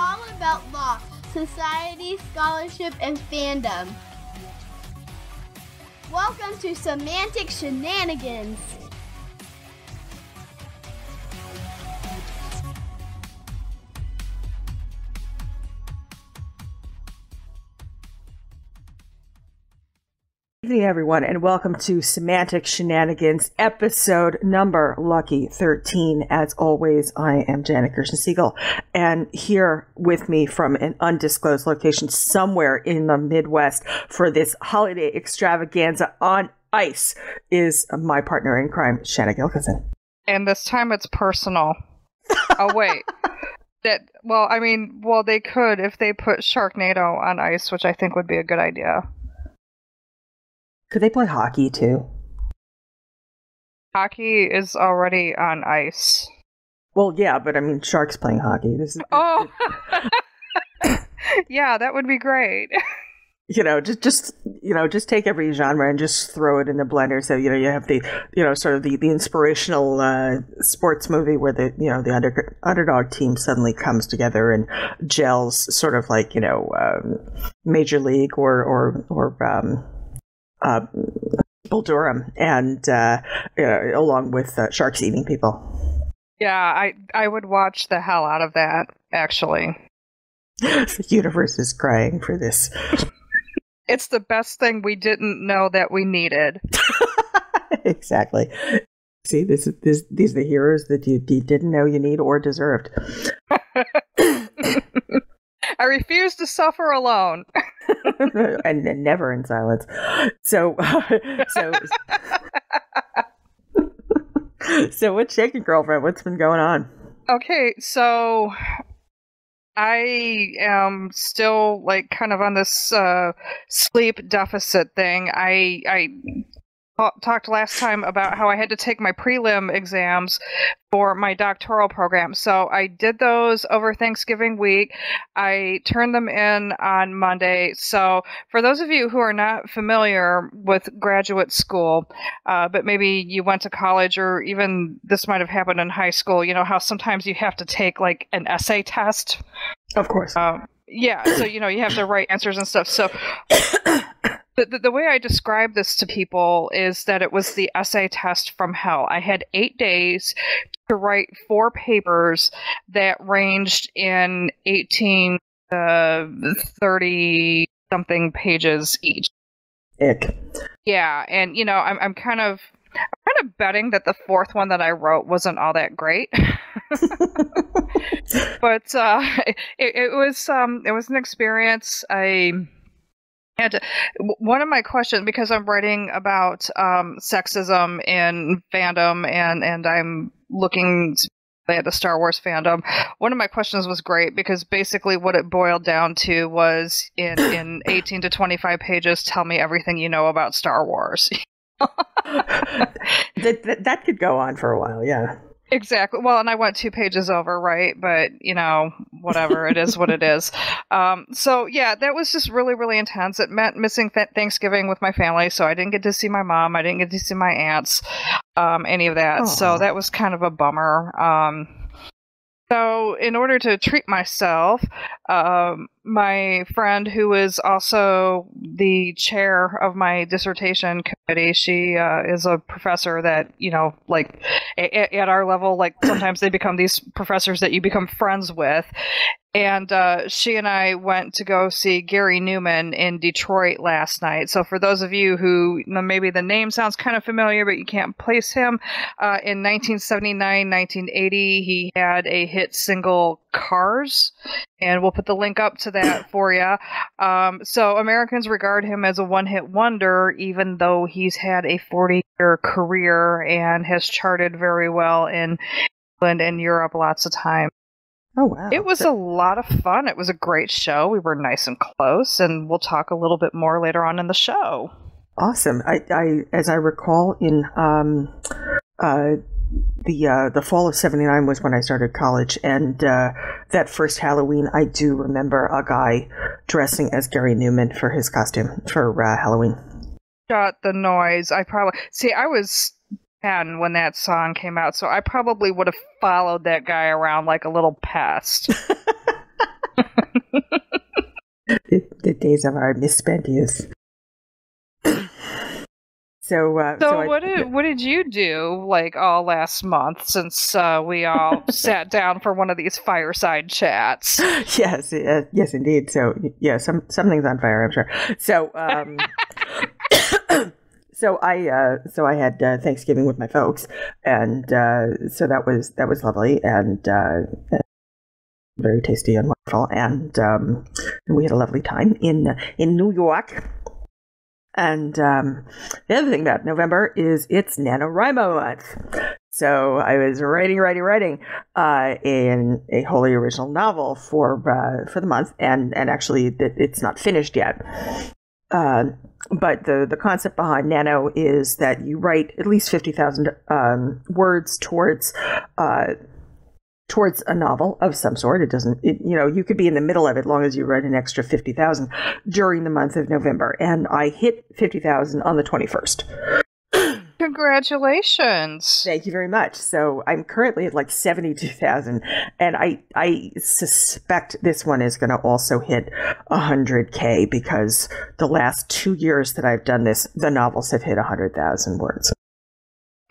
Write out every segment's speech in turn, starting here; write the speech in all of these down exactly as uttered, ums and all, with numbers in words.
all about law, society, scholarship, and fandom. Welcome to Semantic Shenanigans. Good evening, everyone, and welcome to Semantic Shenanigans, episode number lucky thirteen. As always, I am Janet Kirsten-Siegel, and here with me from an undisclosed location somewhere in the Midwest for this holiday extravaganza on ice is my partner in crime, Shanna Gilkinson. And this time it's personal. Oh, wait. That Well, I mean, well, they could if they put Sharknado on ice, which I think would be a good idea. Could they play hockey, too? Hockey is already on ice. Well, yeah, but I mean, Shark's playing hockey. This is Oh! Yeah, that would be great. You know, just, just, you know, just take every genre and just throw it in the blender. So, you know, you have the, you know, sort of the, the inspirational uh, sports movie where the, you know, the under, underdog team suddenly comes together and gels, sort of like, you know, um, Major League or, or, or, um, Uh, Bull Durham, and uh, uh, along with uh, sharks eating people. Yeah, I I would watch the hell out of that. Actually, the universe is crying for this. It's the best thing we didn't know that we needed. Exactly. See, this is this these are the heroes that you, you didn't know you need or deserved. I refuse to suffer alone. and, and never in silence. So, uh, so, so what's shaking, girlfriend? What's been going on? Okay, so I am still like kind of on this uh, sleep deficit thing. I I talked last time about how I had to take my prelim exams for my doctoral program. So I did those over Thanksgiving week. I turned them in on Monday. So for those of you who are not familiar with graduate school, uh, but maybe you went to college, or even this might have happened in high school, you know how sometimes you have to take like an essay test? Of course. Um, yeah. So, you know, you have to write answers and stuff. So... The, the way I describe this to people is that it was the essay test from hell. I had eight days to write four papers that ranged in eighteen to thirty-something pages each. Ick. Yeah, and, you know, I'm, I'm kind of... I'm kind of betting that the fourth one that I wrote wasn't all that great, but uh, it, it was um, it was an experience. I... And one of my questions, because I'm writing about um, sexism in fandom, and, and I'm looking at the Star Wars fandom, one of my questions was great, because basically what it boiled down to was, in, in eighteen to twenty-five pages, tell me everything you know about Star Wars. that, that, that could go on for a while, yeah. Exactly. Well, and I went two pages over, right? But, you know, whatever. It is what it is. Um, so, yeah, that was just really, really intense. It meant missing th- Thanksgiving with my family, so I didn't get to see my mom. I didn't get to see my aunts, um, any of that. Oh. So that was kind of a bummer. Um, so in order to treat myself, um, my friend, who is also the chair of my dissertation committee, she uh, is a professor that, you know, like a- at our level, like sometimes they become these professors that you become friends with. And uh, she and I went to go see Gary Numan in Detroit last night. So for those of you who, maybe the name sounds kind of familiar, but you can't place him, uh, in nineteen seventy-nine, nineteen eighty, he had a hit single, Cars, and we'll put the link up to that for you. Um, so Americans regard him as a one-hit wonder, even though he's had a forty-year career and has charted very well in England and Europe lots of times. Oh, wow. It was so- a lot of fun. It was a great show. We were nice and close, and we'll talk a little bit more later on in the show. Awesome. I, I as I recall, in um, uh, the uh, the fall of seventy-nine was when I started college, and uh, that first Halloween, I do remember a guy dressing as Gary Numan for his costume for uh, Halloween. Shut the noise. I probably... See, I was... And when that song came out, so I probably would have followed that guy around like a little pest. days of our misspent youth. So, uh, so, so I, what did what did you do like all last month since uh, we all sat down for one of these fireside chats? Yes, uh, yes, indeed. So, yeah, some something's on fire, I'm sure. So, um, so I uh, so I had uh, Thanksgiving with my folks, and uh, so that was that was lovely and uh, very tasty and wonderful, and um, we had a lovely time in in New York. And um, the other thing about November is it's NaNoWriMo month. So I was writing, writing, writing uh, in a wholly original novel for uh, for the month. And, and actually, th- it's not finished yet. Uh, but the, the concept behind Nano is that you write at least fifty thousand um, words towards... Uh, towards a novel of some sort. It doesn't, it, you know, you could be in the middle of it as long as you read an extra fifty thousand during the month of November. And I hit fifty thousand on the twenty-first. Congratulations. Thank you very much. So I'm currently at like seventy-two thousand. And I, I suspect this one is going to also hit one hundred K because the last two years that I've done this, the novels have hit one hundred thousand words.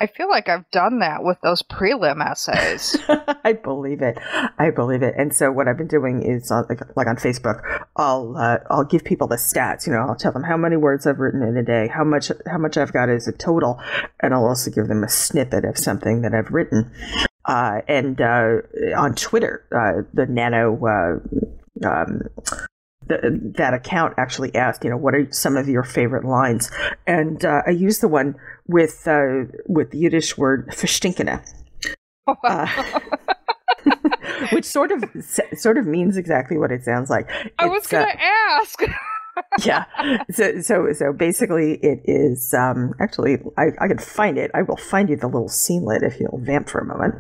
I feel like I've done that with those prelim essays. I believe it. I believe it. And so what I've been doing is, on, like, like on Facebook, I'll uh, I'll give people the stats. You know, I'll tell them how many words I've written in a day, how much how much I've got as a total, and I'll also give them a snippet of something that I've written. Uh, and uh, on Twitter, uh, the Nano. Uh, um, The, that account actually asked, you know, what are some of your favorite lines? And uh, I used the one with uh, with the Yiddish word farshtinkener, uh, which sort of sort of means exactly what it sounds like. It's, I was going to uh, ask. Yeah. So so so basically, it is um, actually I I can find it. I will find you the little scenelet if you'll vamp for a moment.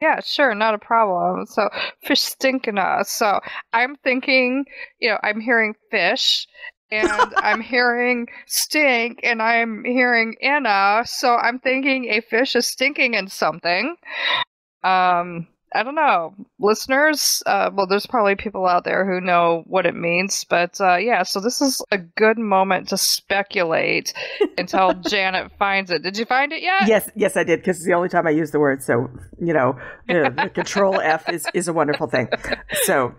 Yeah, sure, not a problem. So fish stinking us. So I'm thinking, you know, I'm hearing fish, and I'm hearing stink, and I'm hearing Anna. So I'm thinking a fish is stinking in something. Um. I don't know, listeners. Uh, well, there's probably people out there who know what it means, but uh, yeah. So this is a good moment to speculate until Janet finds it. Did you find it yet? Yes, yes, I did. Because it's the only time I use the word. So you know, the, the control F is, is a wonderful thing. So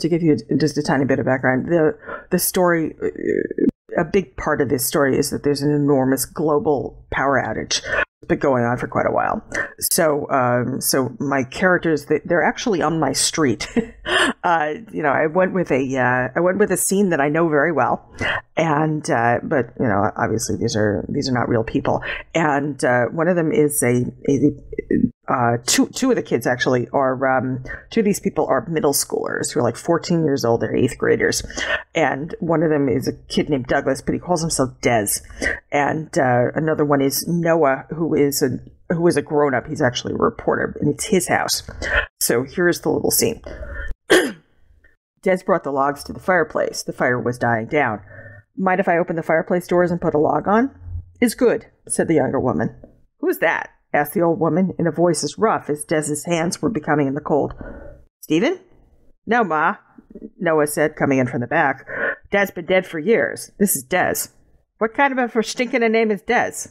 to give you just a tiny bit of background, the the story. A big part of this story is that there's an enormous global power outage been going on for quite a while. So um, so my characters, they're actually on my street. uh, you know, I went with a uh, I went with a scene that I know very well. And uh, but, you know, obviously these are these are not real people. And uh, one of them is a, a uh, two two of the kids actually are um, two of these people are middle schoolers who are like fourteen years old. They're eighth graders. And one of them is a kid named Douglas, but he calls himself Des. And uh, another one is Noah, who is a who is a grown up. He's actually a reporter, and it's his house. So here's the little scene. Des brought the logs to the fireplace. The fire was dying down. Mind if I open the fireplace doors and put a log on? Is good, said the younger woman. Who's that? Asked the old woman in a voice as rough as Des's hands were becoming in the cold. Stephen? No, Ma, Noah said, coming in from the back. Dad's been dead for years. This is Des. What kind of a farstinkener name is Des?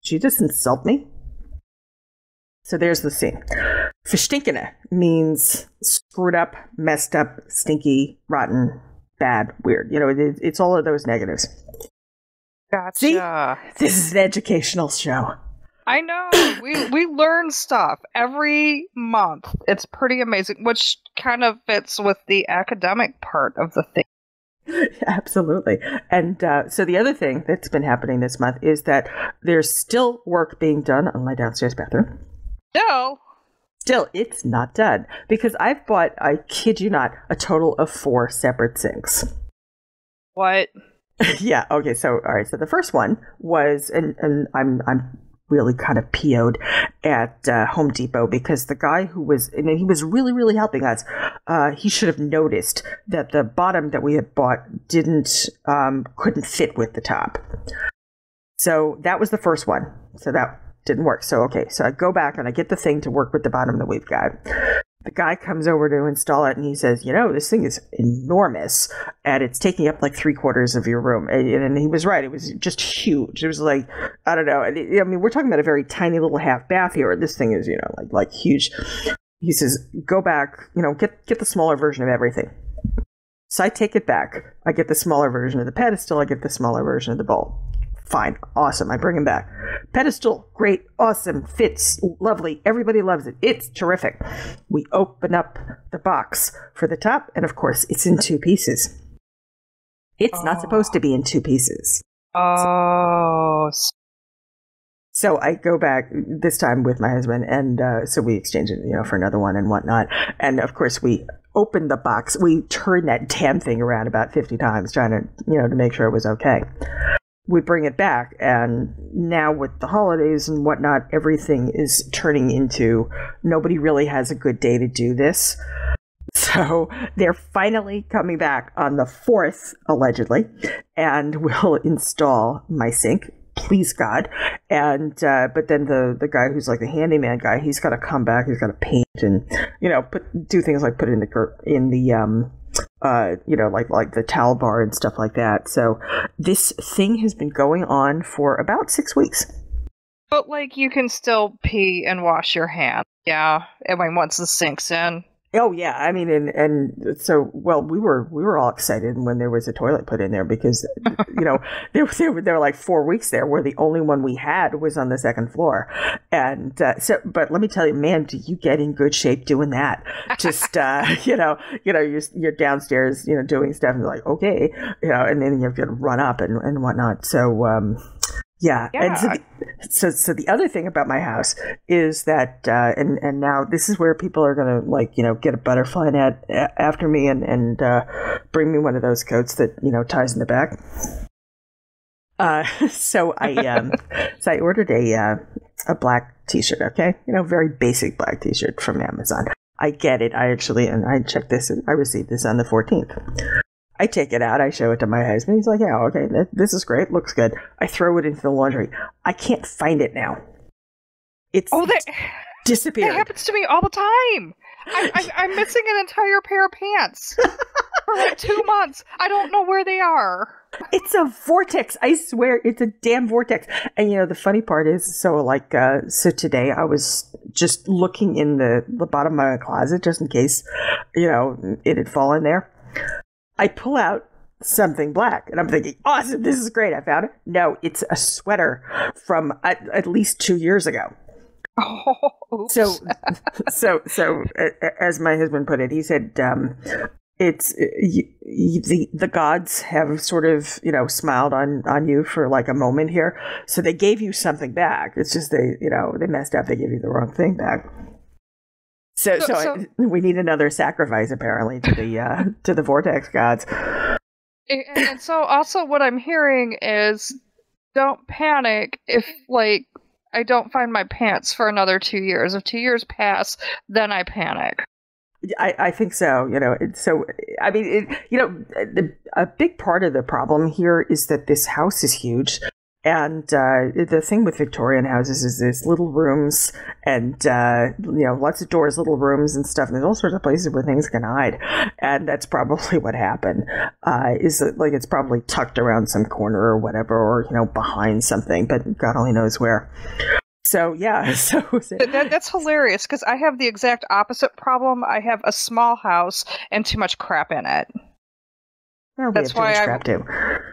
She just insult me? So there's the scene. Farstinkener means screwed up, messed up, stinky, rotten, bad, weird. You know, it, it's all of those negatives. Gotcha. See? This is an educational show. I know. We we learn stuff every month. It's pretty amazing, which kind of fits with the academic part of the thing. Absolutely. And uh, so the other thing that's been happening this month is that there's still work being done on my downstairs bathroom. Still? Still, it's not done. Because I've bought, I kid you not, a total of four separate sinks. What? Yeah. Okay. So, all right. So the first one was, and, and I'm, I'm, really kind of P O'd at uh, Home Depot because the guy who was, and he was really, really helping us. Uh, he should have noticed that the bottom that we had bought didn't, um, couldn't fit with the top. So that was the first one. So that didn't work. So, okay. So I go back and I get the thing to work with the bottom that we've got. The guy comes over to install it and he says, you know, this thing is enormous and it's taking up like three quarters of your room. And, and he was right. It was just huge. It was like, I don't know. I mean, we're talking about a very tiny little half bath here. This thing is, you know, like, like huge. He says, go back, you know, get, get the smaller version of everything. So I take it back. I get the smaller version of the pedestal. I get the smaller version of the bowl. Fine. Awesome. I bring him back. Pedestal. Great. Awesome. Fits. Lovely. Everybody loves it. It's terrific. We open up the box for the top, and of course, it's in two pieces. It's oh. not supposed to be in two pieces. Oh. So I go back this time with my husband, and uh, so we exchange it, you know, for another one and whatnot. And of course, we open the box. We turn that damn thing around about fifty times, trying to, you know, to make sure it was okay. We bring it back, and now with the holidays and whatnot, everything is turning into nobody really has a good day to do this. So they're finally coming back on the fourth, allegedly, and will install my sink. Please, God. And uh, but then the the guy who's like the handyman guy, he's got to come back. He's got to paint and, you know, put do things like put in the in the um. Uh, you know, like like the towel bar and stuff like that. So this thing has been going on for about six weeks. But, like, you can still pee and wash your hands. Yeah. I mean, once the sink's in. Oh, yeah. I mean, and, and so, well, we were we were all excited when there was a toilet put in there because, you know, there, there, were, there were like four weeks there where the only one we had was on the second floor. And uh, so, but let me tell you, man, do you get in good shape doing that? Just, uh, you know, you know, you're, you're downstairs, you know, doing stuff and you're like, okay, you know, and then you have to run up and, and whatnot. So, um, yeah. yeah. And so the, so, so the other thing about my house is that, uh, and, and now this is where people are going to, like, you know, get a butterfly net after me and, and uh, bring me one of those coats that, you know, ties in the back. Uh, so I um, so I ordered a, uh, a black t-shirt, okay? You know, very basic black t-shirt from Amazon. I get it. I actually, and I checked this, and I received this on the fourteenth. I take it out. I show it to my husband. He's like, yeah, okay, th- this is great. Looks good. I throw it into the laundry. I can't find it now. It's oh, that, disappeared. That happens to me all the time. I, I, I'm missing an entire pair of pants for like two months. I don't know where they are. It's a vortex. I swear it's a damn vortex. And, you know, the funny part is, so like, uh, so today I was just looking in the, the bottom of my closet just in case, you know, it had fallen there. I pull out something black, and I'm thinking, awesome, this is great, I found it. No, it's a sweater from at, at least two years ago. Oh, so, so, so, as my husband put it, he said, um, it's, you, you, the, the gods have sort of, you know, smiled on, on you for like a moment here, so they gave you something back. It's just they, you know, they messed up, they gave you the wrong thing back. So, so, so, so I, we need another sacrifice, apparently, to the uh, to the vortex gods. And, and so, also, what I'm hearing is, don't panic if, like, I don't find my pants for another two years. If two years pass, then I panic. I, I think so. You know, so I mean, it, you know, the, a big part of the problem here is that this house is huge. And uh, the thing with Victorian houses is there's little rooms and, uh, you know, lots of doors, little rooms and stuff. And there's all sorts of places where things can hide. And that's probably what happened. Uh, is that, like, it's probably tucked around some corner or whatever, or, you know, behind something, but God only knows where. So, yeah. So that, that's hilarious because I have the exact opposite problem. I have a small house and too much crap in it. That'll that's why I.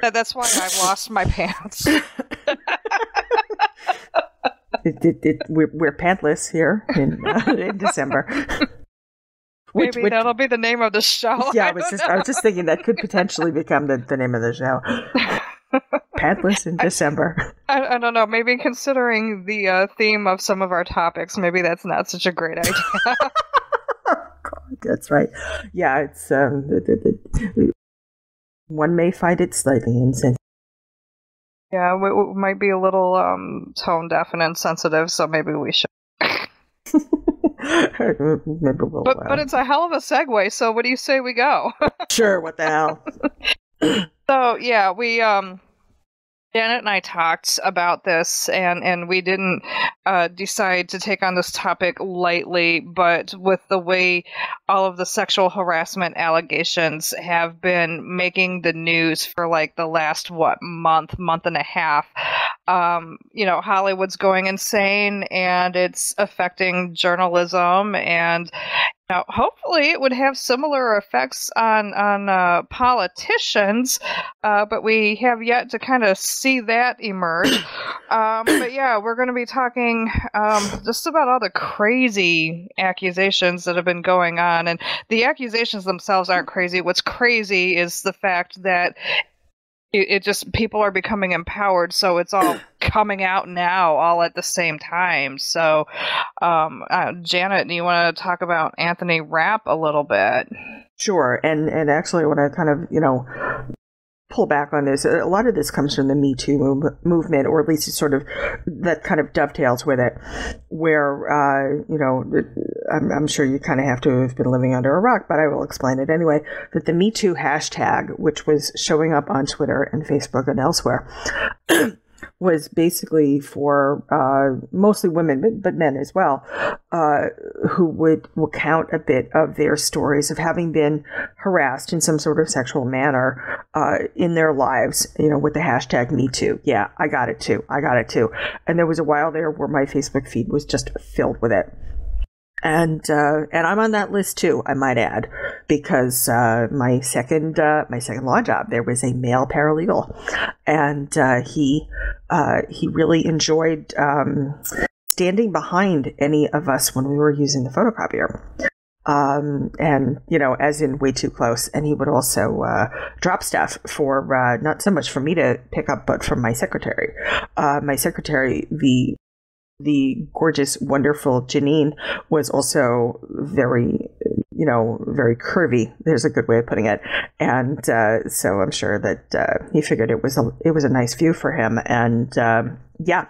That, that's why I've lost my pants. it, it, it, we're, we're pantless here in, uh, in December. Which, Maybe which, that'll be the name of the show. Yeah, I, I was just know. I was just thinking that could potentially become the, the name of the show. Pantless in I, December. I, I don't know. Maybe considering the uh, theme of some of our topics, maybe that's not such a great idea. God, that's right. Yeah, it's. Um, it, it, it, One may find it slightly insensitive. Yeah, we, we might be a little um, tone-deaf and insensitive, so maybe we should. maybe we'll, but, uh, but it's a hell of a segue, so what do you say we go? Sure, what the hell? So, yeah, we... um. Janet and I talked about this, and, and we didn't uh, decide to take on this topic lightly, but with the way all of the sexual harassment allegations have been making the news for like the last, what, month, month and a half, um, you know, Hollywood's going insane, and it's affecting journalism, and now, hopefully it would have similar effects on, on uh, politicians, uh, but we have yet to kind of see that emerge. Um, but yeah, we're going to be talking um, just about all the crazy accusations that have been going on. And the accusations themselves aren't crazy. What's crazy is the fact that it, it just, people are becoming empowered, so it's all coming out now all at the same time. So um uh, Janet, do you want to talk about Anthony Rapp a little bit? Sure. And and actually, when I kind of, you know, pull back on this, a lot of this comes from the Me Too move, movement, or at least it's sort of that kind of dovetails with it, where uh you know, I'm, I'm sure you kind of have to have been living under a rock, but I will explain it anyway, that the Me Too hashtag, which was showing up on Twitter and Facebook and elsewhere, was basically for uh, mostly women, but, but men as well, uh, who would recount a bit of their stories of having been harassed in some sort of sexual manner uh, in their lives, you know, with the hashtag Me Too. Yeah, I got it too. I got it too. And there was a while there where my Facebook feed was just filled with it. And, uh, and I'm on that list too, I might add, because, uh, my second, uh, my second law job, there was a male paralegal, and, uh, he, uh, he really enjoyed, um, standing behind any of us when we were using the photocopier. Um, and, you know, as in way too close. And he would also uh, drop stuff for, uh, not so much for me to pick up, but from my secretary. Uh, my secretary, the The gorgeous, wonderful Janine, was also very, you know, very curvy. There's a good way of putting it. And uh, so I'm sure that uh, he figured it was a it was a nice view for him. And um, yeah,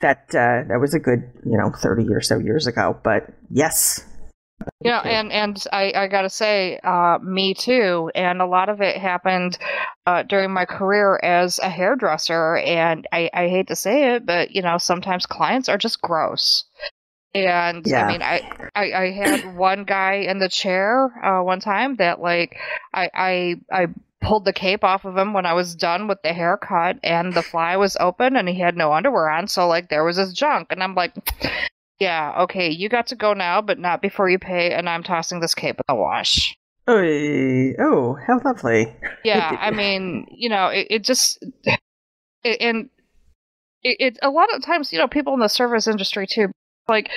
that uh, that was a good, you know, thirty or so years ago. But yes. Yeah, and, and I, I gotta say, uh, me too, and a lot of it happened uh, during my career as a hairdresser, and I, I hate to say it, but, you know, sometimes clients are just gross. And yeah. I mean, I, I, I had one guy in the chair uh, one time that, like, I, I, I pulled the cape off of him when I was done with the haircut, and the fly was open, and he had no underwear on, so, like, there was his junk, and I'm like... Yeah, okay, you got to go now, but not before you pay, and I'm tossing this cape in the wash. Oy, oh, how lovely. Yeah, I mean, you know, it, it just... It, and it, it a lot of times, you know, people in the service industry, too, like,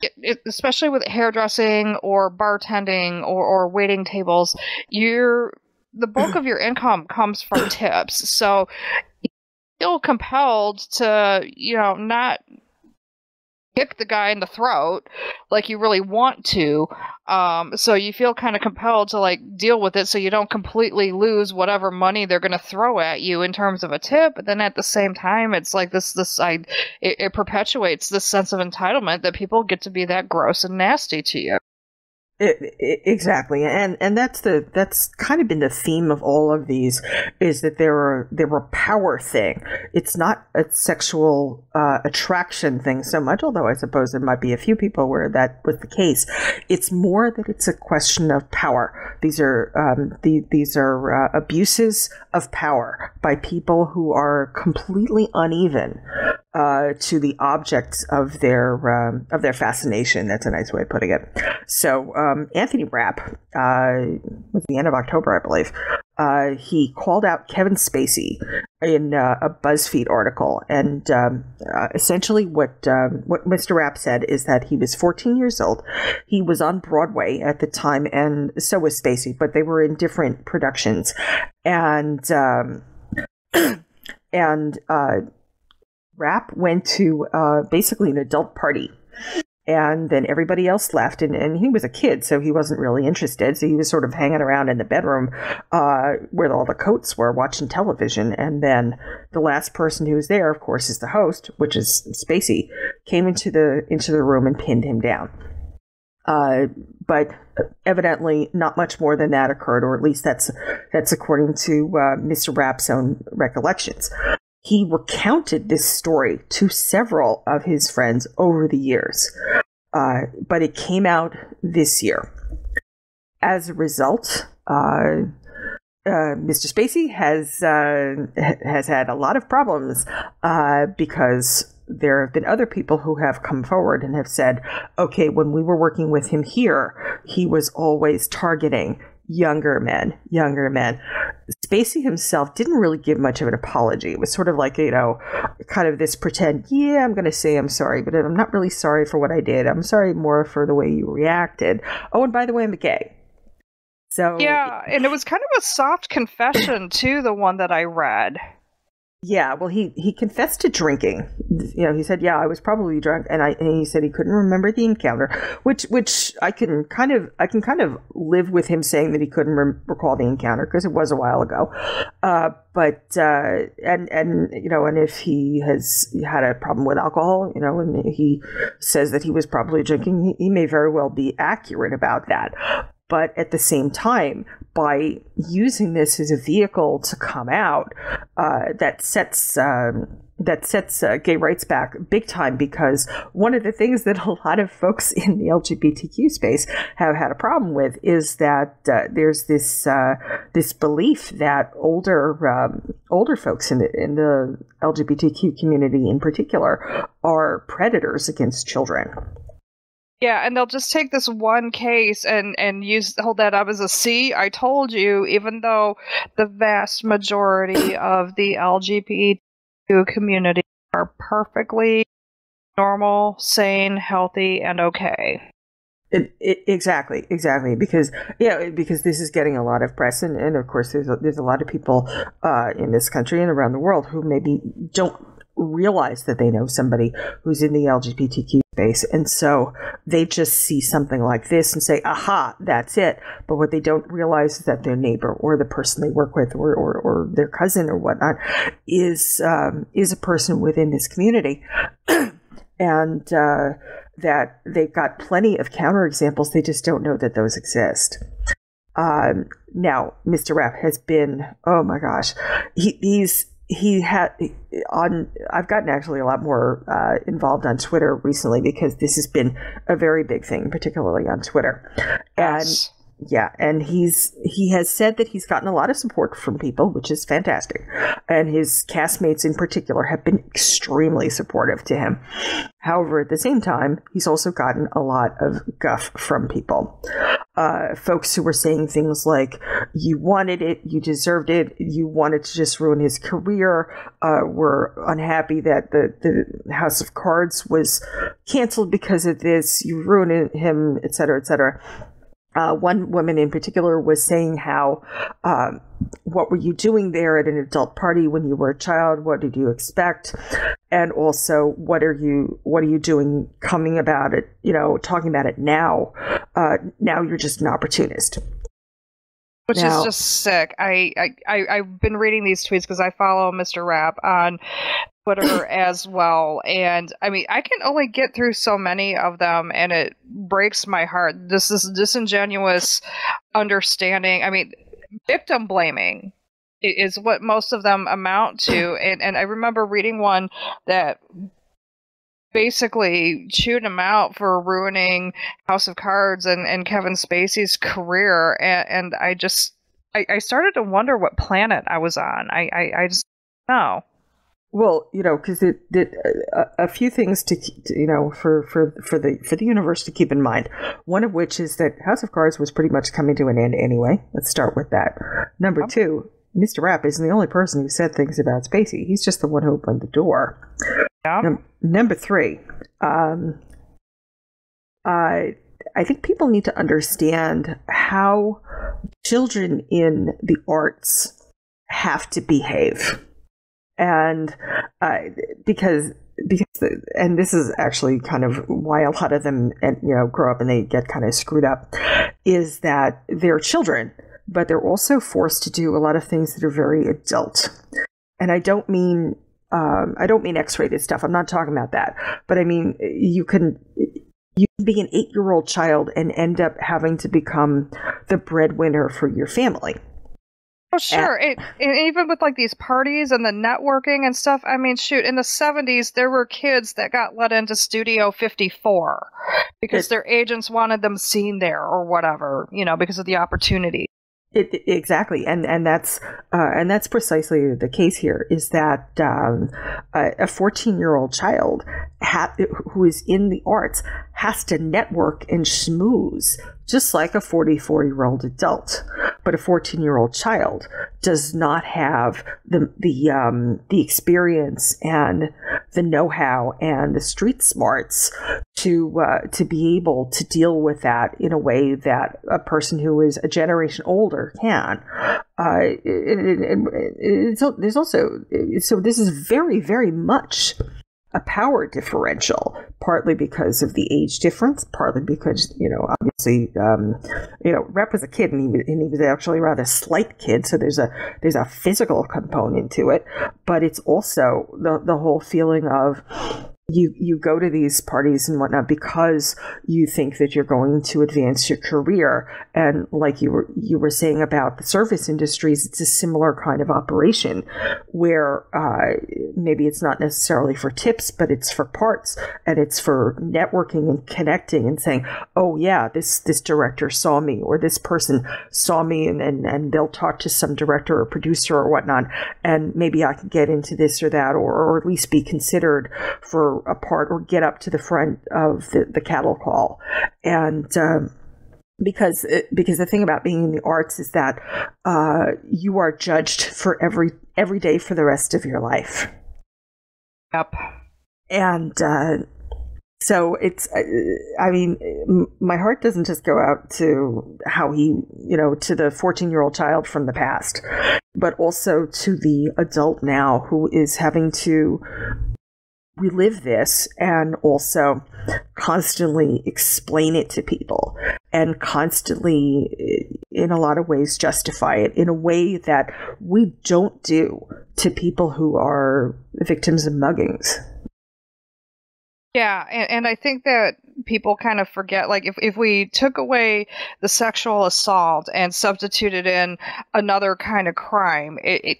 it, it, especially with hairdressing or bartending or, or waiting tables, you're the bulk of your income comes from tips. So you feel compelled to, you know, not... kick the guy in the throat like you really want to, um, so you feel kind of compelled to like deal with it so you don't completely lose whatever money they're going to throw at you in terms of a tip. But then at the same time, it's like this this I, it, it perpetuates this sense of entitlement that people get to be that gross and nasty to you. It, it, exactly, and and that's the that's kind of been the theme of all of these, is that there are there were power thing. It's not a sexual uh, attraction thing so much, although I suppose there might be a few people where that was the case. It's more that it's a question of power. These are um, the, these are uh, abuses of power by people who are completely uneven uh, to the objects of their um, of their fascination. That's a nice way of putting it. So. Um, Um, Anthony Rapp, uh, was the end of October, I believe, uh, he called out Kevin Spacey in uh, a BuzzFeed article. And um, uh, essentially what um, what Mister Rapp said is that he was fourteen years old. He was on Broadway at the time, and so was Spacey, but they were in different productions. And, um, and uh, Rapp went to uh, basically an adult party. And then everybody else left, and, and he was a kid, so he wasn't really interested. So he was sort of hanging around in the bedroom uh, where all the coats were, watching television. And then the last person who was there, of course, is the host, which is Spacey, came into the into the room and pinned him down. Uh, but evidently, not much more than that occurred, or at least that's that's according to uh, Mister Rapp's own recollections. he recounted this story to several of his friends over the years, uh, but it came out this year. As a result, uh, uh, Mister Spacey has uh, has had a lot of problems uh, because there have been other people who have come forward and have said, okay, when we were working with him here, he was always targeting younger men, younger men. Spacey himself didn't really give much of an apology. It was sort of like, you know, kind of this pretend, yeah, I'm going to say I'm sorry, but I'm not really sorry for what I did. I'm sorry more for the way you reacted. Oh, and by the way, I'm gay. So yeah, and it was kind of a soft confession too, the one that I read. Yeah, well, he, he confessed to drinking. You know, he said, yeah, I was probably drunk. And I and he said he couldn't remember the encounter, which which I can kind of I can kind of live with him saying that he couldn't re- recall the encounter because it was a while ago. Uh, but uh, and, and, you know, and if he has had a problem with alcohol, you know, and he says that he was probably drinking, he, he may very well be accurate about that. But at the same time, by using this as a vehicle to come out, uh, that sets um, that sets uh, gay rights back big time, because one of the things that a lot of folks in the L G B T Q space have had a problem with is that uh, there's this uh, this belief that older um, older folks in the in the L G B T Q community in particular are predators against children. Yeah, and they'll just take this one case and, and use hold that up as a see, I told you, even though the vast majority of the L G B T Q community are perfectly normal, sane, healthy, and okay. It, it, exactly, exactly, because yeah, because this is getting a lot of press, and, and of course there's a, there's a lot of people uh, in this country and around the world who maybe don't realize that they know somebody who's in the L G B T Q space, and so they just see something like this and say, aha, that's it. But what they don't realize is that their neighbor or the person they work with or or, or their cousin or whatnot is um, is a person within this community. And uh, that they've got plenty of counterexamples, they just don't know that those exist. Um, now, Mister Rapp has been, oh my gosh, he, he's He had on. I've gotten actually a lot more uh, involved on Twitter recently because this has been a very big thing, particularly on Twitter. Yes. And yeah, and he's he has said that he's gotten a lot of support from people, which is fantastic. And his castmates in particular have been extremely supportive to him. However, at the same time, he's also gotten a lot of guff from people. Uh, folks who were saying things like, you wanted it, you deserved it, you wanted to just ruin his career, uh, were unhappy that the, the House of Cards was canceled because of this, you ruined him, et cetera, et cetera. Uh, one woman in particular was saying how, um, what were you doing there at an adult party when you were a child? What did you expect? And also, what are you, what are you doing coming about it, you know, talking about it now? Uh, now you're just an opportunist. Which now, is just sick. I, I, I've been reading these tweets because I follow Mister Rapp on Twitter as well. And I mean, I can only get through so many of them, and it breaks my heart. This is disingenuous understanding. I mean, victim blaming is what most of them amount to. And, and I remember reading one that basically chewed him out for ruining House of Cards and, and Kevin Spacey's career. And, and I just, I, I started to wonder what planet I was on. I, I, I just don't know. Well, you know, because it did a, a few things to, to, you know, for, for for the for the universe to keep in mind. One of which is that House of Cards was pretty much coming to an end anyway. Let's start with that. Number okay. two, Mister Rapp isn't the only person who said things about Spacey. He's just the one who opened the door. Yeah. Num- number three, um, I I think people need to understand how children in the arts have to behave. And uh, because because the, and this is actually kind of why a lot of them, and you know, grow up and they get kind of screwed up, is that they're children, but they're also forced to do a lot of things that are very adult. And I don't mean um, I don't mean X-rated stuff. I'm not talking about that. But I mean you can. You can be an eight-year-old child and end up having to become the breadwinner for your family. Oh, sure. It, and even with like these parties and the networking and stuff, I mean, shoot, in the seventies, there were kids that got let into Studio fifty-four because it, their agents wanted them seen there or whatever, you know, because of the opportunity. It, it, exactly. And, and that's uh, and that's precisely the case here, is that um, a fourteen-year-old child ha- who is in the arts has to network and schmooze just like a forty-four-year-old adult. But a fourteen-year-old child does not have the the um, the experience and the know-how and the street smarts to uh, to be able to deal with that in a way that a person who is a generation older can. Uh, it, it, it, it's, there's also so this is very, very much a power differential, partly because of the age difference, partly because, you know, obviously, um, you know, Rapp was a kid, and he was, and he was actually a rather slight kid, so there's a there's a physical component to it, but it's also the the whole feeling of you you go to these parties and whatnot because you think that you're going to advance your career, and like you were you were saying about the service industries, it's a similar kind of operation where uh, maybe it's not necessarily for tips, but it's for parts, and it's for networking and connecting and saying, oh yeah, this this director saw me, or this person saw me, and and, and they'll talk to some director or producer or whatnot, and maybe I could get into this or that, or, or at least be considered for a part, or get up to the front of the, the cattle call. And um, because it, because the thing about being in the arts is that uh, you are judged for every every day for the rest of your life. Yep. And uh, so it's, I mean, my heart doesn't just go out to how he, you know, to the fourteen-year-old child from the past, but also to the adult now who is having to relive this and also constantly explain it to people and constantly, in a lot of ways, justify it in a way that we don't do to people who are victims of muggings. Yeah, and, and I think that people kind of forget, like, if, if we took away the sexual assault and substituted in another kind of crime, it, it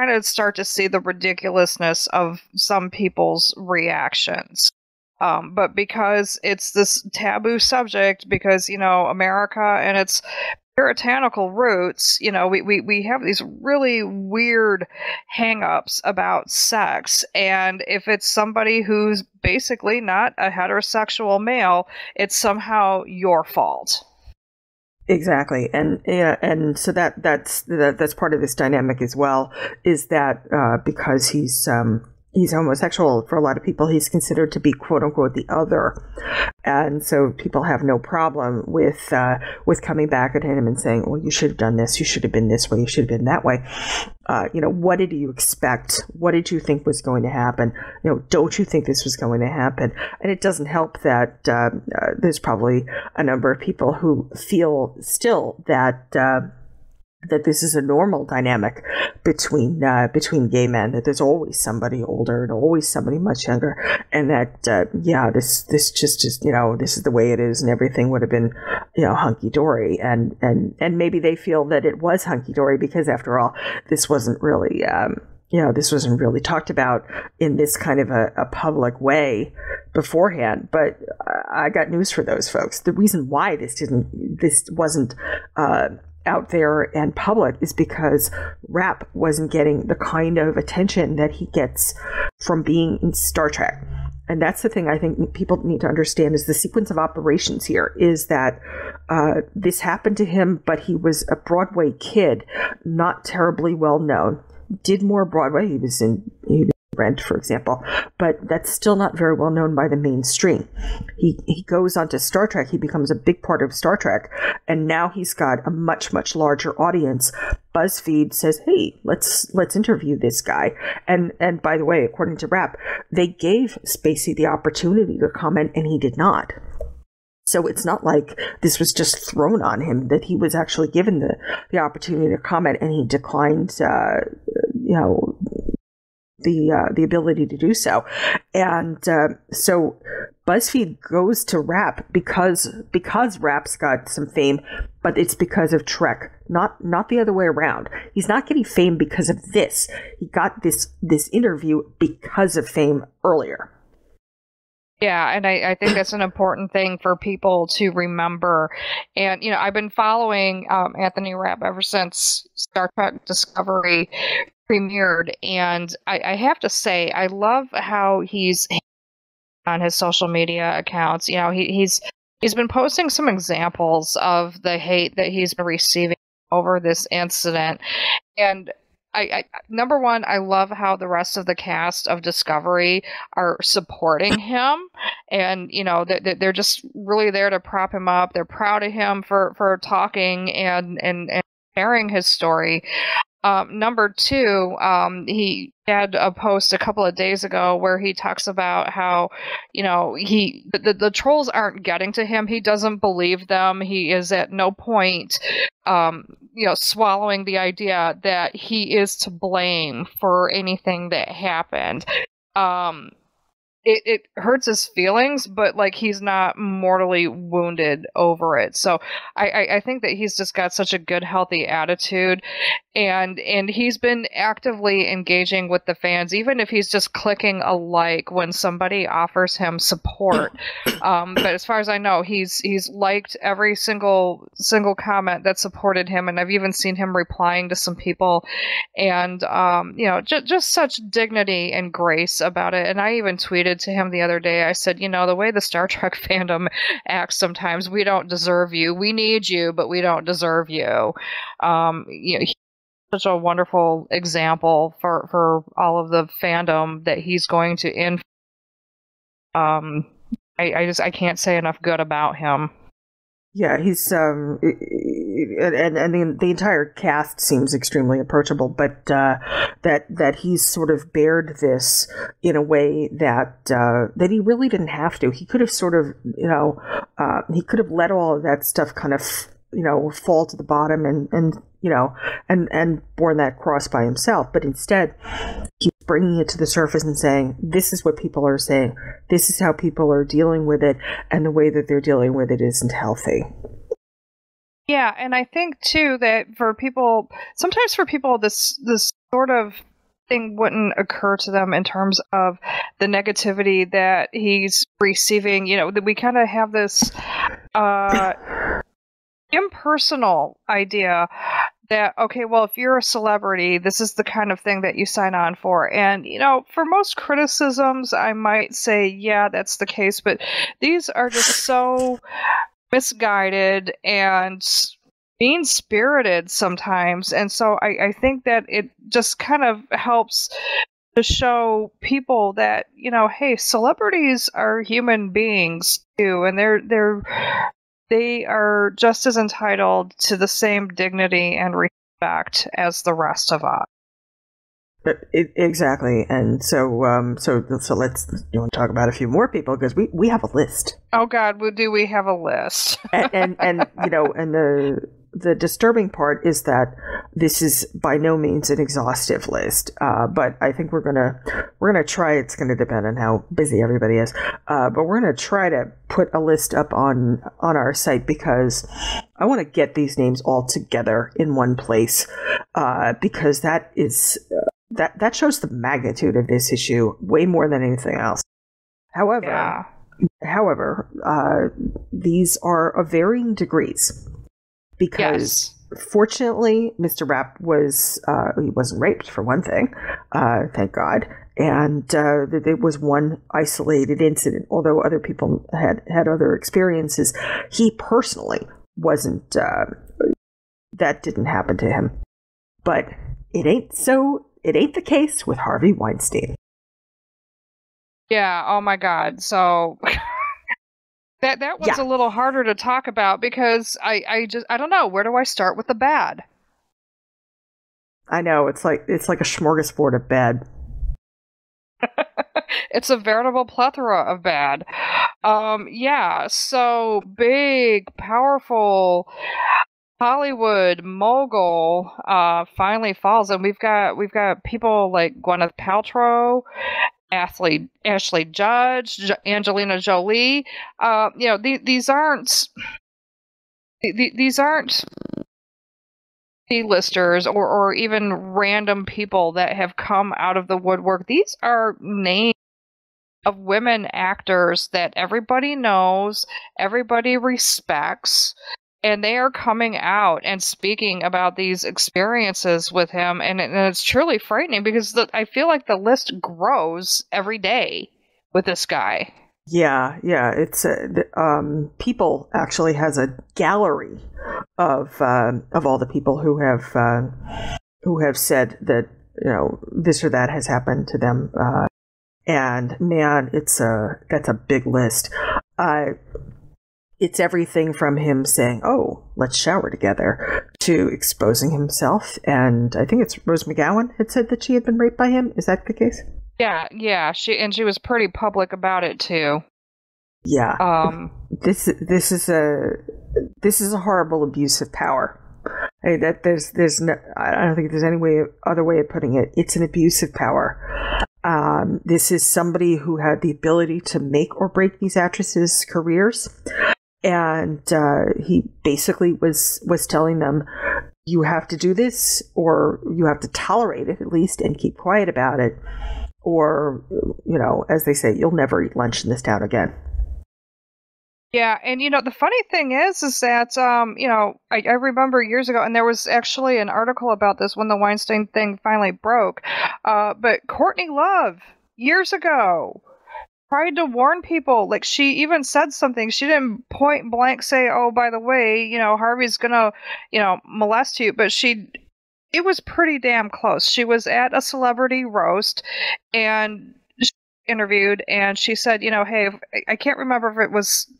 kind of start to see the ridiculousness of some people's reactions. Um, but because it's this taboo subject, because, you know, America and its puritanical roots, you know, we, we, we have these really weird hang-ups about sex. And if it's somebody who's basically not a heterosexual male, it's somehow your fault. Exactly, and yeah, and so that that's that, that's part of this dynamic as well. Is that uh, because he's um, he's homosexual, for a lot of people, he's considered to be quote unquote the other, and so people have no problem with uh, with coming back at him and saying, "Well, you should have done this. You should have been this way. You should have been that way." Uh, you know, what did you expect? What did you think was going to happen? You know, don't you think this was going to happen? And it doesn't help that uh, uh, there's probably a number of people who feel still that uh, that this is a normal dynamic between uh, between gay men. That there's always somebody older and always somebody much younger, and that uh, yeah, this this just is, you know, this is the way it is, and everything would have been, you know, hunky-dory, and, and, and maybe they feel that it was hunky-dory because, after all, this wasn't really, um, you know, this wasn't really talked about in this kind of a, a public way beforehand. But I got news for those folks. The reason why this didn't, this wasn't uh, out there and public is because Rapp wasn't getting the kind of attention that he gets from being in Star Trek. And that's the thing I think people need to understand, is the sequence of operations here is that uh, this happened to him, but he was a Broadway kid, not terribly well known, did more Broadway. He was in, he was in Rent, for example, but that's still not very well known by the mainstream. He, he goes on to Star Trek. He becomes a big part of Star Trek. And now he's got a much, much larger audience. BuzzFeed says, hey, let's let's interview this guy. And and by the way, according to Rapp, they gave Spacey the opportunity to comment, and he did not. So it's not like this was just thrown on him, that he was actually given the, the opportunity to comment, and he declined, uh, you know, the uh, the ability to do so. And uh, so BuzzFeed goes to Rapp because because Rapp's got some fame, but it's because of Trek, not not the other way around. He's not getting fame because of this. He got this this interview because of fame earlier. Yeah, and I, I think that's an important thing for people to remember. And, you know, I've been following um, Anthony Rapp ever since Star Trek Discovery premiered. And I, I have to say, I love how he's on his social media accounts. You know, he, he's he's been posting some examples of the hate that he's been receiving over this incident. And I, I, number one, I love how the rest of the cast of Discovery are supporting him, and you know they're, they're just really there to prop him up. They're proud of him for, for talking and and and sharing his story. Um, number two, um, he had a post a couple of days ago where he talks about how, you know, he the, the trolls aren't getting to him. He doesn't believe them. He is at no point, um, you know, swallowing the idea that he is to blame for anything that happened. Um, it, it hurts his feelings, but like he's not mortally wounded over it. So I, I, I think that he's just got such a good, healthy attitude, and and he's been actively engaging with the fans, even if he's just clicking a like when somebody offers him support. Um, but as far as I know, he's he's liked every single single comment that supported him, and I've even seen him replying to some people, and um, you know, j- just such dignity and grace about it. And I even tweeted to him the other day. I said, you know, the way the Star Trek fandom acts sometimes, we don't deserve you. We need you, but we don't deserve you. Um, you know, he's such a wonderful example for, for all of the fandom that he's going to influence. Um, I, I just, I can't say enough good about him. Yeah, he's, um, and, and the, the entire cast seems extremely approachable, but uh, that that he's sort of bared this in a way that uh, that he really didn't have to. He could have sort of, you know, uh, he could have let all of that stuff kind of, you know, fall to the bottom and, and you know, and, and borne that cross by himself. But instead, he's bringing it to the surface and saying, this is what people are saying. This is how people are dealing with it. And the way that they're dealing with it isn't healthy. Yeah. And I think, too, that for people, sometimes for people, this this sort of thing wouldn't occur to them in terms of the negativity that he's receiving. You know, that we kind of have this uh, impersonal idea that, okay, well, if you're a celebrity, this is the kind of thing that you sign on for. And, you know, for most criticisms, I might say, yeah, that's the case. But these are just so misguided and mean-spirited sometimes. And so I, I think that it just kind of helps to show people that, you know, hey, celebrities are human beings too, and they're they're... they are just as entitled to the same dignity and respect as the rest of us. It, exactly, and so um, so so let's you want to talk about a few more people, because we, we have a list. Oh God, do we have a list? and, and and you know, and the the disturbing part is that this is by no means an exhaustive list, uh, but I think we're gonna we're gonna try. It's gonna depend on how busy everybody is, uh, but we're gonna try to put a list up on on our site, because I want to get these names all together in one place, uh, because that is uh, that that shows the magnitude of this issue way more than anything else. However, yeah. however, uh, these are of varying degrees. Because yes. Fortunately, Mister Rapp was, uh, he wasn't raped for one thing, uh, thank God. And uh, there was one isolated incident, although other people had, had other experiences. He personally wasn't, uh, that didn't happen to him. But it ain't so, it ain't the case with Harvey Weinstein. Yeah, oh my God, so... That that one's yeah. a little harder to talk about, because I, I just I don't know, where do I start with the bad? I know, it's like it's like a smorgasbord of bad. It's a veritable plethora of bad. Um, yeah, so big, powerful Hollywood mogul uh, finally falls, and we've got we've got people like Gwyneth Paltrow Ashley, Ashley Judge, jo- Angelina Jolie. Uh, you know, the, these aren't the, these aren't B-listers or, or even random people that have come out of the woodwork. These are names of women actors that everybody knows, everybody respects, and they are coming out and speaking about these experiences with him, and, and it's truly frightening because the, I feel like the list grows every day with this guy. Yeah, yeah. It's a, um, People actually has a gallery of uh, of all the people who have uh, who have said that, you know, this or that has happened to them, uh, and man, it's a that's a big list. Uh, It's everything from him saying, oh, let's shower together, to exposing himself. And I think it's Rose McGowan had said that she had been raped by him. Is that the case? Yeah, yeah. She and she was pretty public about it too. Yeah. Um. This this is a this is a horrible abuse of power. I mean, that there's there's no, I don't think there's any way other way of putting it. It's an abuse of power. Um, this is somebody who had the ability to make or break these actresses' careers. And uh, he basically was, was telling them, you have to do this, or you have to tolerate it at least and keep quiet about it. Or, you know, as they say, you'll never eat lunch in this town again. Yeah. And, you know, the funny thing is, is that, um, you know, I, I remember years ago, and there was actually an article about this when the Weinstein thing finally broke. Uh, but Courtney Love, years ago, tried to warn people. Like, she even said something. She didn't point blank say, oh, by the way, you know, Harvey's gonna, you know, molest you, but she it was pretty damn close. She was at a celebrity roast and she interviewed, and she said, you know, hey, if, I can't remember if it was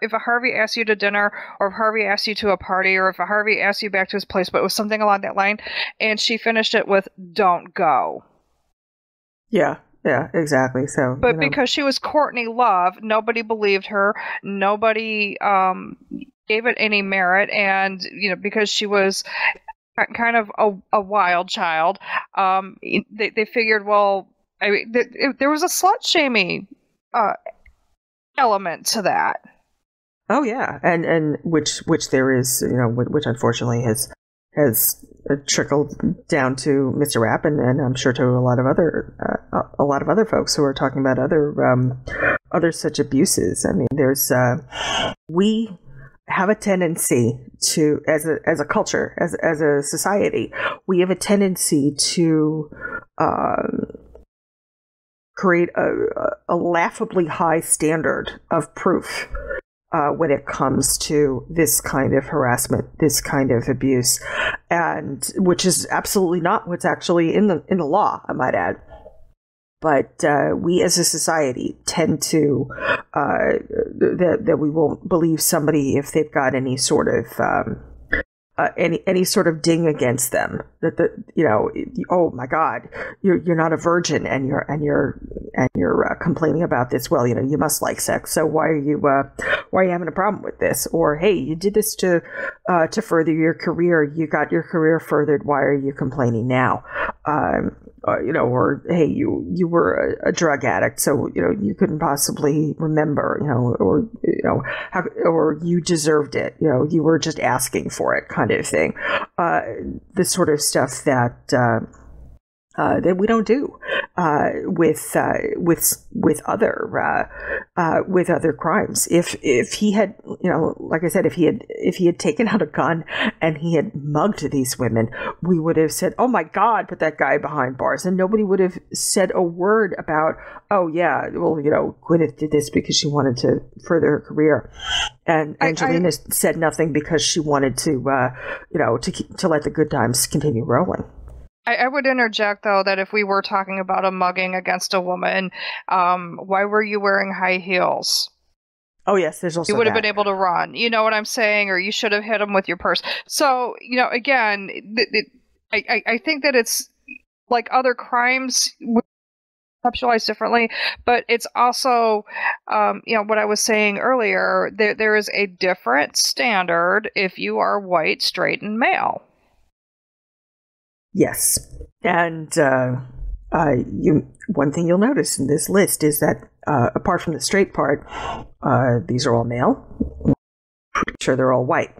if a Harvey asked you to dinner, or if Harvey asked you to a party, or if a Harvey asked you back to his place, but it was something along that line, and she finished it with, don't go. Yeah. Yeah, exactly. So, but you know, because she was Courtney Love, nobody believed her. Nobody um, gave it any merit, and you know, because she was kind of a, a wild child, um, they they figured, well, I mean, th- it, there was a slut shaming uh, element to that. Oh yeah, and and which which there is, you know, which unfortunately has has. trickled down to Mister Rapp, and, and I'm sure to a lot of other uh, a lot of other folks who are talking about other um, other such abuses. I mean, there's uh, we have a tendency to, as a as a culture, as as a society, we have a tendency to um, create a, a laughably high standard of proof Uh, when it comes to this kind of harassment, this kind of abuse, and which is absolutely not what's actually in the in the law, I might add. But uh, we as a society tend to uh, that that we won't believe somebody if they've got any sort of um, uh, any any sort of ding against them. That the you know, oh my God, you're you're not a virgin, and you're and you're and you're uh, complaining about this. Well, you know, you must like sex, so why are you uh, why are you having a problem with this? Or hey, you did this to uh, to further your career. You got your career furthered. Why are you complaining now? Um, uh, you know, or hey, you you were a, a drug addict, so you know you couldn't possibly remember. You know, or you know, how, or you deserved it. You know, you were just asking for it, kind of thing. Uh, this sort of stuff that uh, uh, that we don't do uh, with uh, with with other uh, uh, with other crimes. If if he had, you know, like I said, if he had if he had taken out a gun and he had mugged these women, we would have said, "Oh my God, put that guy behind bars," and nobody would have said a word about, "Oh yeah, well you know, Gwyneth did this because she wanted to further her career." And Angelina I, I, said nothing because she wanted to, uh, you know, to to let the good times continue rolling. I, I would interject, though, that if we were talking about a mugging against a woman, um, why were you wearing high heels? Oh, yes, there's also that. You would have been able to run. You know what I'm saying? Or you should have hit him with your purse. So, you know, again, it, it, I, I think that it's like other crimes with conceptualized differently, but it's also, um, you know, what I was saying earlier, there, there is a different standard if you are white, straight, and male. Yes. And, uh, uh, you one thing you'll notice in this list is that uh, apart from the straight part, uh, these are all male. Pretty sure they're all white,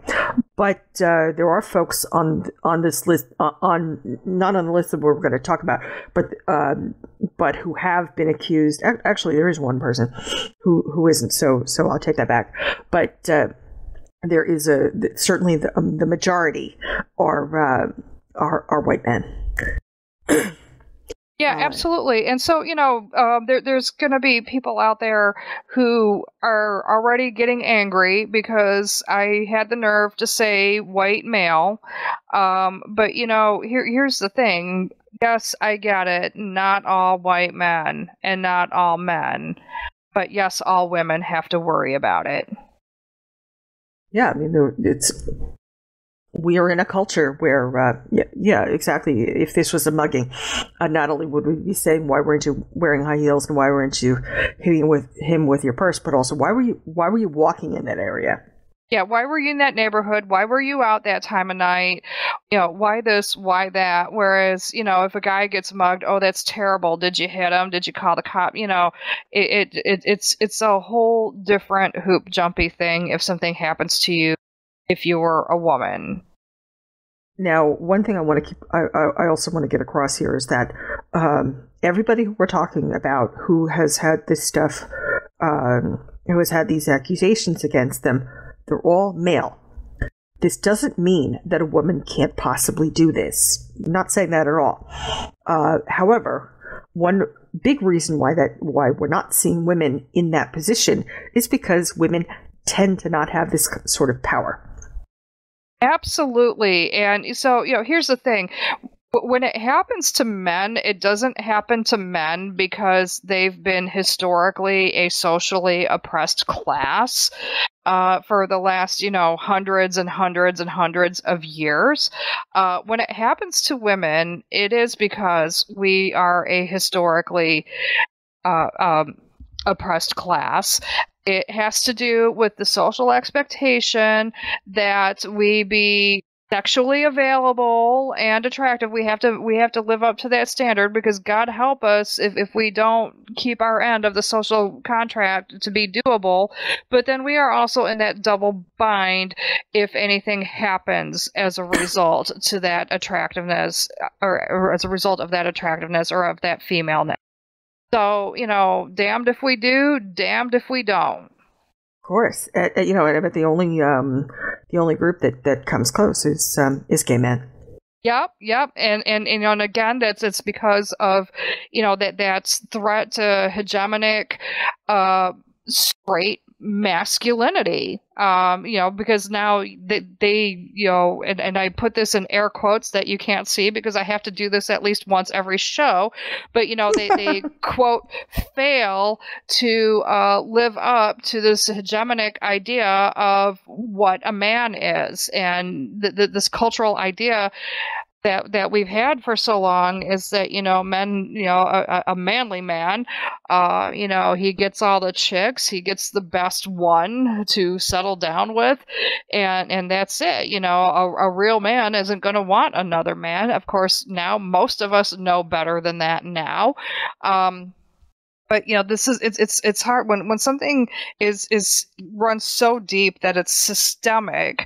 but uh, there are folks on on this list uh, on not on the list that we're going to talk about, but um, but who have been accused. Actually, there is one person who who isn't. So so I'll take that back. But uh, there is a certainly the, um, the majority are uh, are are white men. Yeah, absolutely. And so, you know, um, there, there's going to be people out there who are already getting angry because I had the nerve to say white male. Um, but, you know, here here's the thing. Yes, I get it. Not all white men and not all men. But yes, all women have to worry about it. Yeah, I mean, it's... we are in a culture where, uh, yeah, yeah, exactly. If this was a mugging, uh, not only would we be saying why weren't you wearing high heels and why weren't you hitting with him with your purse, but also why were you why were you walking in that area? Yeah, why were you in that neighborhood? Why were you out that time of night? You know, why this? Why that? Whereas, you know, if a guy gets mugged, oh, that's terrible. Did you hit him? Did you call the cop? You know, it it, it it's it's a whole different hoop jumpy thing if something happens to you. If you're a woman. Now, one thing I want to keep, I, I also want to get across here is that um, everybody who we're talking about who has had this stuff, um, who has had these accusations against them, they're all male. This doesn't mean that a woman can't possibly do this. I'm not saying that at all. Uh, however, one big reason why that why we're not seeing women in that position is because women tend to not have this sort of power. Absolutely. And so, you know, here's the thing. When it happens to men, it doesn't happen to men because they've been historically a socially oppressed class uh, for the last, you know, hundreds and hundreds and hundreds of years. Uh, when it happens to women, it is because we are a historically uh, um, oppressed class. It has to do with the social expectation that we be sexually available and attractive. We have to we have to live up to that standard because God help us if, if we don't keep our end of the social contract to be doable. But then we are also in that double bind if anything happens as a result to that attractiveness or, or as a result of that attractiveness or of that femaleness. So, you know, damned if we do, damned if we don't. Of course. Uh, you know, and I bet the only, um, the only group that, that comes close is um, is gay men. Yep, yep. And, and, and, and again, that's it's because of, you know, that that's threat to hegemonic uh, straight masculinity, um, you know, because now they, they you know, and, and I put this in air quotes that you can't see because I have to do this at least once every show, but, you know, they, they quote, fail to uh, live up to this hegemonic idea of what a man is. And th th this cultural idea that that we've had for so long is that, you know, men, you know, a, a manly man, uh, you know, he gets all the chicks, he gets the best one to settle down with, and and that's it. You know, a, a real man isn't going to want another man. Of course, now most of us know better than that now. Um, But, you know, this is it's it's it's hard when when something is is runs so deep that it's systemic.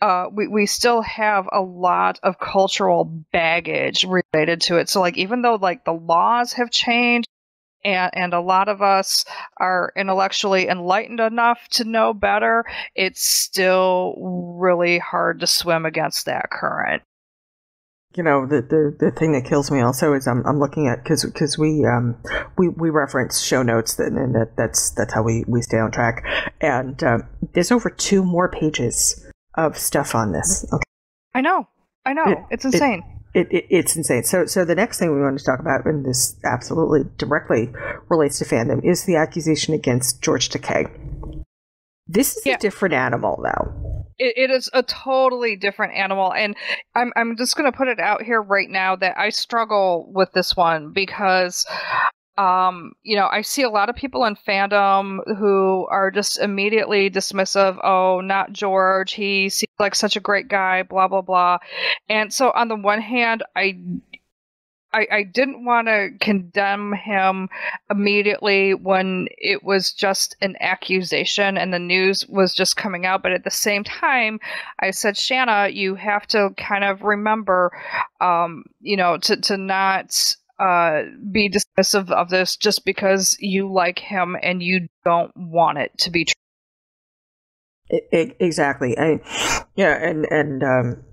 Uh, we we still have a lot of cultural baggage related to it. So, like, even though like the laws have changed, and and a lot of us are intellectually enlightened enough to know better, it's still really hard to swim against that current. You know, the, the, the thing that kills me also is I'm, I'm looking at, because because we, um, we we reference show notes, that, and that, that's that's how we, we stay on track. And um, there's over two more pages of stuff on this. Okay. I know. I know. It, it's insane. It, it, it, it's insane. So, so the next thing we want to talk about, and this absolutely directly relates to fandom, is the accusation against George Takei. This is yeah. a different animal, though. It is a totally different animal, and I'm I'm just going to put it out here right now that I struggle with this one because, um, you know, I see a lot of people in fandom who are just immediately dismissive. Oh, not George. He seems like such a great guy. Blah blah blah. And so on the one hand, I I, I didn't want to condemn him immediately when it was just an accusation and the news was just coming out. But at the same time, I said, Shanna, you have to kind of remember, um, you know, to, to not uh, be dismissive of this just because you like him and you don't want it to be true. It, it, exactly. I, yeah. And, and, um,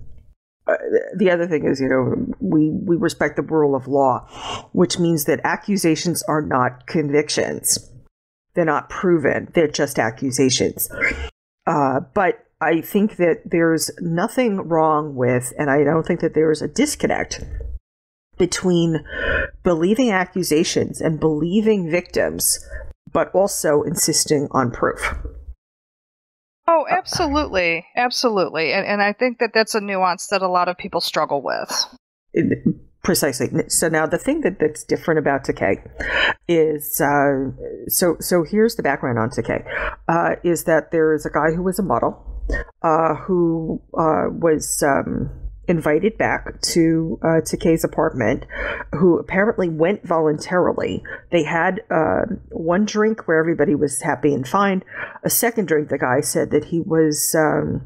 Uh, the other thing is, you know, we, we respect the rule of law, which means that accusations are not convictions. They're not proven. They're just accusations. Uh, but I think that there's nothing wrong with, and I don't think that there is a disconnect between believing accusations and believing victims, but also insisting on proof. Oh, absolutely. Absolutely. And and I think that that's a nuance that a lot of people struggle with. Precisely. So now the thing that, that's different about Takei is, uh, so so here's the background on Takei, uh, is that there is a guy who was a model uh, who uh, was um, invited back to uh, Takei's apartment, who apparently went voluntarily. They had uh, one drink where everybody was happy and fine. A second drink, the guy said that he was um,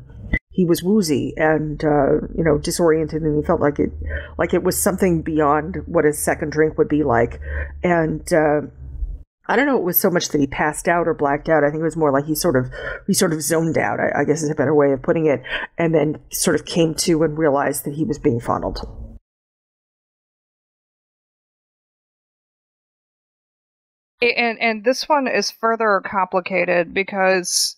he was woozy and uh, you know, disoriented, and he felt like it like it was something beyond what a second drink would be like. And uh, I don't know, it was so much that he passed out or blacked out. I think it was more like he sort of he sort of zoned out, I, I guess is a better way of putting it, and then sort of came to and realized that he was being fondled. And and this one is further complicated because,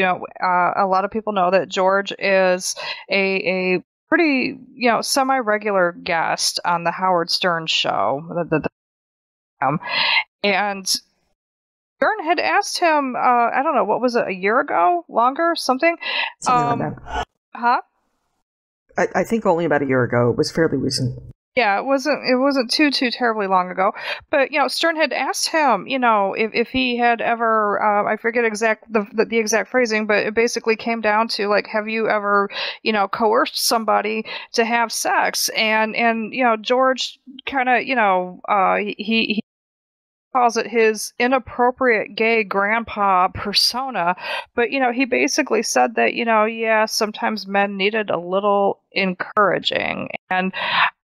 you know, uh, a lot of people know that George is a a pretty, you know, semi-regular guest on the Howard Stern show. The, the, the, um, and Stern had asked him, uh, I don't know, what was it, a year ago? Longer? Something? Something um, like that. Huh? I, I think only about a year ago. It was fairly recent. Yeah, it wasn't it wasn't too too terribly long ago, but you know, Stern had asked him, you know, if, if he had ever, uh, I forget exact the, the the exact phrasing, but it basically came down to like, have you ever, you know, coerced somebody to have sex? And and you know, George kind of, you know, uh, he he calls it his inappropriate gay grandpa persona, but you know, he basically said that, you know, yeah, sometimes men needed a little encouraging. And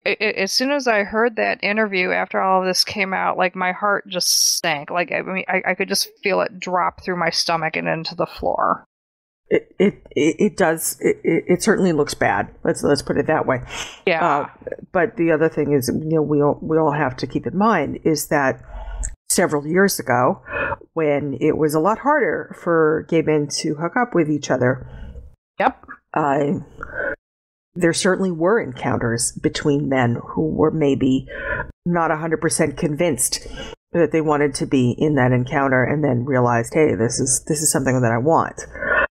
as soon as I heard that interview after all of this came out, like my heart just sank. Like, I mean, I, I could just feel it drop through my stomach and into the floor. It it it does. It, it certainly looks bad. Let's let's put it that way. Yeah. Uh, but the other thing is, you know, we all we all have to keep in mind is that several years ago, when it was a lot harder for gay men to hook up with each other. Yep. I. Uh, There certainly were encounters between men who were maybe not one hundred percent convinced that they wanted to be in that encounter, and then realized, hey, this is this is something that I want.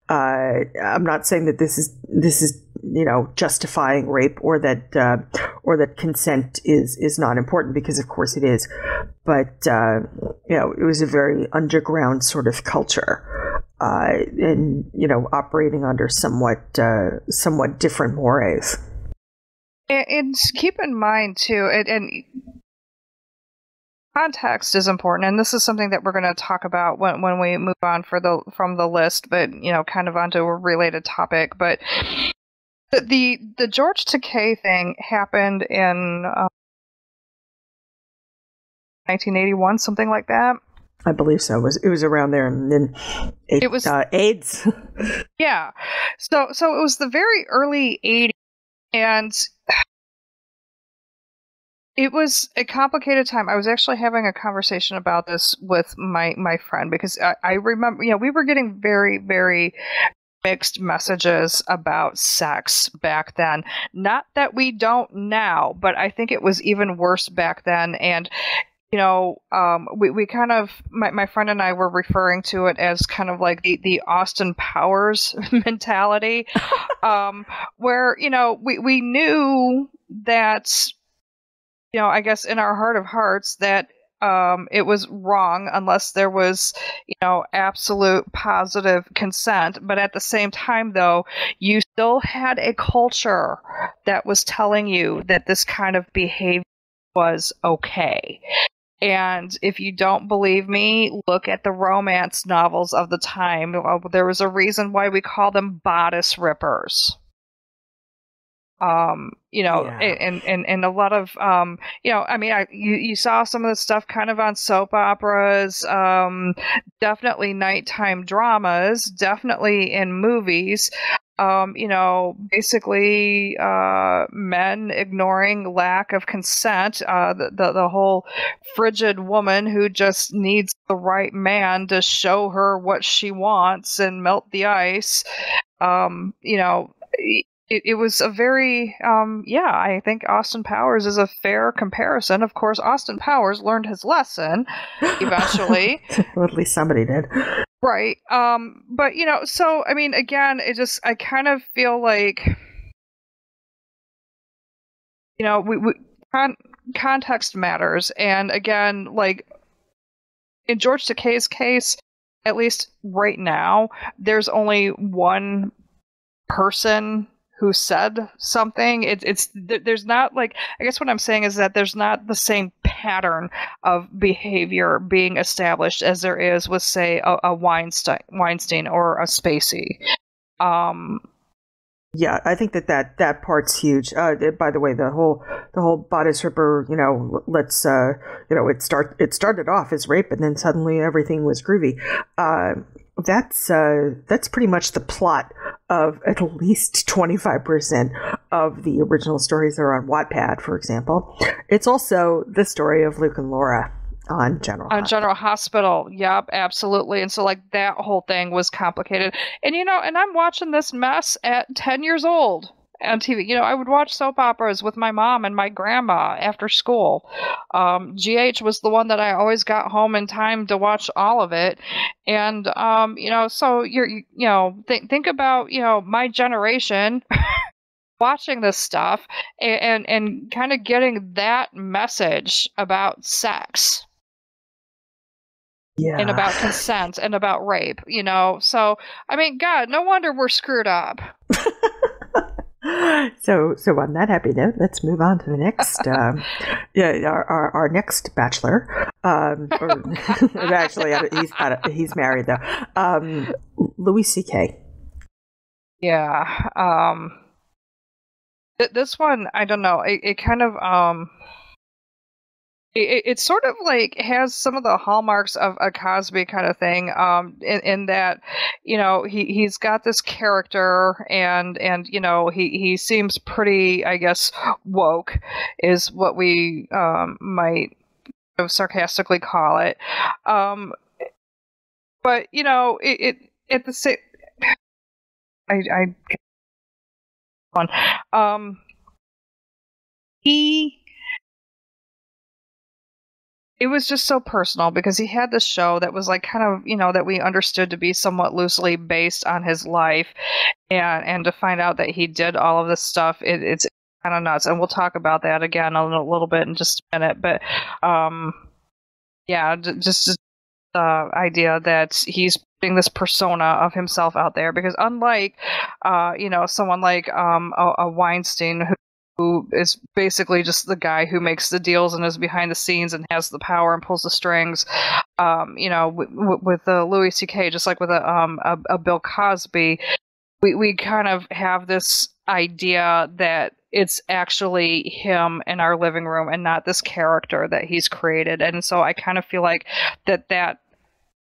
Uh, I'm not saying that this is this is you know, justifying rape, or that uh, or that consent is is not important, because of course it is. But uh, you know, it was a very underground sort of culture. Uh, and, you know, operating under somewhat uh, somewhat different mores. And, and keep in mind, too, and, and context is important, and this is something that we're going to talk about when, when we move on for the, from the list, but, you know, kind of onto a related topic. But the the, the George Takei thing happened in um, nineteen eighty-one, something like that. I believe so. It was, it was around there, and then it, it was uh, AIDS. Yeah. So so it was the very early eighties, and it was a complicated time. I was actually having a conversation about this with my, my friend, because I, I remember, you know, we were getting very, very mixed messages about sex back then. Not that we don't now, but I think it was even worse back then. And you know, um, we, we kind of, my, my friend and I were referring to it as kind of like the, the Austin Powers mentality, um, where, you know, we, we knew that, you know, I guess in our heart of hearts that um, it was wrong unless there was, you know, absolute positive consent. But at the same time, though, you still had a culture that was telling you that this kind of behavior was okay. And if you don't believe me, look at the romance novels of the time. There was a reason why we call them bodice rippers. Um, you know, yeah. and, and, and a lot of, um, you know, I mean, I, you, you saw some of the stuff kind of on soap operas, um, definitely nighttime dramas, definitely in movies, um, you know, basically, uh, men ignoring lack of consent, uh, the, the, the whole frigid woman who just needs the right man to show her what she wants and melt the ice, um, you know, It, it was a very, um, yeah, I think Austin Powers is a fair comparison. Of course, Austin Powers learned his lesson eventually. Well, at least somebody did. Right. Um, but, you know, so, I mean, again, it just, I kind of feel like, you know, we, we con context matters. And again, like, in George Takei's case, at least right now, there's only one person who said something. It, it's there's not like I guess what I'm saying is that there's not the same pattern of behavior being established as there is with, say, a, a Weinstein, Weinstein or a Spacey. Um, yeah, I think that that that part's huge. Uh, by the way, the whole the whole bodice ripper, you know, let's uh, you know, it start it started off as rape and then suddenly everything was groovy. Uh, That's uh, that's pretty much the plot of at least twenty-five percent of the original stories that are on Wattpad, for example. It's also the story of Luke and Laura on General on Hospital. General Hospital. Yep, absolutely. And so, like, that whole thing was complicated. And, you know, and I'm watching this mess at ten years old on T V. You know, I would watch soap operas with my mom and my grandma after school. Um, G H was the one that I always got home in time to watch all of it. And, um, you know, so you're, you know, th think about, you know, my generation watching this stuff and, and, and kind of getting that message about sex. Yeah. And about consent and about rape, you know? So, I mean, God, no wonder we're screwed up. So, so on that happy note, let's move on to the next, um, yeah, our, our, our next bachelor. Um, or, oh, actually, he's not, he's married though. Um, Louis C K Yeah. Um, th this one, I don't know. It, it kind of, um, it, it sort of like has some of the hallmarks of a Cosby kind of thing, um, in, in that, you know, he, he's got this character and, and, you know, he, he seems pretty, I guess, woke is what we, um, might sarcastically call it. Um, but, you know, it, it at the same, I, I, on, um, he, it was just so personal because he had this show that was like kind of, you know, that we understood to be somewhat loosely based on his life, and and to find out that he did all of this stuff, it, it's kind of nuts. And we'll talk about that again a little bit in just a minute. But um, yeah, just the uh, idea that he's putting this persona of himself out there because unlike, uh, you know, someone like um, a, a Weinstein who who is basically just the guy who makes the deals and is behind the scenes and has the power and pulls the strings. Um, you know, w w with uh, Louis C K, just like with a, um, a, a Bill Cosby, we, we kind of have this idea that it's actually him in our living room and not this character that he's created. And so I kind of feel like that that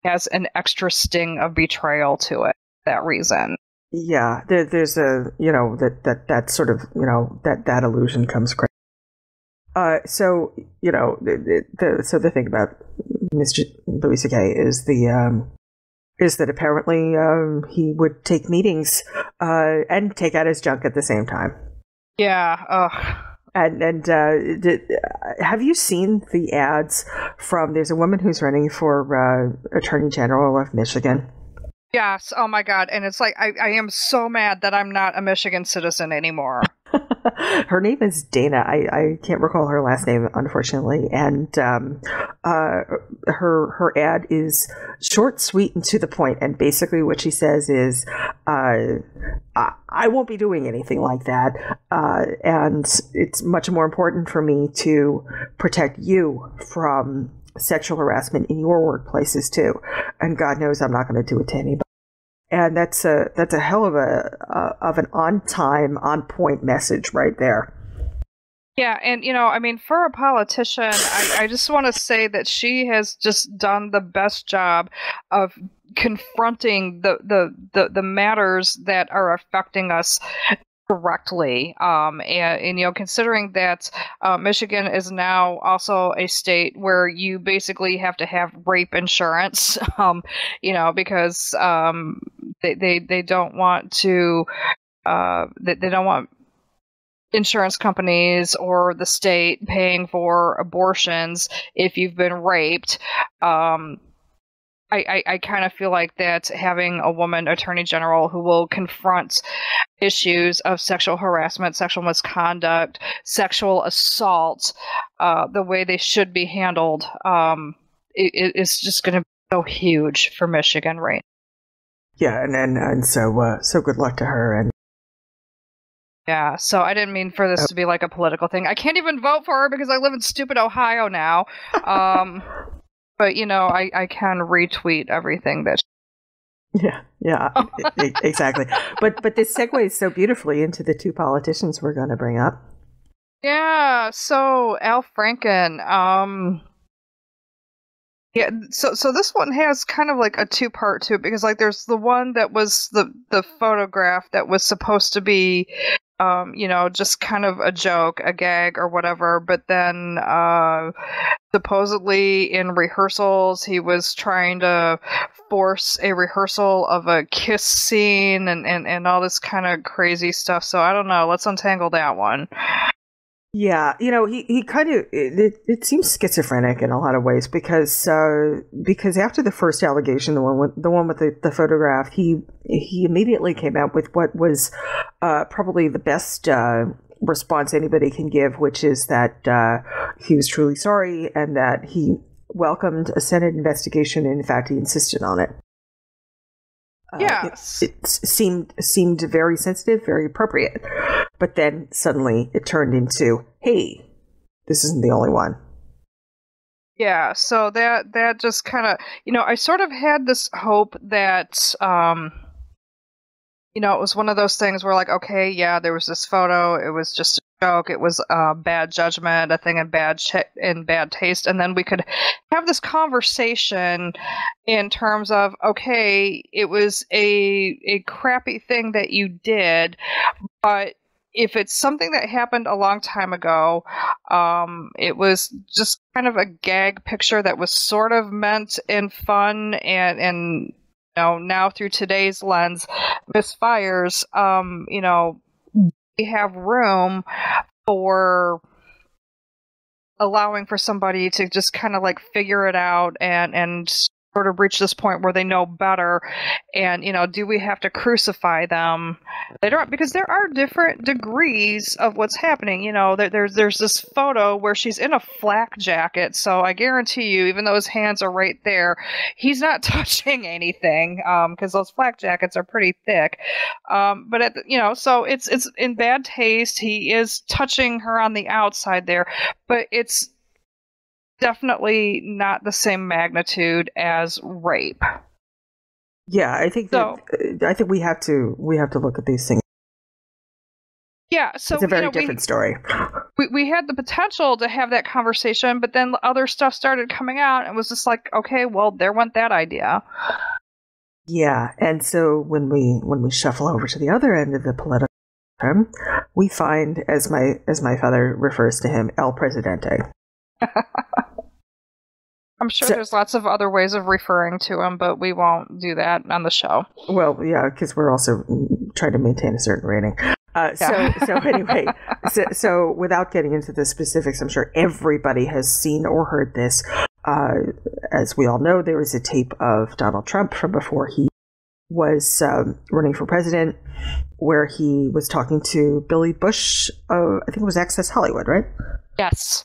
has an extra sting of betrayal to it, for that reason. Yeah, there, there's a, you know, that, that, that sort of, you know, that, that illusion comes crazy. Uh, so, you know, the, the, so the thing about Mister Louis C K is the, um, is that apparently, um, he would take meetings, uh, and take out his junk at the same time. Yeah. Ugh. And, and, uh, did, have you seen the ads from, there's a woman who's running for, uh, Attorney General of Michigan? Yes. Oh my God. And it's like, I, I am so mad that I'm not a Michigan citizen anymore. Her name is Dana. I, I can't recall her last name, unfortunately. And, um, uh, her, her ad is short, sweet, and to the point. And basically what she says is, uh, I, I won't be doing anything like that. Uh, and it's much more important for me to protect you from sexual harassment in your workplaces too. And God knows I'm not going to do it to anybody. And that's a, that's a hell of a, uh, of an on time, on point message right there. Yeah. And, you know, I mean, for a politician, I, I just want to say that she has just done the best job of confronting the, the, the, the matters that are affecting us directly. Um, and, and, you know, considering that uh, Michigan is now also a state where you basically have to have rape insurance, um, you know, because um, they, they, they don't want to, uh, they, they don't want insurance companies or the state paying for abortions if you've been raped. Um, I, I, I kind of feel like that having a woman attorney general who will confront issues of sexual harassment, sexual misconduct, sexual assault, uh, the way they should be handled, um, it, it's just going to be so huge for Michigan right now. Yeah, and, and, and so, uh, so good luck to her. And yeah, so I didn't mean for this to be like a political thing. I can't even vote for her because I live in stupid Ohio now. Um, but, you know, I, I can retweet everything that she- Yeah, yeah, exactly. But but this segues so beautifully into the two politicians we're going to bring up. Yeah, so Al Franken. Um, yeah, so so this one has kind of like a two-part to it because, like, there's the one that was the, the photograph that was supposed to be... Um, you know, just kind of a joke, a gag or whatever. But then uh, supposedly in rehearsals, he was trying to force a rehearsal of a kiss scene and, and, and all this kind of crazy stuff. So I don't know. Let's untangle that one. Yeah. You know, he, he kind of, it, it seems schizophrenic in a lot of ways because, uh, because after the first allegation, the one with the one with the, the photograph, he, he immediately came out with what was, uh, probably the best, uh, response anybody can give, which is that, uh, he was truly sorry and that he welcomed a Senate investigation. And in fact, he insisted on it. Uh, yeah, it, it seemed seemed very sensitive, very appropriate, but then suddenly it turned into, "Hey, this isn't the only one." Yeah, so that that just kind of, you know, I sort of had this hope that, um, you know, it was one of those things where, like, okay, yeah, there was this photo, it was just a joke, it was uh, bad judgment, a thing in bad ch- in bad taste, and then we could have this conversation in terms of, okay, it was a a crappy thing that you did, but if it's something that happened a long time ago, um, it was just kind of a gag picture that was sort of meant in fun and and you know, now through today's lens, misfires. Um, you know, we have room for allowing for somebody to just kind of like figure it out and, and sort of reach this point where they know better. And, you know, do we have to crucify them later on? Because there are different degrees of what's happening. You know, there, there's, there's this photo where she's in a flak jacket. So I guarantee you, even though his hands are right there, he's not touching anything. Um, cause those flak jackets are pretty thick. Um, but at, you know, so it's, it's in bad taste. He is touching her on the outside there, but it's definitely not the same magnitude as rape. Yeah, I think that, so, I think we have to we have to look at these things. Yeah, so it's a very you know, different we, story. We we had the potential to have that conversation, but then other stuff started coming out, and it was just like, okay, well, there went that idea. Yeah, and so when we when we shuffle over to the other end of the political term, we find, as my as my father refers to him, El Presidente. I'm sure so, there's lots of other ways of referring to him, but we won't do that on the show. Well, yeah, because we're also trying to maintain a certain rating. Uh, yeah. So, so anyway, so, so without getting into the specifics, I'm sure everybody has seen or heard this. Uh, as we all know, there was a tape of Donald Trump from before he was um, running for president, where he was talking to Billy Bush. Uh, I think it was Access Hollywood, right? Yes.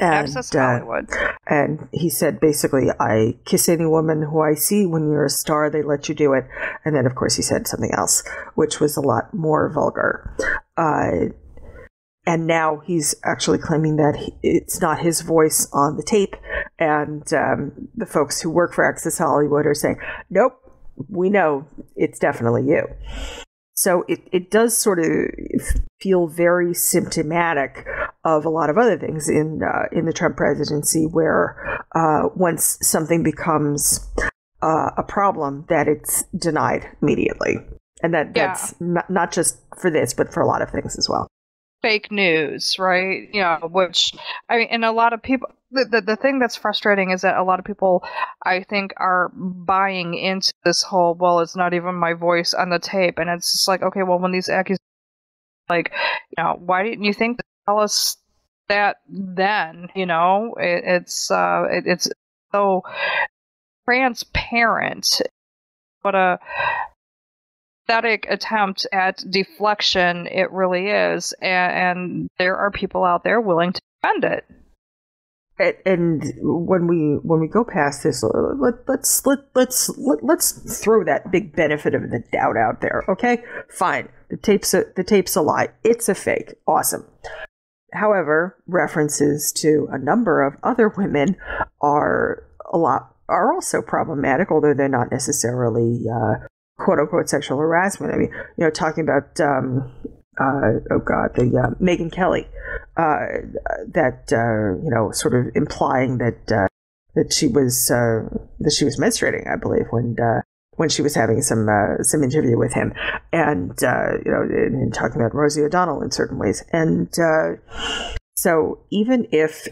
And, Access Hollywood. Uh, and he said, basically, I kiss any woman who I see. When you're a star, they let you do it. And then, of course, he said something else, which was a lot more vulgar. Uh, and now he's actually claiming that he, it's not his voice on the tape. And um, the folks who work for Access Hollywood are saying, nope, we know it's definitely you. So it, it does sort of feel very symptomatic of a lot of other things in uh, in the Trump presidency, where uh, once something becomes uh, a problem, that it's denied immediately. And that, yeah. that's not, not just for this, but for a lot of things as well. Fake news, right? You know, which, I mean, and a lot of people, the, the, the thing that's frustrating is that a lot of people, I think, are buying into this whole, well, it's not even my voice on the tape. And it's just like, okay, well, when these accusations, like, you know, why didn't you think to tell us that then? You know, it, it's, uh, it, it's so transparent. But a pathetic attempt at deflection, it really is. And, and there are people out there willing to defend it. And when we when we go past this, let, let's let let's let, let's throw that big benefit of the doubt out there. Okay, fine. The tape's a, the tape's a lie. It's a fake. Awesome. However, references to a number of other women are a lot are also problematic, although they're not necessarily uh, quote unquote sexual harassment. I mean, you know, talking about. Um, Uh, oh God, the uh, Megyn Kelly, uh, that uh, you know, sort of implying that uh, that she was uh, that she was menstruating, I believe, when uh, when she was having some uh, some interview with him, and uh, you know, and, and talking about Rosie O'Donnell in certain ways, and uh, so even if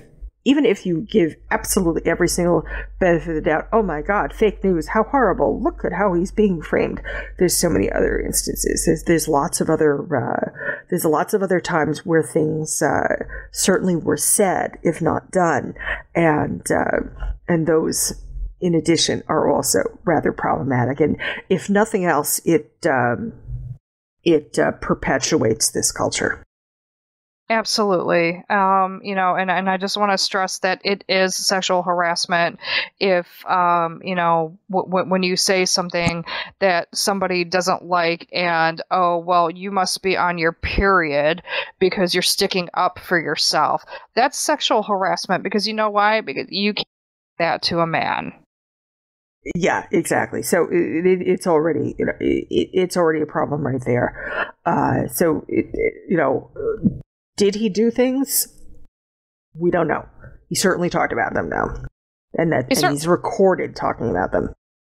even if you give absolutely every single benefit of the doubt, oh my God, fake news, how horrible! Look at how he's being framed. There's so many other instances. There's, there's lots of other. Uh, There's lots of other times where things uh, certainly were said, if not done, and uh, and those, in addition, are also rather problematic. And if nothing else, it um, it uh, perpetuates this culture. Absolutely, um, you know, and and I just want to stress that it is sexual harassment. If um, you know, w- w- when you say something that somebody doesn't like, and oh well, you must be on your period because you're sticking up for yourself. That's sexual harassment, because you know why? Because you can't do that to a man. Yeah, exactly. So it, it, it's already you know it, it's already a problem right there. Uh, so it, it, you know. Did he do things? We don't know. He certainly talked about them, though. And that he's, and he's recorded talking about them.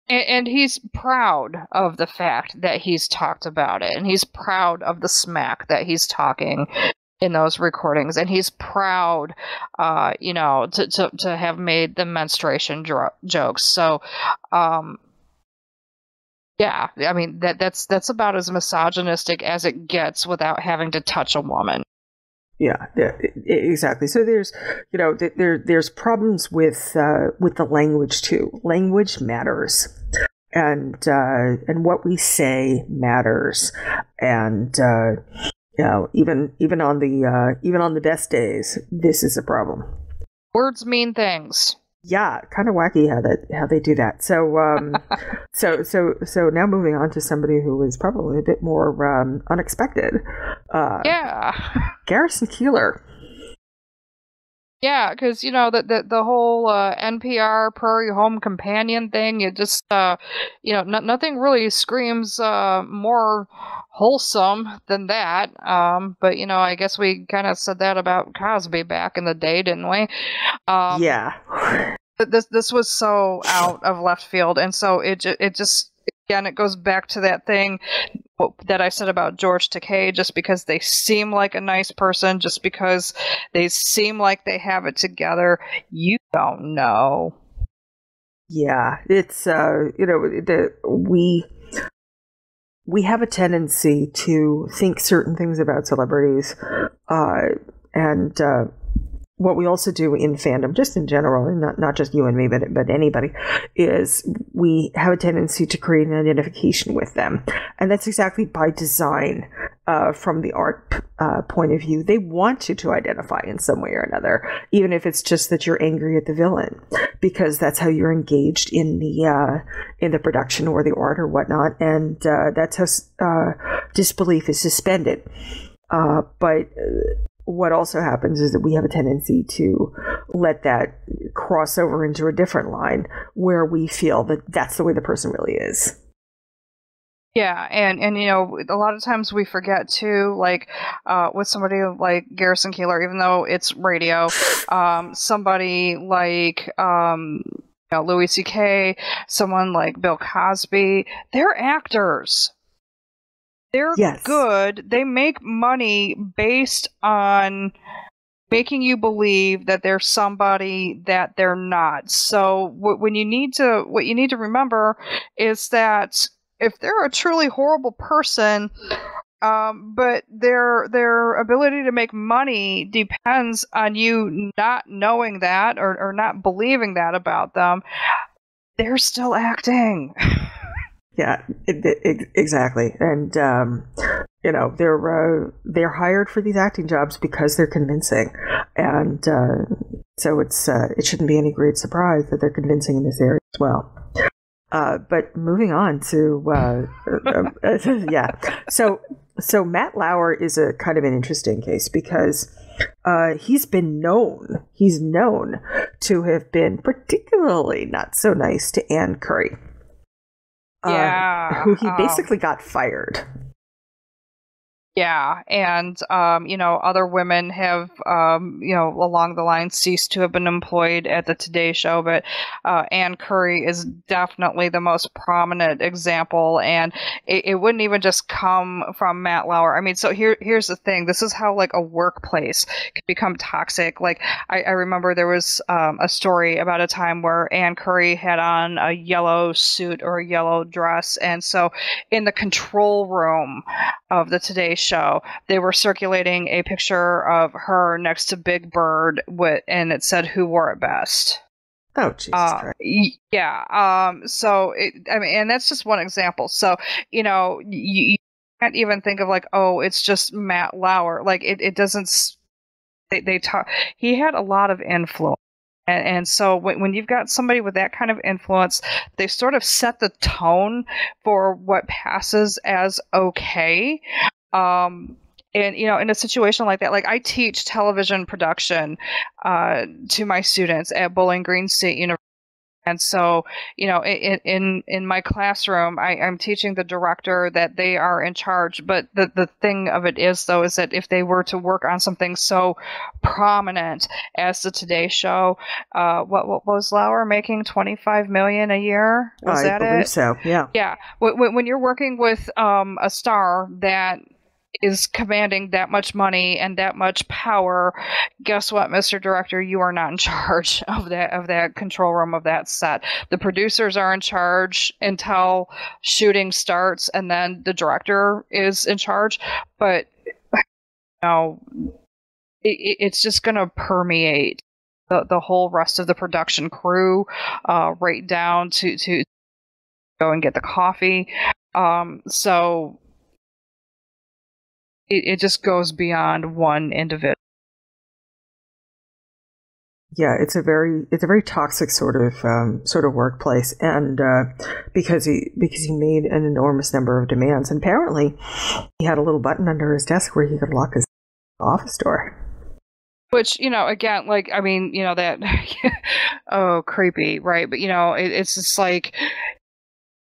And, and he's proud of the fact that he's talked about it. And he's proud of the smack that he's talking in those recordings. And he's proud, uh, you know, to, to, to have made the menstruation dro- jokes. So, um... yeah, I mean, that that's that's about as misogynistic as it gets without having to touch a woman. Yeah, yeah, exactly. So there's, you know, there there's problems with uh, with the language too. Language matters, and uh, and what we say matters, and uh, you know, even even on the uh, even on the best days, this is a problem. Words mean things. Yeah, kind of wacky how that how they do that. So, um, so so so now moving on to somebody who is probably a bit more um, unexpected. Uh, yeah, Garrison Keillor. Yeah, because you know the the, the whole uh, N P R Prairie Home Companion thing. It just uh, you know no, nothing really screams uh, more wholesome than that. Um, but you know, I guess we kind of said that about Cosby back in the day, didn't we? Um, yeah. This this was so out of left field, and so it it just again it goes back to that thing that I said about George Takei. Just because they seem like a nice person, just because they seem like they have it together, you don't know. Yeah, it's uh, you know the we. We have a tendency to think certain things about celebrities, uh, and uh, what we also do in fandom, just in general, and not, not just you and me, but, but anybody, is we have a tendency to create an identification with them. And that's exactly by design. uh, from the art uh, point of view. They want you to identify in some way or another, even if it's just that you're angry at the villain, because that's how you're engaged in the uh, in the production or the art or whatnot, and uh, that's how uh, disbelief is suspended. Uh, but what also happens is that we have a tendency to let that cross over into a different line where we feel that that's the way the person really is. Yeah, and, and you know, a lot of times we forget, too, like, uh, with somebody like Garrison Keillor, even though it's radio, um, somebody like... Um, you know, Louis C K, someone like Bill Cosby, they're actors. They're yes. good. They make money based on making you believe that they're somebody that they're not. So what when you need to what you need to remember is that if they're a truly horrible person, um, but their their ability to make money depends on you not knowing that or, or not believing that about them, they're still acting. Yeah, it, it, exactly. And, um, you know, they're, uh, they're hired for these acting jobs because they're convincing. And uh, so it's uh, it shouldn't be any great surprise that they're convincing in this area as well. Uh, but moving on to, uh, uh, yeah. So, so Matt Lauer is a kind of an interesting case because uh, he's been known, he's known to have been particularly not so nice to Ann Curry. Yeah, uh, who he basically um, got fired. Yeah, and um, you know, other women have, um, you know, along the line ceased to have been employed at the Today Show, but uh, Ann Curry is definitely the most prominent example, and it, it wouldn't even just come from Matt Lauer. I mean, so here, here's the thing: this is how like a workplace can become toxic. Like I, I remember there was um, a story about a time where Ann Curry had on a yellow suit or a yellow dress, and so in the control room of the Today Show. Show they were circulating a picture of her next to Big Bird with, and it said who wore it best. Oh, Jesus uh, Christ. Yeah. Um, so it, I mean, and that's just one example. So you know, you, you can't even think of like, oh, it's just Matt Lauer. Like it, it doesn't. They, they talk. He had a lot of influence. And, and so when, when you've got somebody with that kind of influence, they sort of set the tone for what passes as okay. Um, and, you know, in a situation like that, like I teach television production uh, to my students at Bowling Green State University. And so, you know, in in, in my classroom, I, I'm teaching the director that they are in charge. But the, the thing of it is, though, is that if they were to work on something so prominent as the Today Show, uh, what, what was Lauer making? twenty-five million dollars a year? Was I that believe it? So, yeah. Yeah. When, when you're working with um, a star that is commanding that much money and that much power, guess what, Mister Director, you are not in charge of that of that control room of that set. The producers are in charge until shooting starts, and then the director is in charge. But you know, it, it's just going to permeate the the whole rest of the production crew, uh, right down to to go and get the coffee. Um, so. It just goes beyond one individual. Yeah, it's a very it's a very toxic sort of um, sort of workplace, and uh, because he because he made an enormous number of demands, and apparently he had a little button under his desk where he could lock his office door. Which, you know, again, like I mean, you know that oh, creepy, right? But you know, it, it's just like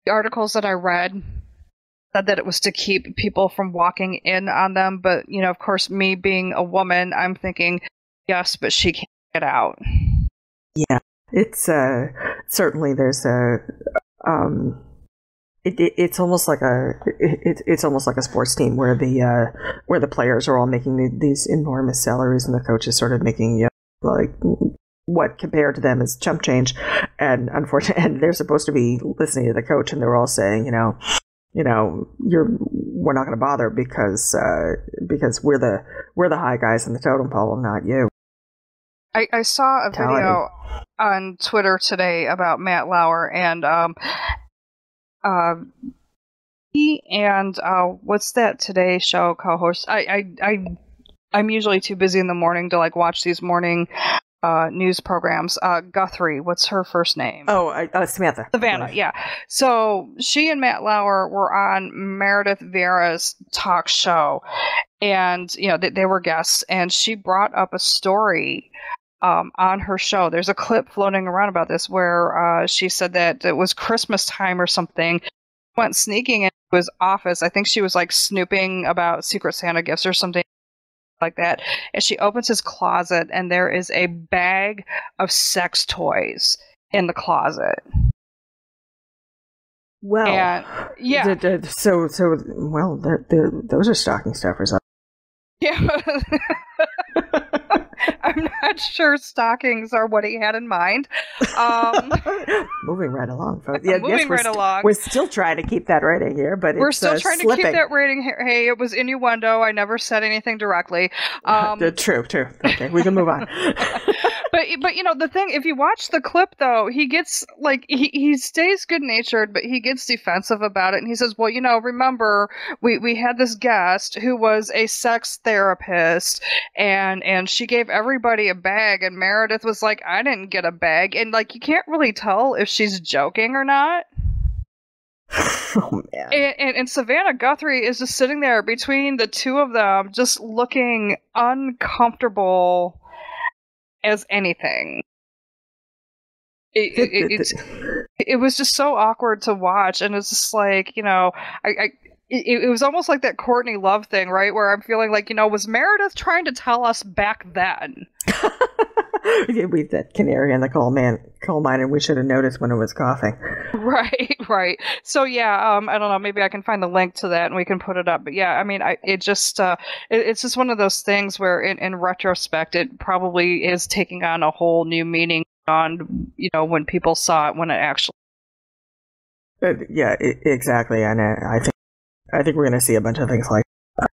the articles that I read said that it was to keep people from walking in on them. But, you know, of course, me being a woman, I'm thinking, yes, but she can't get out. Yeah, it's uh, certainly there's a um, it, it, it's almost like a it, it's almost like a sports team where the uh, where the players are all making the, these enormous salaries and the coach is sort of making, you know, like what compared to them is chump change. And unfortunately, and they're supposed to be listening to the coach, and they're all saying, you know, you know, you're we're not going to bother because uh, because we're the we're the high guys in the totem pole, not you. I, I saw a Talent. video on Twitter today about Matt Lauer, and um, uh, He and uh, what's that Today Show co-host? I, I, I, I'm usually too busy in the morning to like watch these morning uh, news programs. Uh, Guthrie, what's her first name? Oh, uh, uh, Samantha. Savannah, right. Yeah. So she and Matt Lauer were on Meredith Vieira's talk show, and you know they, they were guests, and she brought up a story. Um, on her show, there's a clip floating around about this where uh, she said that it was Christmas time or something. Went sneaking into his office. I think she was like snooping about Secret Santa gifts or something like that. And she opens his closet, and there is a bag of sex toys in the closet. Well, and, yeah. The, the, so, so well, the, the, those are stocking stuffers. Yeah. I'm not sure stockings are what he had in mind. Um, moving right along, folks. Yeah, moving yes, right st- along. We're still trying to keep that rating here, but we're it's, still uh, trying slipping. to keep that rating here. Hey, it was innuendo. I never said anything directly. Um, true, true. Okay, we can move on. but but you know the thing, if you watch the clip though, he gets like he he stays good natured, but he gets defensive about it, and he says, "Well, you know, remember we we had this guest who was a sex therapist, and and she gave." everybody a bag, and Meredith was like, I didn't get a bag, and like you can't really tell if she's joking or not. Oh man. And, and, and Savannah Guthrie is just sitting there between the two of them, just looking uncomfortable as anything. It, it, it, it, it was just so awkward to watch, and it's just like, you know, I, I It, it was almost like that Courtney Love thing, right? Where I'm feeling like, you know, was Meredith trying to tell us back then? We that canary in the coal, man, coal mine, and we should have noticed when it was coughing. Right, right. So, yeah, um, I don't know. Maybe I can find the link to that and we can put it up. But, yeah, I mean, I, it just uh, it, it's just one of those things where, in, in retrospect, it probably is taking on a whole new meaning on, you know, when people saw it, when it actually. Uh, yeah, it, exactly. And uh, I think. I think we're going to see a bunch of things like that.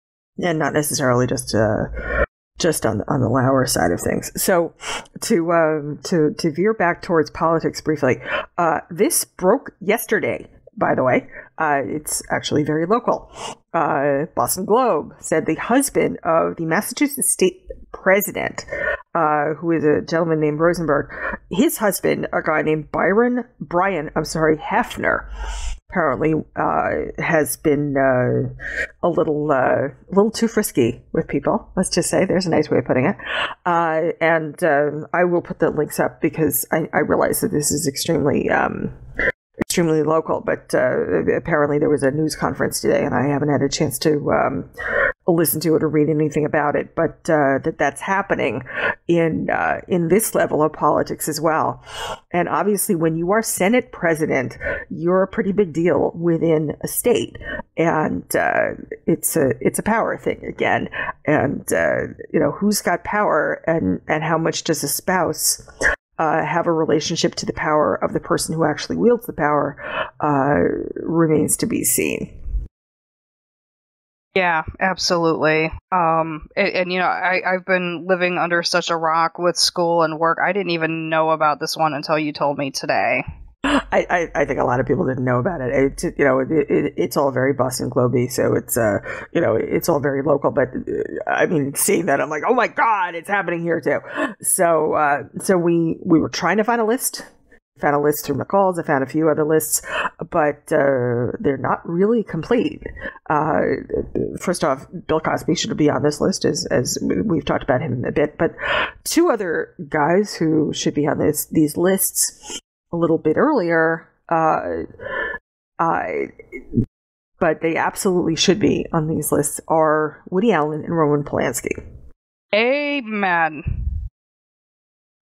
And not necessarily just uh, just on, on the Lauer side of things. So to um, to to veer back towards politics briefly, uh, this broke yesterday, by the way. Uh, it's actually very local. Uh, Boston Globe said the husband of the Massachusetts state president, uh, who is a gentleman named Rosenberg, his husband, a guy named Byron, Brian, I'm sorry, Hefner, apparently uh, has been uh, a little uh, a little too frisky with people. Let's just say there's a nice way of putting it. Uh, and um, I will put the links up because I, I realize that this is extremely um, extremely local. But uh, apparently there was a news conference today, and I haven't had a chance to um, listen to it or read anything about it. But uh, that that's happening in uh, in this level of politics as well. And obviously, when you are Senate president, you're a pretty big deal within a state, and uh, it's a it's a power thing again. And uh, you know who's got power, and and how much does a spouse uh, have a relationship to the power of the person who actually wields the power uh, remains to be seen. Yeah, absolutely. Um, and, and, you know, I, I've been living under such a rock with school and work. I didn't even know about this one until you told me today. I, I, I think a lot of people didn't know about it. It you know, it, it, it's all very Boston Globe-y, so it's, uh, you know, it's all very local. But, uh, I mean, seeing that, I'm like, oh, my God, it's happening here, too. So uh, so we, we were trying to find a list. Found a list through McCall's. I found a few other lists, but uh, they're not really complete. Uh, first off, Bill Cosby should be on this list, as as we've talked about him a bit. But two other guys who should be on this these lists a little bit earlier, uh, I, but they absolutely should be on these lists, are Woody Allen and Roman Polanski. Amen.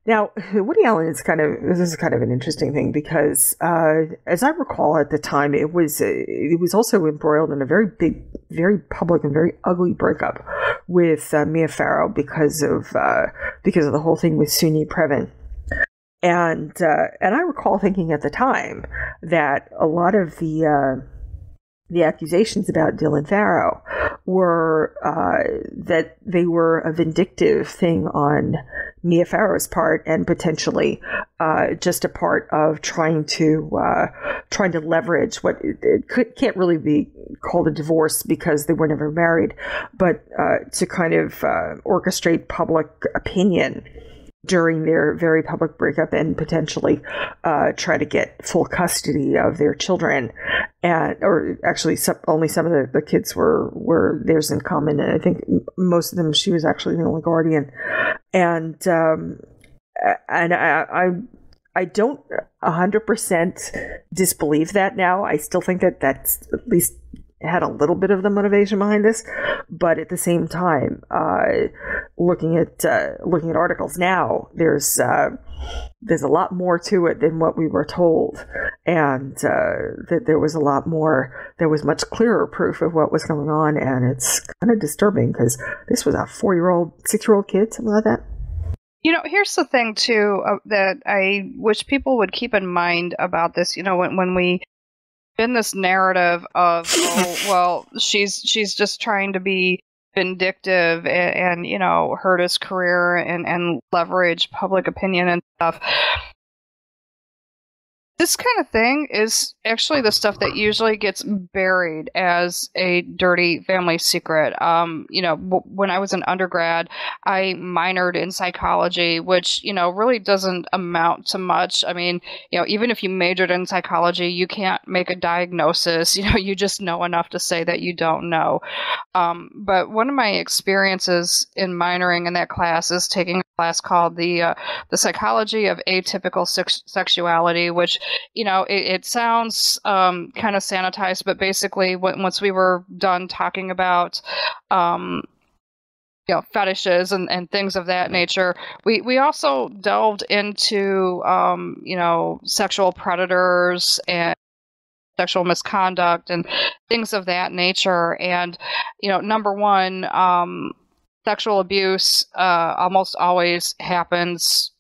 Now, Woody Allen is kind of this is kind of an interesting thing because, uh, as I recall at the time, it was it was also embroiled in a very big, very public and very ugly breakup with uh, Mia Farrow because of uh, because of the whole thing with Suni Previn, and uh, and I recall thinking at the time that a lot of the uh, the accusations about Dylan Farrow were uh, that they were a vindictive thing on Mia Farrow's part, and potentially uh, just a part of trying to uh, trying to leverage what it, it could, can't really be called a divorce because they were never married, but uh, to kind of uh, orchestrate public opinion during their very public breakup, and potentially uh, try to get full custody of their children. And, or actually some, only some of the, the kids were, were theirs in common. And I think most of them, she was actually the only guardian. And, um, and I, I, I don't a hundred percent disbelieve that now. I still think that that's at least had a little bit of the motivation behind this, but at the same time, uh, looking at uh, looking at articles now, there's uh, there's a lot more to it than what we were told, and uh, that there was a lot more. There was much clearer proof of what was going on, and it's kind of disturbing because this was a four-year-old, six-year-old kid, something like that. You know, here's the thing too uh, that I wish people would keep in mind about this. You know, when when we in this narrative of, oh, well, she's she's just trying to be vindictive and, and you know, hurt his career and, and leverage public opinion and stuff. This kind of thing is actually the stuff that usually gets buried as a dirty family secret. Um, you know, w when I was an undergrad, I minored in psychology, which, you know, really doesn't amount to much. I mean, you know, even if you majored in psychology, you can't make a diagnosis. You know, you just know enough to say that you don't know. Um, but one of my experiences in minoring in that class is taking a class called the, uh, the Psychology of Atypical Sex Sexuality, which, you know, it, it sounds um, kind of sanitized, but basically when, once we were done talking about, um, you know, fetishes and, and things of that nature, we, we also delved into, um, you know, sexual predators and sexual misconduct and things of that nature. And, you know, number one, um, sexual abuse uh, almost always happens.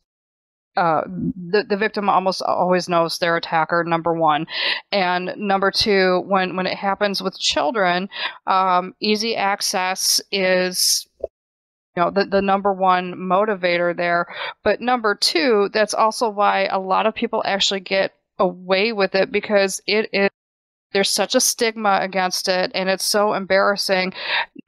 Uh, the, the victim almost always knows their attacker, number one. And number two, when, when it happens with children, um, easy access is, you know, the, the number one motivator there. But number two, that's also why a lot of people actually get away with it, because it is, there's such a stigma against it, and it's so embarrassing.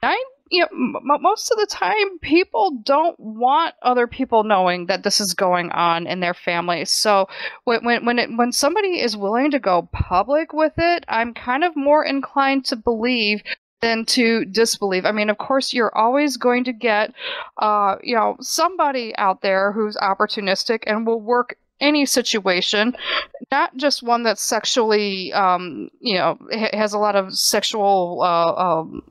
Nine You know, m most of the time, people don't want other people knowing that this is going on in their families. So when when when, it, when somebody is willing to go public with it, I'm kind of more inclined to believe than to disbelieve. I mean, of course, you're always going to get, uh, you know, somebody out there who's opportunistic and will work any situation, not just one that's sexually, um, you know, ha has a lot of sexual. Uh, um,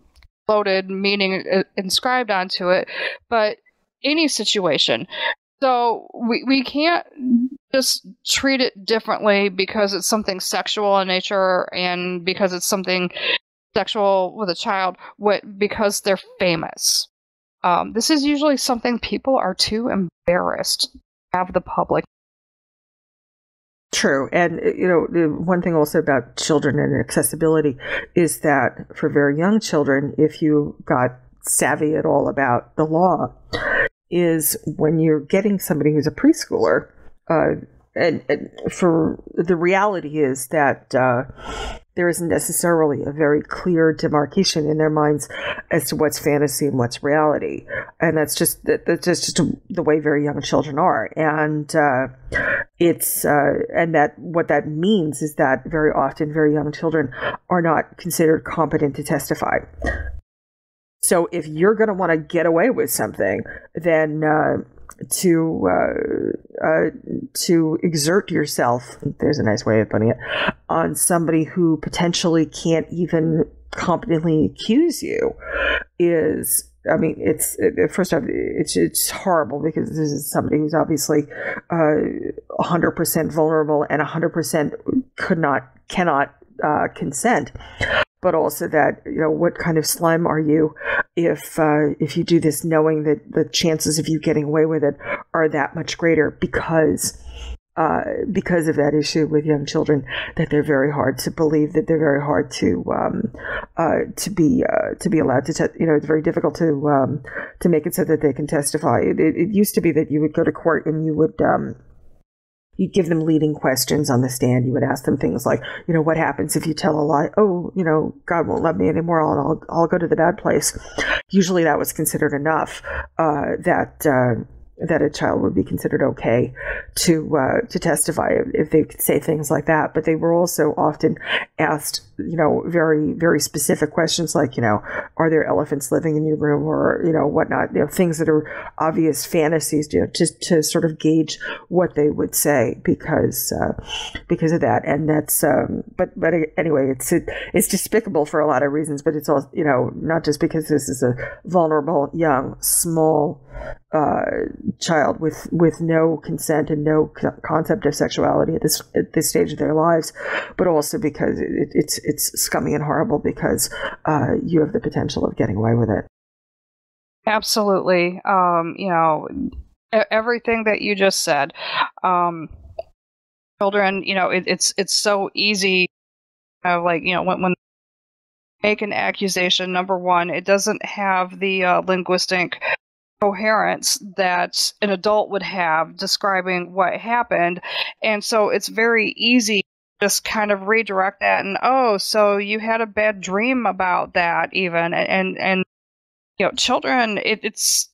loaded meaning inscribed onto it, but any situation. So we, we can't just treat it differently because it's something sexual in nature and because it's something sexual with a child what, because they're famous. Um, this is usually something people are too embarrassed to have the public. True. And, you know, the one thing also about children and accessibility is that for very young children, if you got savvy at all about the law, is when you're getting somebody who's a preschooler, uh, and, and for the reality is that uh, there isn't necessarily a very clear demarcation in their minds as to what's fantasy and what's reality. And that's just, that's just the way very young children are. And uh, it's, uh, and that what that means is that very often very young children are not considered competent to testify. So if you're going to want to get away with something, then, uh, to uh, uh, to exert yourself, there's a nice way of putting it, on somebody who potentially can't even competently accuse you is, I mean, it's, first off, it's, it's horrible because this is somebody who's obviously uh, one hundred percent vulnerable and one hundred percent could not, cannot uh, consent. But also that, you know, what kind of slime are you if uh, if you do this knowing that the chances of you getting away with it are that much greater because uh, because of that issue with young children, that they're very hard to believe, that they're very hard to um, uh, to be uh, to be allowed to, te- you know, it's very difficult to um, to make it so that they can testify. It, it, it used to be that you would go to court and you would. Um, You'd give them leading questions on the stand. You would ask them things like, you know, what happens if you tell a lie? Oh, you know, God won't love me anymore. I'll I'll, I'll go to the bad place. Usually that was considered enough uh, that uh, that a child would be considered okay to uh, to testify if they could say things like that. But they were also often asked, you know, very, very specific questions like, you know, are there elephants living in your room, or, you know, whatnot, you know, things that are obvious fantasies, you know, just to, to sort of gauge what they would say because, uh, because of that. And that's, um, but, but anyway, it's, it, it's despicable for a lot of reasons, but it's all, you know, not just because this is a vulnerable, young, small, uh, child with, with no consent and no concept of sexuality at this, at this stage of their lives, but also because it, it's, it's scummy and horrible because uh, you have the potential of getting away with it. Absolutely. Um, you know, everything that you just said. Um, children, you know, it, it's it's so easy. Uh, like, you know, when, when they make an accusation, number one, it doesn't have the uh, linguistic coherence that an adult would have describing what happened. And so it's very easy just kind of redirect that, and oh, so you had a bad dream about that, even, and and, and you know, children, it, it's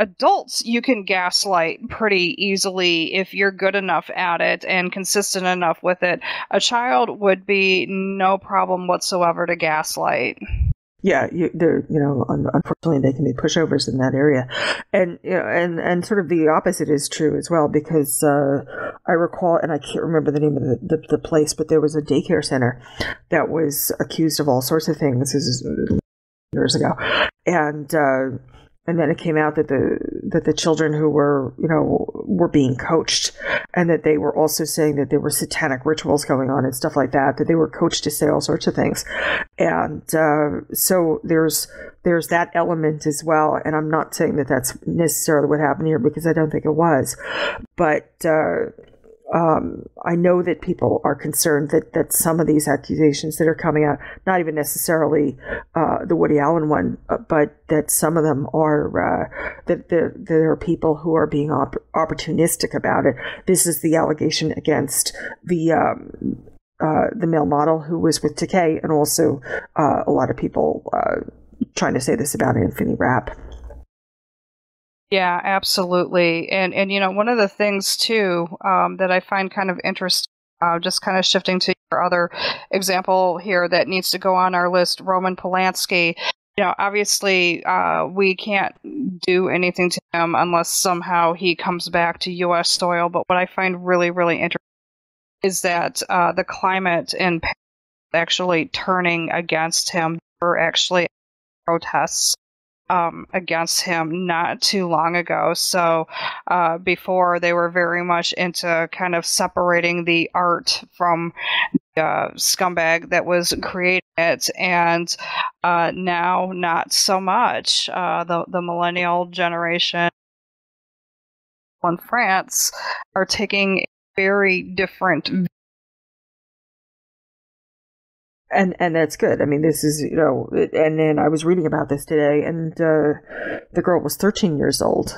adults you can gaslight pretty easily if you're good enough at it and consistent enough with it. A child would be no problem whatsoever to gaslight. Yeah, you, they're, you know, unfortunately, they can be pushovers in that area, and you know, and, and sort of the opposite is true as well, because uh, I recall, and I can't remember the name of the, the, the place, but there was a daycare center that was accused of all sorts of things. This is years ago, and uh, and then it came out that the that the children who were, you know, were being coached, and that they were also saying that there were satanic rituals going on and stuff like that, that they were coached to say all sorts of things. And uh, so there's there's that element as well. And I'm not saying that that's necessarily what happened here, because I don't think it was. But uh, um, I know that people are concerned that, that some of these accusations that are coming out, not even necessarily uh, the Woody Allen one, uh, but that some of them are, uh, that there, there are people who are being op- opportunistic about it. This is the allegation against the... Um, Uh, the male model who was with Takei, and also uh, a lot of people uh, trying to say this about Anthony Rapp. Yeah, absolutely. And, and you know, one of the things, too, um, that I find kind of interesting, uh, just kind of shifting to your other example here that needs to go on our list, Roman Polanski. You know, obviously, uh, we can't do anything to him unless somehow he comes back to U S soil. But what I find really, really interesting is that uh, the climate in Paris actually turning against him. There were actually protests um, against him not too long ago. So uh, before, they were very much into kind of separating the art from the uh, scumbag that was creating it, and uh, now not so much. Uh, the, the millennial generation in France are taking very different, and and that's good. I mean, this is, you know, and then I was reading about this today, and uh, the girl was thirteen years old,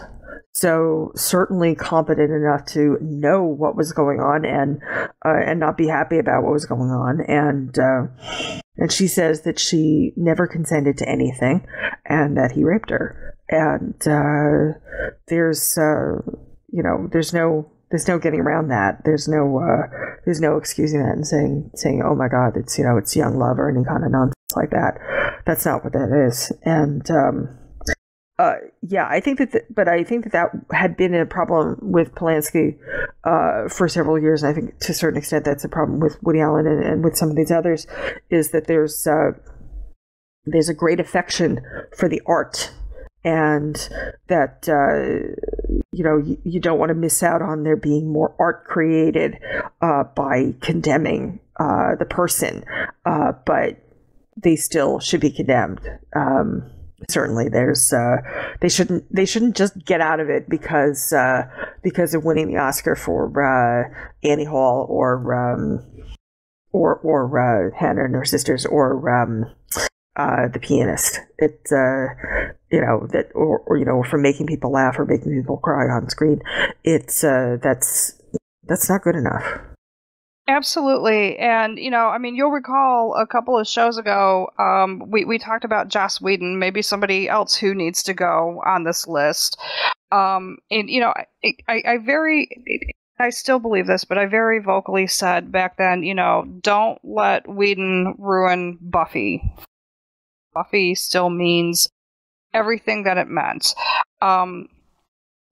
so certainly competent enough to know what was going on, and uh, and not be happy about what was going on, and uh, and she says that she never consented to anything, and that he raped her, and uh, there's uh, you know, there's no. There's no getting around that. There's no, uh, there's no excusing that and saying, saying, oh my God, it's, you know, it's young love or any kind of nonsense like that. That's not what that is. And, um, uh, yeah, I think that, the, but I think that that had been a problem with Polanski, uh, for several years. And I think to a certain extent, that's a problem with Woody Allen and, and with some of these others, is that there's, uh, there's a great affection for the art, and that, uh, you know, you, you don't want to miss out on there being more art created uh, by condemning uh, the person, uh, but they still should be condemned. Um, certainly there's uh, they shouldn't they shouldn't just get out of it because uh, because of winning the Oscar for uh, Annie Hall or um, or or uh, Hannah and Her Sisters or um, uh, The Pianist. It uh, you know that or, or you know for making people laugh or making people cry on screen. It's uh, that's that's not good enough. Absolutely. And, you know, I mean, you'll recall a couple of shows ago, um, we, we talked about Joss Whedon, maybe somebody else who needs to go on this list. Um, and, you know, I, I, I very, I still believe this, but I very vocally said back then, you know, don't let Whedon ruin Buffy. Buffy still means everything that it meant. Um,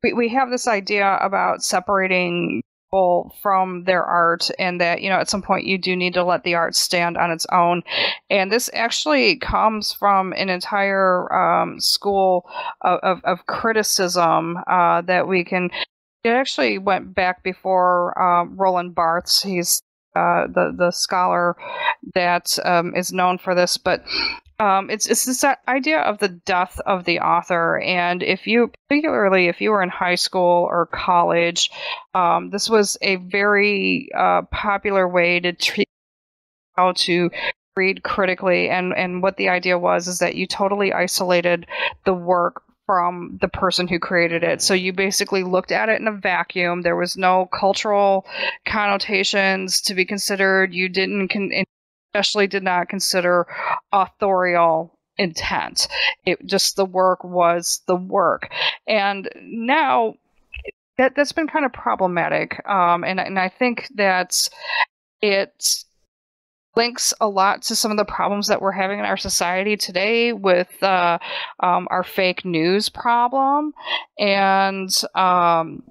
we, we have this idea about separating from their art, and that, you know, at some point you do need to let the art stand on its own. And this actually comes from an entire um, school of, of, of criticism uh, that we can. It actually went back before uh, Roland Barthes. He's uh, the the scholar that um, is known for this, but. Um, it's it's this idea of the death of the author, and if you, particularly if you were in high school or college, um, this was a very uh, popular way to treat how to read critically, and, and what the idea was is that you totally isolated the work from the person who created it. So you basically looked at it in a vacuum. There was no cultural connotations to be considered. You didn't... Con- especially did not consider authorial intent. It just, the work was the work. And now that that's been kind of problematic. Um, and, and I think that it links a lot to some of the problems that we're having in our society today with uh, um, our fake news problem. And, um,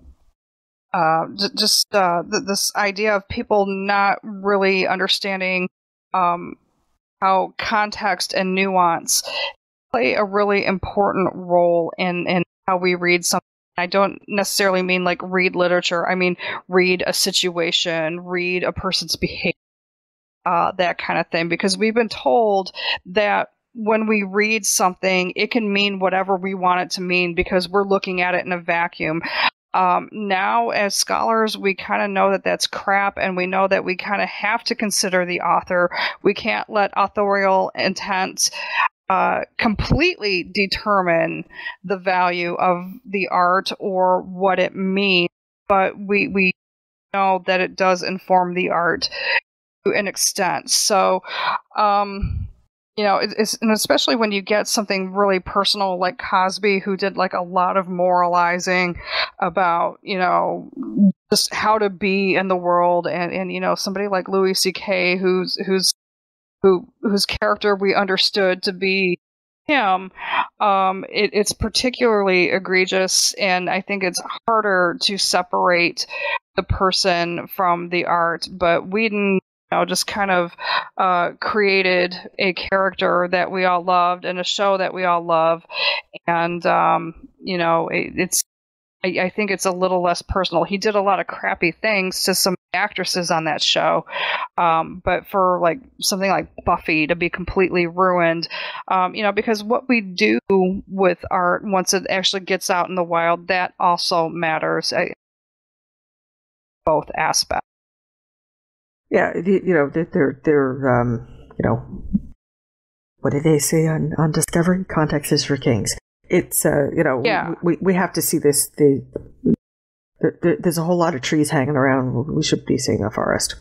uh, just uh, th- this idea of people not really understanding Um, how context and nuance play a really important role in, in how we read something. I don't necessarily mean like read literature. I mean read a situation, read a person's behavior, uh, that kind of thing. Because we've been told that when we read something, it can mean whatever we want it to mean because we're looking at it in a vacuum. Um, now, as scholars, we kind of know that that's crap, and we know that we kind of have to consider the author. We can't let authorial intent uh, completely determine the value of the art or what it means, but we, we know that it does inform the art to an extent. So, um... you know, it's, and especially when you get something really personal like Cosby, who did like a lot of moralizing about, you know, just how to be in the world, and, and you know, somebody like Louis C K, who's who's who whose character we understood to be him. Um, it, it's particularly egregious, and I think it's harder to separate the person from the art. But Whedon, you know, just kind of uh, created a character that we all loved and a show that we all love. And, um, you know, it, it's, I, I think it's a little less personal. He did a lot of crappy things to some actresses on that show. Um, but for like something like Buffy to be completely ruined, um, you know, because what we do with art, once it actually gets out in the wild, that also matters. I, both aspects. Yeah, you know, they're, they're um, you know, what did they say on, on Discovery? Context is for kings. It's, uh, you know, yeah. we we have to see this. The, the There's a whole lot of trees hanging around. We should be seeing a forest.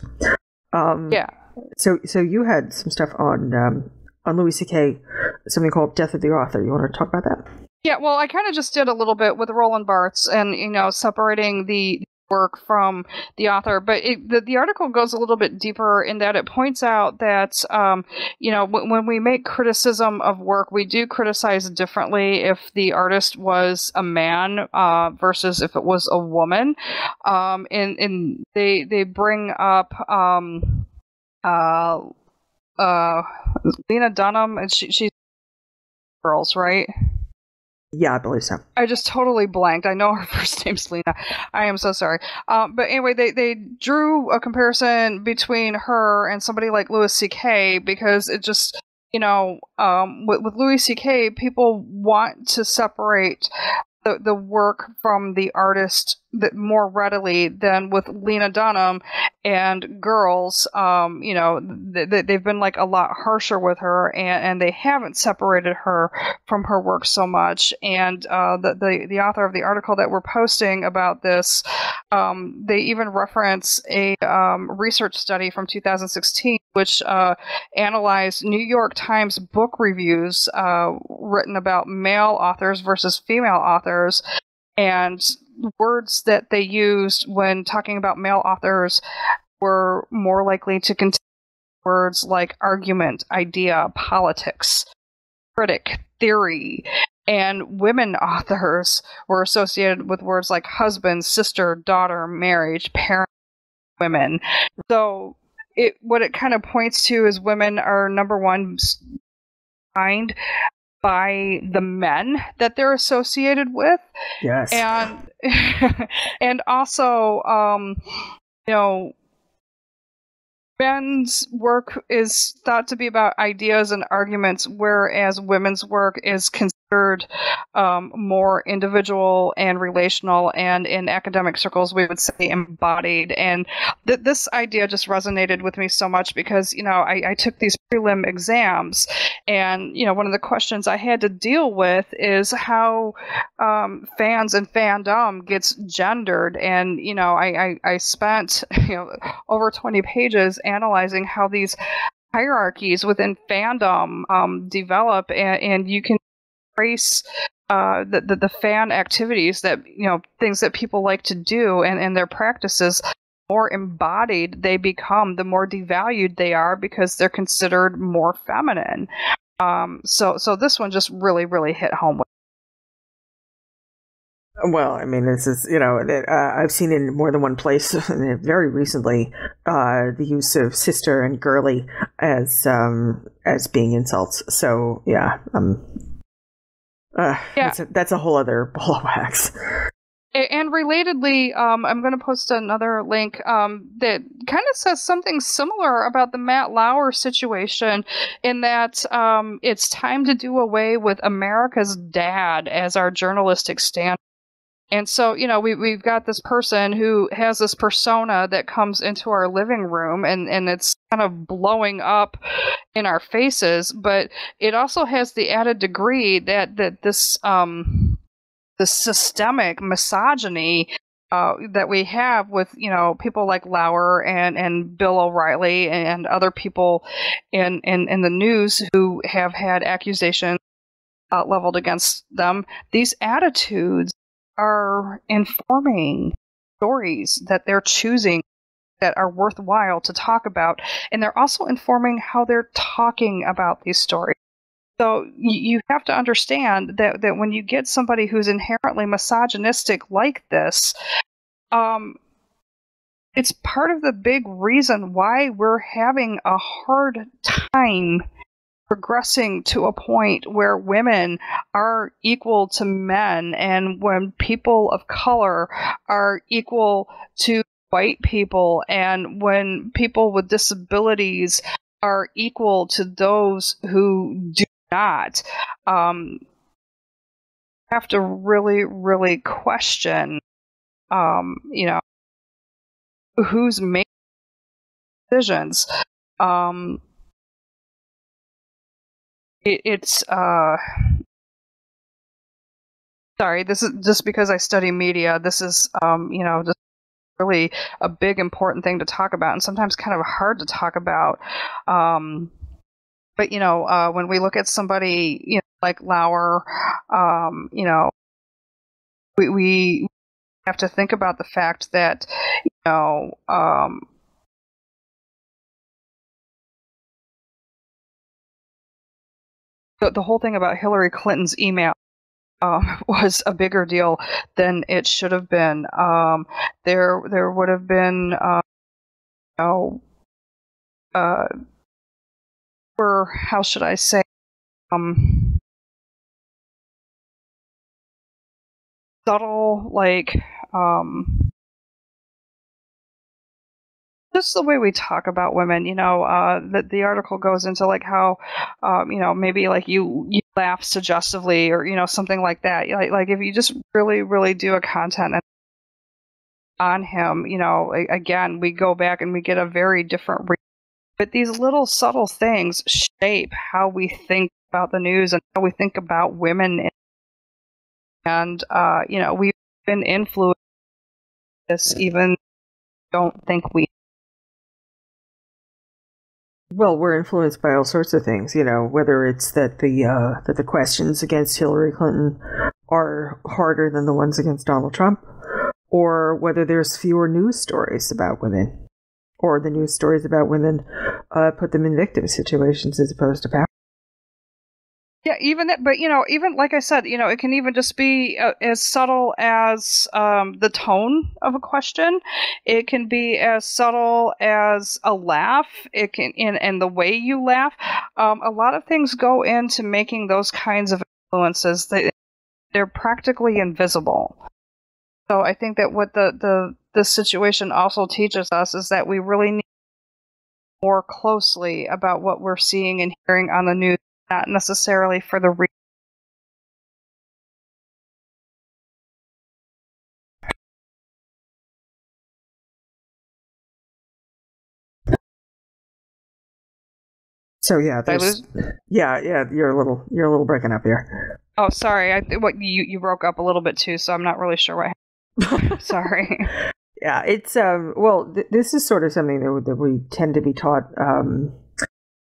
Um, yeah. So so you had some stuff on, um, on Louis C K, something called Death of the Author. You want to talk about that? Yeah, well, I kind of just did a little bit with Roland Barthes and, you know, separating the work from the author, but it, the, the article goes a little bit deeper in that it points out that um, you know w- when we make criticism of work, we do criticize differently if the artist was a man uh, versus if it was a woman, um, and, and they they bring up um, uh, uh, Lena Dunham, and she she's girls, right? Yeah, I believe so. I just totally blanked. I know her first name's Lena. I am so sorry. Um, but anyway, they, they drew a comparison between her and somebody like Louis C K because it just you know, um, with, with Louis C K, people want to separate the, the work from the artist that more readily than with Lena Dunham and Girls. Um, you know, th- th- they've been like a lot harsher with her, and, and they haven't separated her from her work so much. And uh, the, the the author of the article that we're posting about this, um, they even reference a um, research study from two thousand sixteen, which uh, analyzed New York Times book reviews uh, written about male authors versus female authors, and words that they used when talking about male authors were more likely to contain words like argument, idea, politics, critic, theory, and women authors were associated with words like husband, sister, daughter, marriage, parent, women. So it, what it kind of points to is women are, number one, behind by the men that they're associated with. Yes. And and also, um, you know, men's work is thought to be about ideas and arguments, whereas women's work is considered um, more individual and relational, and in academic circles we would say embodied. And th- this idea just resonated with me so much because, you know, I, I took these prelim exams, and, you know, one of the questions I had to deal with is how um, fans and fandom gets gendered. And, you know, I, I, I spent, you know, over twenty pages analyzing how these hierarchies within fandom um, develop, and, and you can trace uh, the, the, the fan activities that, you know, things that people like to do and, and their practices. More embodied they become, the more devalued they are because they're considered more feminine. Um, so, so this one just really, really hit home. Well, I mean, this is, you know, uh, I've seen in more than one place very recently uh, the use of sister and girly as um, as being insults. So, yeah, um, uh, yeah. That's, a, that's a whole other ball of wax. And relatedly, um, I'm going to post another link um, that kind of says something similar about the Matt Lauer situation, in that um, it's time to do away with America's dad as our journalistic standard. And so, you know, we, we've got this person who has this persona that comes into our living room, and, and it's kind of blowing up in our faces. But it also has the added degree that, that this... Um, the systemic misogyny uh, that we have with, you know, people like Lauer and, and Bill O'Reilly and other people in, in, in the news who have had accusations uh, leveled against them. These attitudes are informing stories that they're choosing that are worthwhile to talk about. And they're also informing how they're talking about these stories. So you have to understand that, that when you get somebody who's inherently misogynistic like this, um, it's part of the big reason why we're having a hard time progressing to a point where women are equal to men, and when people of color are equal to white people, and when people with disabilities are equal to those who do not. Um, have to really, really question, um, you know, who's making decisions. Um, it, it's uh, sorry, this is just because I study media. This is, um, you know, just really a big important thing to talk about, and sometimes kind of hard to talk about. Um, But, you know, uh, when we look at somebody, you know, like Lauer, um, you know, we, we have to think about the fact that, you know, um, the, the whole thing about Hillary Clinton's email um, was a bigger deal than it should have been. Um, there, there would have been, uh, you know, uh, or how should I say, um, subtle, like, um, just the way we talk about women, you know, uh, the, the article goes into like how, um, you know, maybe like you, you laugh suggestively or, you know, something like that. Like, like if you just really, really do a content on him, you know, again, we go back and we get a very different reaction. But these little subtle things shape how we think about the news and how we think about women. And, uh, you know, we've been influenced by this even don't think we. Well, we're influenced by all sorts of things, you know, whether it's that the uh, that the questions against Hillary Clinton are harder than the ones against Donald Trump, or whether there's fewer news stories about women, or the news stories about women uh, put them in victim situations as opposed to power. Yeah, even that, but you know, even like I said, you know, it can even just be uh, as subtle as um, the tone of a question. It can be as subtle as a laugh. It can, and, and the way you laugh. Um, a lot of things go into making those kinds of influences. They, they're practically invisible. So I think that what the the this situation also teaches us is that we really need to more closely about what we're seeing and hearing on the news. Not necessarily for the reason. So yeah, there's, yeah, yeah. You're a little, you're a little breaking up here. Oh, sorry. I what you you broke up a little bit too, so I'm not really sure what happened. Sorry. Yeah, it's um. Well, th this is sort of something that that we tend to be taught. Um,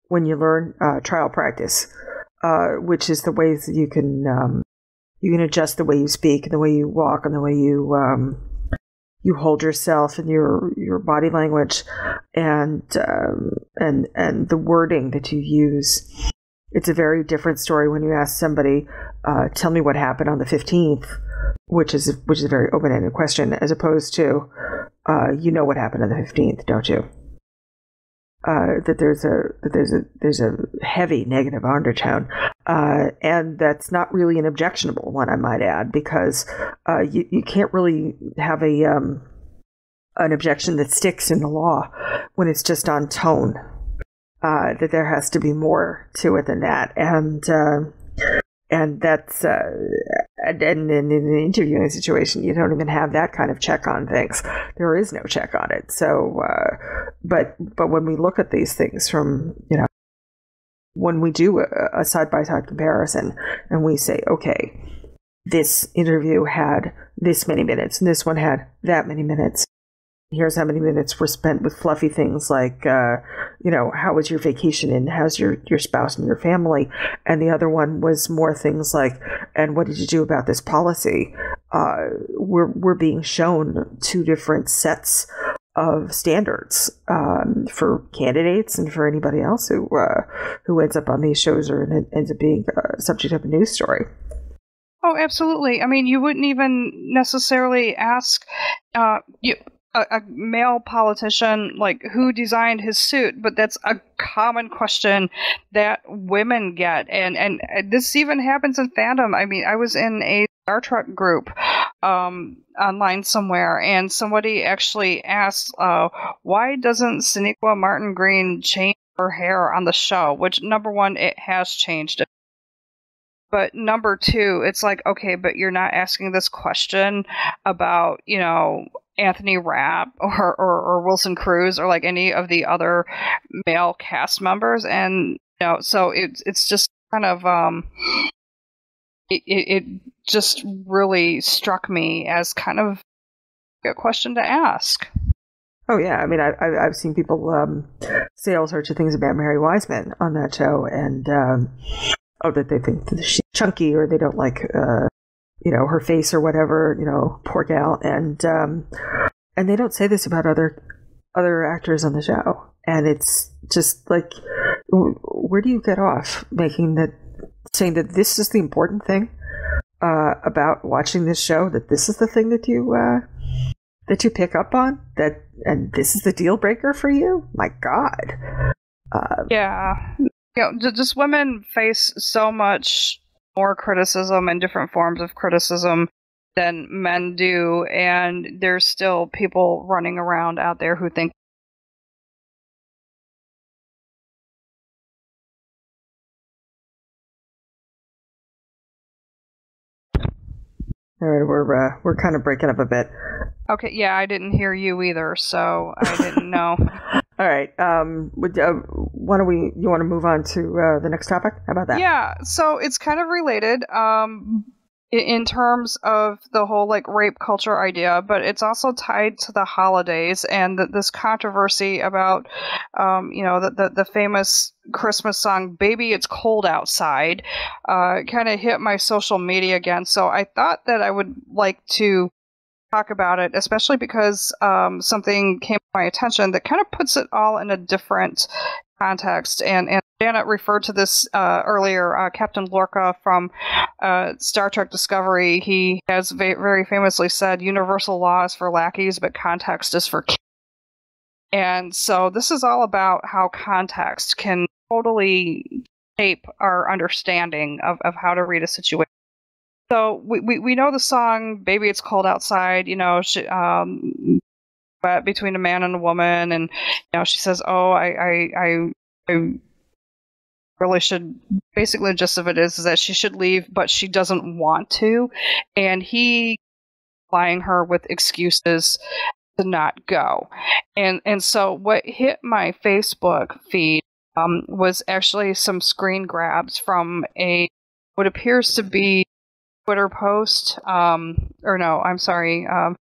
when you learn uh, trial practice, uh, which is the ways that you can, um, you can adjust the way you speak and the way you walk and the way you, um, you hold yourself and your, your body language and, um, and, and the wording that you use. It's a very different story when you ask somebody, uh, tell me what happened on the fifteenth, which is, which is a very open-ended question as opposed to, uh, you know what happened on the fifteenth, don't you? Uh, that there's a that there's a there's a heavy negative undertone, uh, and that's not really an objectionable one, I might add, because uh, you you can't really have a um, an objection that sticks in the law when it's just on tone. Uh, that there has to be more to it than that, and uh, and that's uh, and, and in an interviewing situation, you don't even have that kind of check on things. There is no check on it, so. Uh, But but when we look at these things from, you know, when we do a side-by-side comparison and we say, okay, this interview had this many minutes and this one had that many minutes. Here's how many minutes were spent with fluffy things like, uh, you know, how was your vacation and how's your, your spouse and your family? And the other one was more things like, and what did you do about this policy? Uh, we're, we're being shown two different sets of standards um, for candidates and for anybody else who uh, who ends up on these shows or in, ends up being a subject of a news story. Oh, absolutely. I mean, you wouldn't even necessarily ask uh, you, a, a male politician, like, who designed his suit, but that's a common question that women get. And, and this even happens in fandom. I mean, I was in a Star Trek group um, online somewhere, and somebody actually asked, uh, why doesn't Sonequa Martin Green change her hair on the show? Which, number one, it has changed. But number two, it's like, okay, but you're not asking this question about, you know, Anthony Rapp or, or, or Wilson Cruz or like any of the other male cast members. And, you know, so it, it's just kind of, um, it, it, it just really struck me as kind of a question to ask. Oh, yeah. I mean, I, I, I've seen people um, say all sorts of things about Mary Wiseman on that show and, um, oh, that they think that she's chunky or they don't like, uh, you know, her face or whatever, you know, poor gal. And, um, and they don't say this about other, other actors on the show. And it's just like, where do you get off making that, saying that this is the important thing? Uh, about watching this show, that this is the thing that you uh, that you pick up on, that and this is the deal breaker for you. My God, um, yeah, you know, just women face so much more criticism and different forms of criticism than men do, and there's still people running around out there who think All right, we're uh, we're kind of breaking up a bit. Okay, yeah, I didn't hear you either, so I didn't know. All right, um, would, uh, why don't we? You want to move on to uh, the next topic? How about that? Yeah, so it's kind of related, um, in terms of the whole like rape culture idea, but it's also tied to the holidays and the, this controversy about, um, you know, the the, the famous Christmas song "Baby It's Cold Outside," uh, kind of hit my social media again. So I thought that I would like to talk about it, especially because um, something came to my attention that kind of puts it all in a different context. And, and Janet referred to this uh, earlier. Uh, Captain Lorca from uh, Star Trek Discovery, he has va- very famously said, "Universal law is for lackeys, but context is for kids." And so this is all about how context can totally shape our understanding of, of how to read a situation. So we, we, we know the song, "Baby It's Cold Outside," you know, she, um, but between a man and a woman. And, you know, she says, oh, I, I, I, I really should, basically the gist of it is, is that she should leave, but she doesn't want to. And he plying her with excuses to not go. And, and so what hit my Facebook feed um, was actually some screen grabs from a, what appears to be Twitter post, um, or no, I'm sorry, um,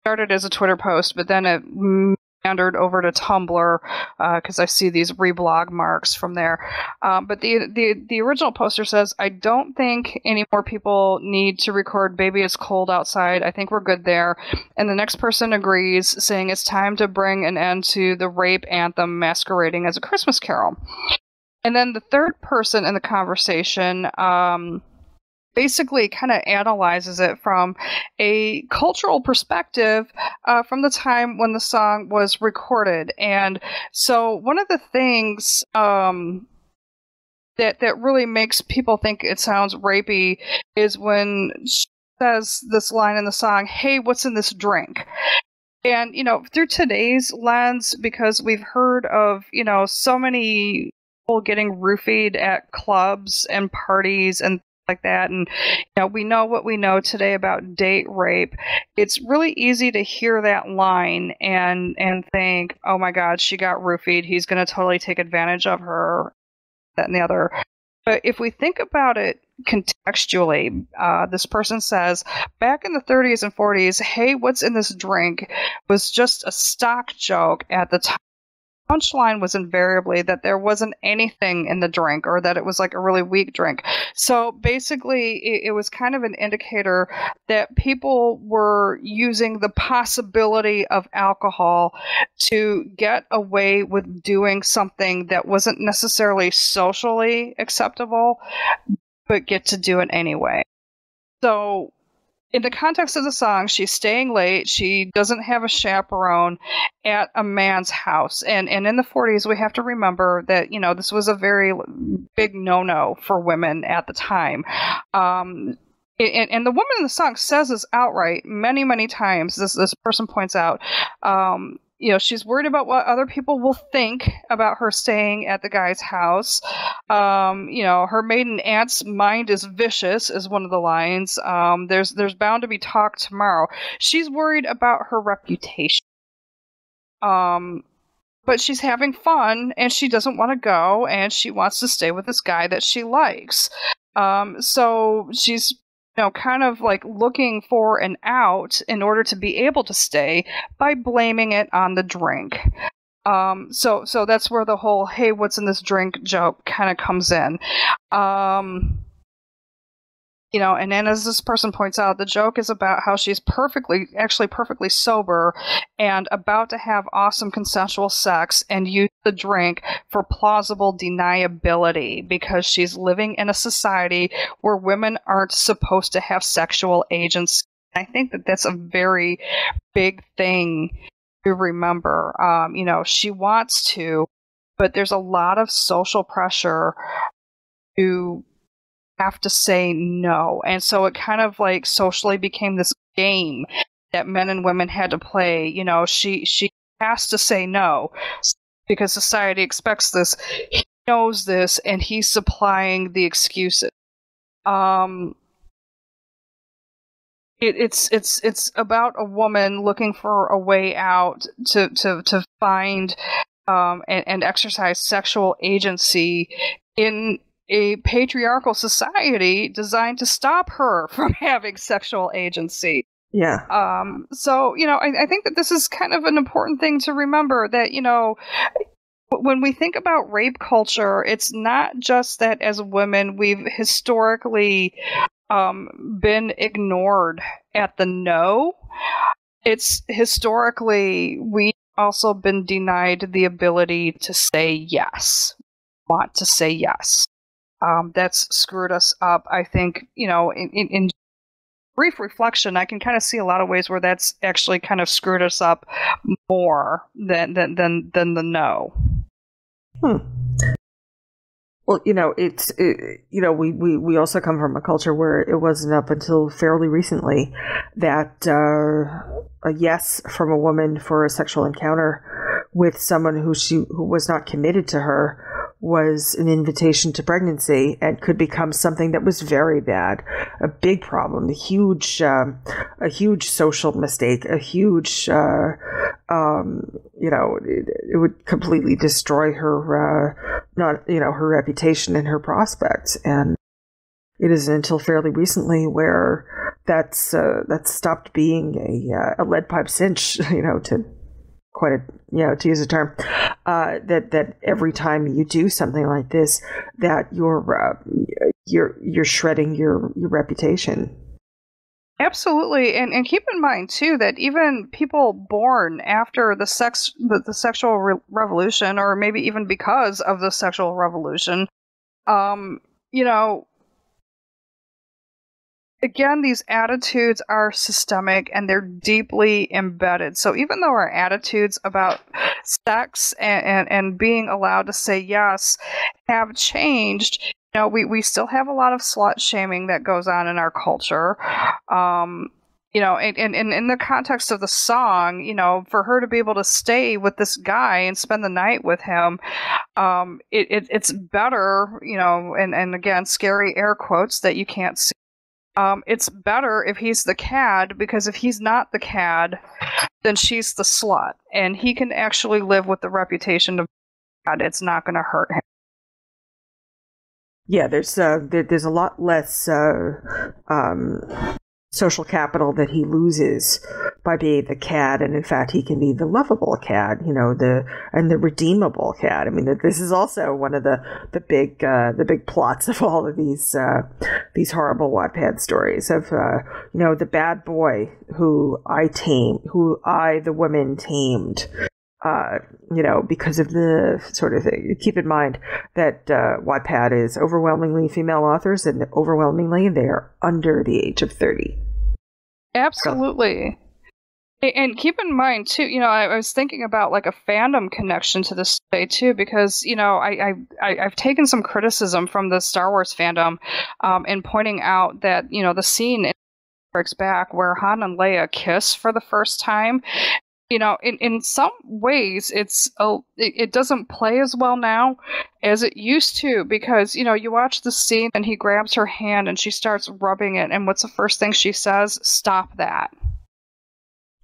started as a Twitter post, but then it meandered over to Tumblr because uh, I see these reblog marks from there. Um, but the, the the original poster says, "I don't think any more people need to record 'Baby It's Cold Outside.' I think we're good there." And the next person agrees, saying, "It's time to bring an end to the rape anthem masquerading as a Christmas carol." And then the third person in the conversation Um, basically kind of analyzes it from a cultural perspective uh, from the time when the song was recorded. And so one of the things um, that that really makes people think it sounds rapey is when she says this line in the song, "Hey, what's in this drink?" And, you know, through today's lens, because we've heard of, you know, so many people getting roofied at clubs and parties and like that, and you know, we know what we know today about date rape. It's really easy to hear that line and and think, oh my god, she got roofied, he's going to totally take advantage of her, that and the other. But if we think about it contextually, uh, this person says, back in the thirties and forties, "Hey, what's in this drink?" was just a stock joke at the time. Punchline was invariably that there wasn't anything in the drink, or that it was like a really weak drink. So basically, it, it was kind of an indicator that people were using the possibility of alcohol to get away with doing something that wasn't necessarily socially acceptable, but get to do it anyway. So in the context of the song, she's staying late, she doesn't have a chaperone at a man's house. And and in the forties, we have to remember that, you know, this was a very big no-no for women at the time. Um, and, and the woman in the song says this outright many, many times, this this person points out, um, you know, she's worried about what other people will think about her staying at the guy's house. Um, you know, her maiden aunt's mind is vicious is one of the lines. Um, there's there's bound to be talk tomorrow. She's worried about her reputation. Um, but she's having fun, and she doesn't want to go, and she wants to stay with this guy that she likes. Um, so she's, you know, kind of like looking for an out in order to be able to stay by blaming it on the drink. Um, so, so that's where the whole, "Hey, what's in this drink?" joke kind of comes in. Um, you know, and then as this person points out, the joke is about how she's perfectly, actually perfectly sober and about to have awesome consensual sex and use the drink for plausible deniability because she's living in a society where women aren't supposed to have sexual agency. I think that that's a very big thing to remember. Um, you know, she wants to, but there's a lot of social pressure to have to say no. And so it kind of like socially became this game that men and women had to play. You know, she she has to say no because society expects this. He knows this, and he's supplying the excuses. Um, It, it's it's it's about a woman looking for a way out to to to find um, and, and exercise sexual agency in a patriarchal society designed to stop her from having sexual agency. Yeah. Um. So, you know, I, I think that this is kind of an important thing to remember, that, you know, when we think about rape culture, it's not just that as women we've historically um, been ignored at the no. It's historically we've also been denied the ability to say yes. Want to say yes. Um, that's screwed us up. I think, you know, in, in, in brief reflection, I can kind of see a lot of ways where that's actually kind of screwed us up more than than than, than the no. Hmm. Well, you know, it's it, you know we, we, we also come from a culture where it wasn't up until fairly recently that uh, a yes from a woman for a sexual encounter with someone who she who was not committed to her was an invitation to pregnancy and could become something that was very bad, a big problem, a huge, um, a huge social mistake, a huge, uh, um, you know, it, it would completely destroy her, uh, not, you know, her reputation and her prospects. And it isn't until fairly recently where that's uh, that's stopped being a, uh, a lead pipe cinch, you know, to. Quite a, you know, to use a term, uh, that, that every time you do something like this, that you're, uh, you're, you're shredding your, your reputation. Absolutely. And, and keep in mind too, that even people born after the sex, the, the sexual re- revolution, or maybe even because of the sexual revolution, um, you know, again, these attitudes are systemic and they're deeply embedded. So even though our attitudes about sex and, and, and being allowed to say yes have changed, you know, we, we still have a lot of slut shaming that goes on in our culture. Um, you know, and, and, and in the context of the song, you know, for her to be able to stay with this guy and spend the night with him, um, it, it, it's better, you know, and, and again, scary air quotes that you can't see. Um, it's better if he's the cad, because if he's not the cad, then she's the slut. And he can actually live with the reputation of God. It's not going to hurt him. Yeah, there's uh, there, there's a lot less uh, um, social capital that he loses by being the cad. And in fact, he can be the lovable cad, you know, the and the redeemable cad. I mean, this is also one of the the big uh, the big plots of all of these uh, these horrible Wattpad stories of uh, you know, the bad boy who I tamed, who I the woman tamed. Uh, you know, because of the sort of thing. Keep in mind that uh, Wattpad is overwhelmingly female authors, and overwhelmingly they are under the age of thirty. Absolutely. So. And keep in mind, too, you know, I was thinking about like a fandom connection to this today, too, because, you know, I, I, I've taken some criticism from the Star Wars fandom um, in pointing out that, you know, the scene in Breaks Back where Han and Leia kiss for the first time. You know, in, in some ways, it's a, it doesn't play as well now as it used to, because, you know, you watch the scene and he grabs her hand and she starts rubbing it. And what's the first thing she says? Stop that.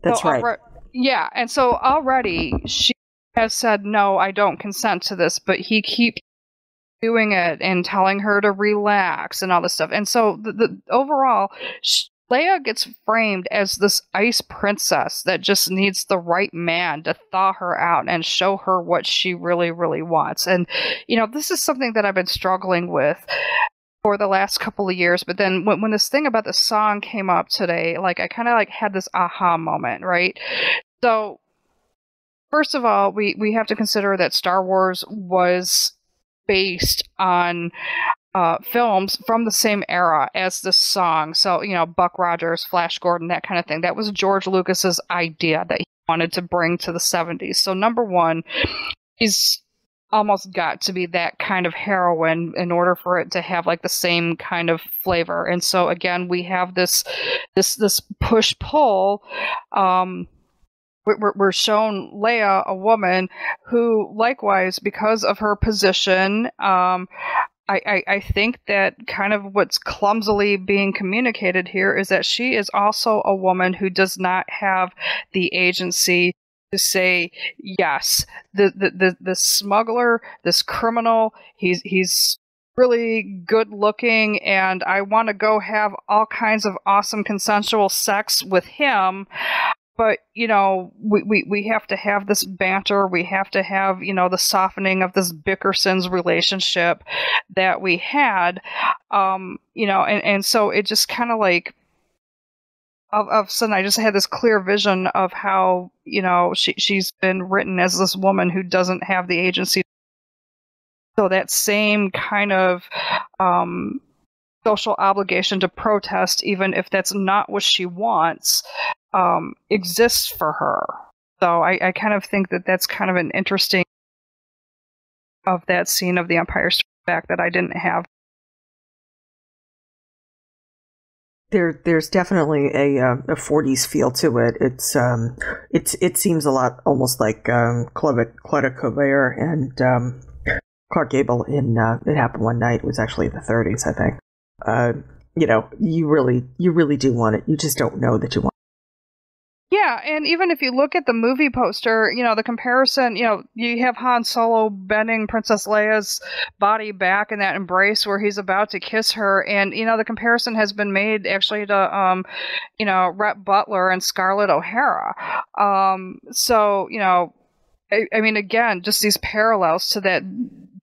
That's so, right. Alre- yeah. And so already she has said, no, I don't consent to this. But he keeps doing it and telling her to relax and all this stuff. And so the, the overall... She, Leia gets framed as this ice princess that just needs the right man to thaw her out and show her what she really, really wants. And, you know, this is something that I've been struggling with for the last couple of years. But then when, when this thing about the song came up today, like, I kind of, like, had this aha moment, right? So, first of all, we, we have to consider that Star Wars was based on... Uh, films from the same era as this song. So, you know, Buck Rogers, Flash Gordon, that kind of thing. That was George Lucas's idea that he wanted to bring to the seventies. So, number one, he's almost got to be that kind of heroine in order for it to have like the same kind of flavor. And so, again, we have this this this push pull. Um, we're, we're shown Leia, a woman who, likewise, because of her position, um. I, I, I think that kind of what's clumsily being communicated here is that she is also a woman who does not have the agency to say, yes, the the the, the smuggler, this criminal, he's he's really good looking, and I want to go have all kinds of awesome consensual sex with him. But, you know, we, we, we have to have this banter. We have to have, you know, the softening of this Bickerson's relationship that we had, um, you know, and, and so it just kind of like, all of a sudden I just had this clear vision of how, you know, she, she's been written as this woman who doesn't have the agency. So that same kind of um, social obligation to protest, even if that's not what she wants, um, exists for her. So I, I kind of think that that's kind of an interesting of that scene of The Empire Strikes Back that I didn't have. There, there's definitely a uh, a forties feel to it. It's um, it's it seems a lot almost like um, Claude, Claude Colbert and um, Clark Gable in uh, It Happened One Night. It was actually in the thirties, I think. Uh, you know, you really, you really do want it. You just don't know that you want. Yeah, and even if you look at the movie poster, you know, the comparison, you know, you have Han Solo bending Princess Leia's body back in that embrace where he's about to kiss her. And, you know, the comparison has been made actually to, um, you know, Rhett Butler and Scarlett O'Hara. Um, so, you know, I, I mean, again, just these parallels to that,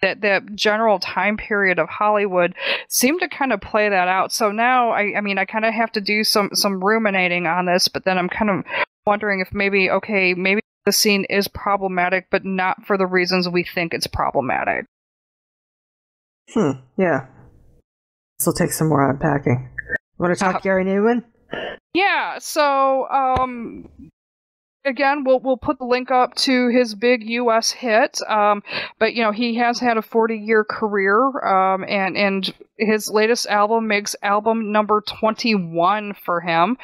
that that general time period of Hollywood seemed to kind of play that out. So now, I, I mean, I kind of have to do some, some ruminating on this, but then I'm kind of wondering if maybe, okay, maybe the scene is problematic, but not for the reasons we think it's problematic. Hmm, yeah. This will take some more unpacking. Want to talk uh, Gary Numan? Yeah, so... um. Again, we'll we'll put the link up to his big U S hit, um, but you know he has had a forty-year career, um, and and his latest album makes album number twenty-one for him.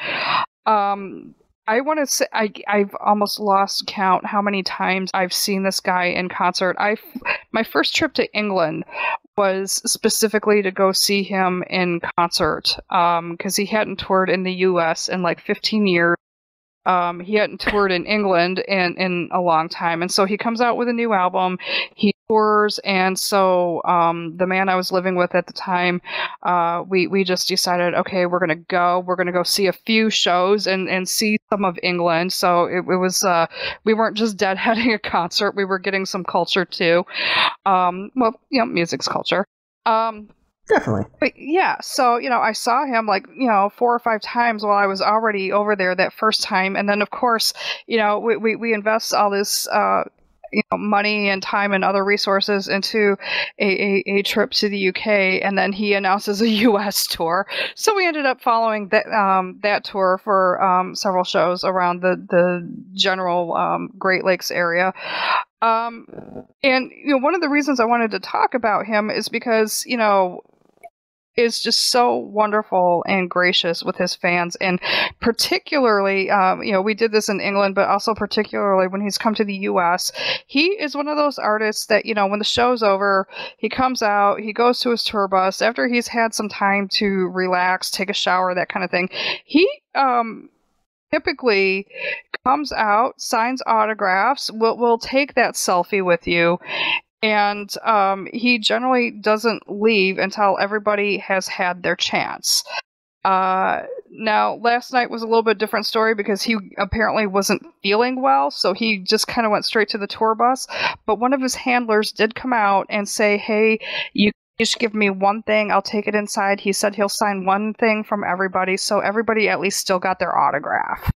Um, I want to say I I've almost lost count how many times I've seen this guy in concert. I my first trip to England was specifically to go see him in concert because um, he hadn't toured in the U S in like fifteen years. Um, he hadn't toured in England in, in a long time. And so he comes out with a new album. He tours. And so um, the man I was living with at the time, uh, we, we just decided, okay, we're going to go. We're going to go see a few shows and, and see some of England. So it, it was, uh, we weren't just deadheading a concert. We were getting some culture too. Um, well, you know, music's culture. Um Definitely. But yeah, so, you know, I saw him like, you know, four or five times while I was already over there that first time. And then, of course, you know, we, we, we invest all this uh, you know, money and time and other resources into a, a, a trip to the U K. And then he announces a U S tour. So we ended up following that um, that tour for um, several shows around the, the general um, Great Lakes area. Um, and, you know, one of the reasons I wanted to talk about him is because, you know, is just so wonderful and gracious with his fans, and particularly, um, you know, we did this in England, but also particularly when he's come to the U S, he is one of those artists that, you know, when the show's over, he comes out, he goes to his tour bus after he's had some time to relax, take a shower, that kind of thing. He um, typically comes out, signs autographs, will will take that selfie with you. And um, he generally doesn't leave until everybody has had their chance. Uh, now, last night was a little bit different story because he apparently wasn't feeling well, so he just kind of went straight to the tour bus. But one of his handlers did come out and say, hey, you just give me one thing, I'll take it inside. He said he'll sign one thing from everybody, so everybody at least still got their autograph.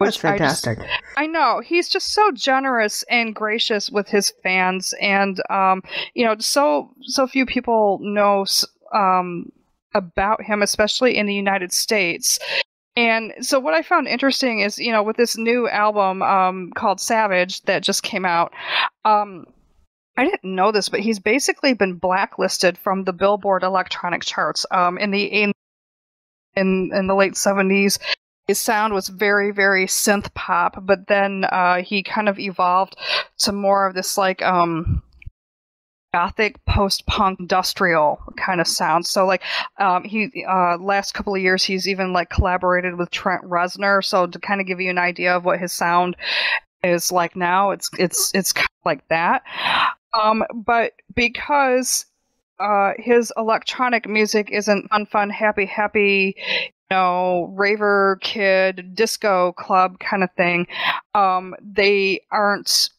That's fantastic. I, just, I know. He's just so generous and gracious with his fans. And, um, you know, so so few people know um, about him, especially in the United States. And so what I found interesting is, you know, with this new album um, called Savage that just came out, um, I didn't know this, but he's basically been blacklisted from the Billboard electronic charts um, in the in, in, in the late seventies. His sound was very, very synth pop, but then uh, he kind of evolved to more of this like um, gothic post-punk industrial kind of sound. So like um he uh last couple of years he's even like collaborated with Trent Reznor, so to kind of give you an idea of what his sound is like now, it's it's it's kind of like that. Um but because uh his electronic music isn't fun fun happy happy, you know, raver kid disco club kind of thing, um they aren't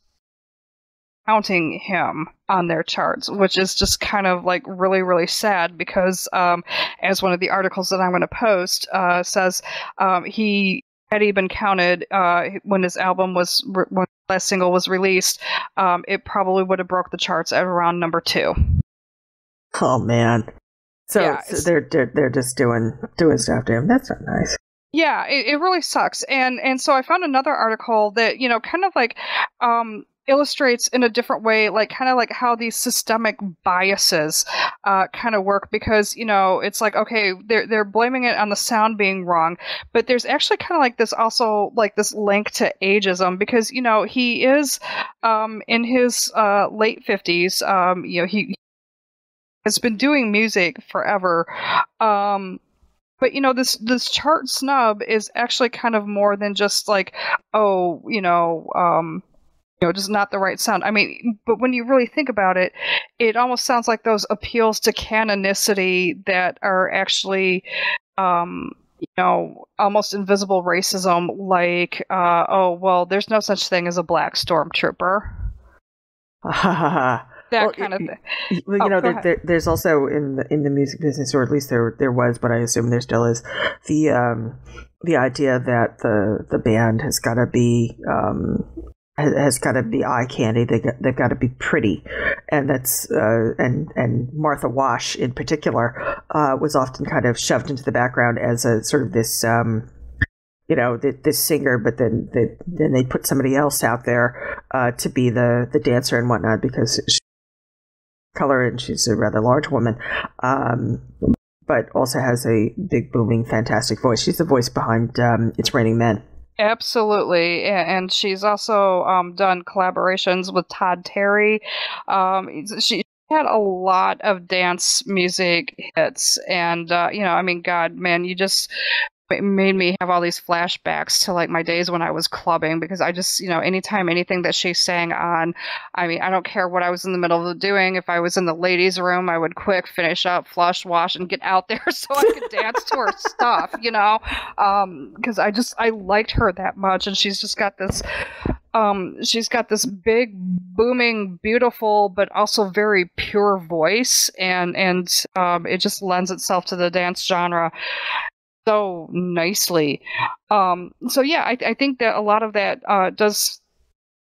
counting him on their charts, which is just kind of like really, really sad because, um, as one of the articles that I'm going to post uh, says, um, he had he been counted uh, when his album was re- when the last single was released, um, it probably would have broke the charts at around number two. Oh man! So, yeah, so they're, they're they're just doing doing stuff to him. That's not nice. Yeah, it, it really sucks. And and so I found another article that, you know, kind of like, um. illustrates in a different way, like kind of like how these systemic biases uh, kind of work, because, you know, it's like, okay, they're, they're blaming it on the sound being wrong, but there's actually kind of like this also like this link to ageism, because, you know, he is um, in his uh, late fifties, um, you know, he has been doing music forever. Um, But, you know, this this chart snub is actually kind of more than just like, oh, you know, um, you know, just not the right sound. I mean, but when you really think about it, it almost sounds like those appeals to canonicity that are actually, um, you know, almost invisible racism, like, uh, oh, well, there's no such thing as a black stormtrooper. that well, kind of thing. Well, you oh, know, there, there, there's also in the, in the music business, or at least there there was, but I assume there still is, the um, the idea that the, the band has got to be... Um, has got to be eye candy. They got, they've got to be pretty, and that's uh, and and Martha Wash in particular uh, was often kind of shoved into the background as a sort of this, um, you know, the, this singer. But then they, then they put somebody else out there uh, to be the the dancer and whatnot, because she's color and she's a rather large woman, um, but also has a big booming fantastic voice. She's the voice behind um, "It's Raining Men." Absolutely, and she's also um, done collaborations with Todd Terry. Um, she had a lot of dance music hits, and uh, you know, I mean, God, man, you just it made me have all these flashbacks to like my days when I was clubbing, because I just, you know, anytime anything that she sang on, I mean, I don't care what I was in the middle of doing. If I was in the ladies' room, I would quick finish up, flush, wash, and get out there so I could dance to her stuff, you know, because um, I just I liked her that much, and she's just got this, um, she's got this big, booming, beautiful, but also very pure voice, and and um, it just lends itself to the dance genre so nicely. Um, so yeah, I, I think that a lot of that uh, does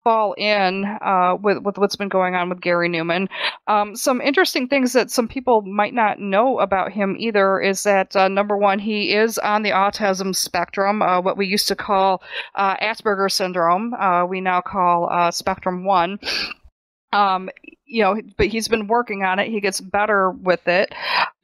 fall in uh, with, with what's been going on with Gary Numan. Um, some interesting things that some people might not know about him either is that, uh, number one, he is on the autism spectrum, uh, what we used to call uh, Asperger's syndrome. Uh, we now call uh, Spectrum one. Um, you know, but he's been working on it. He gets better with it.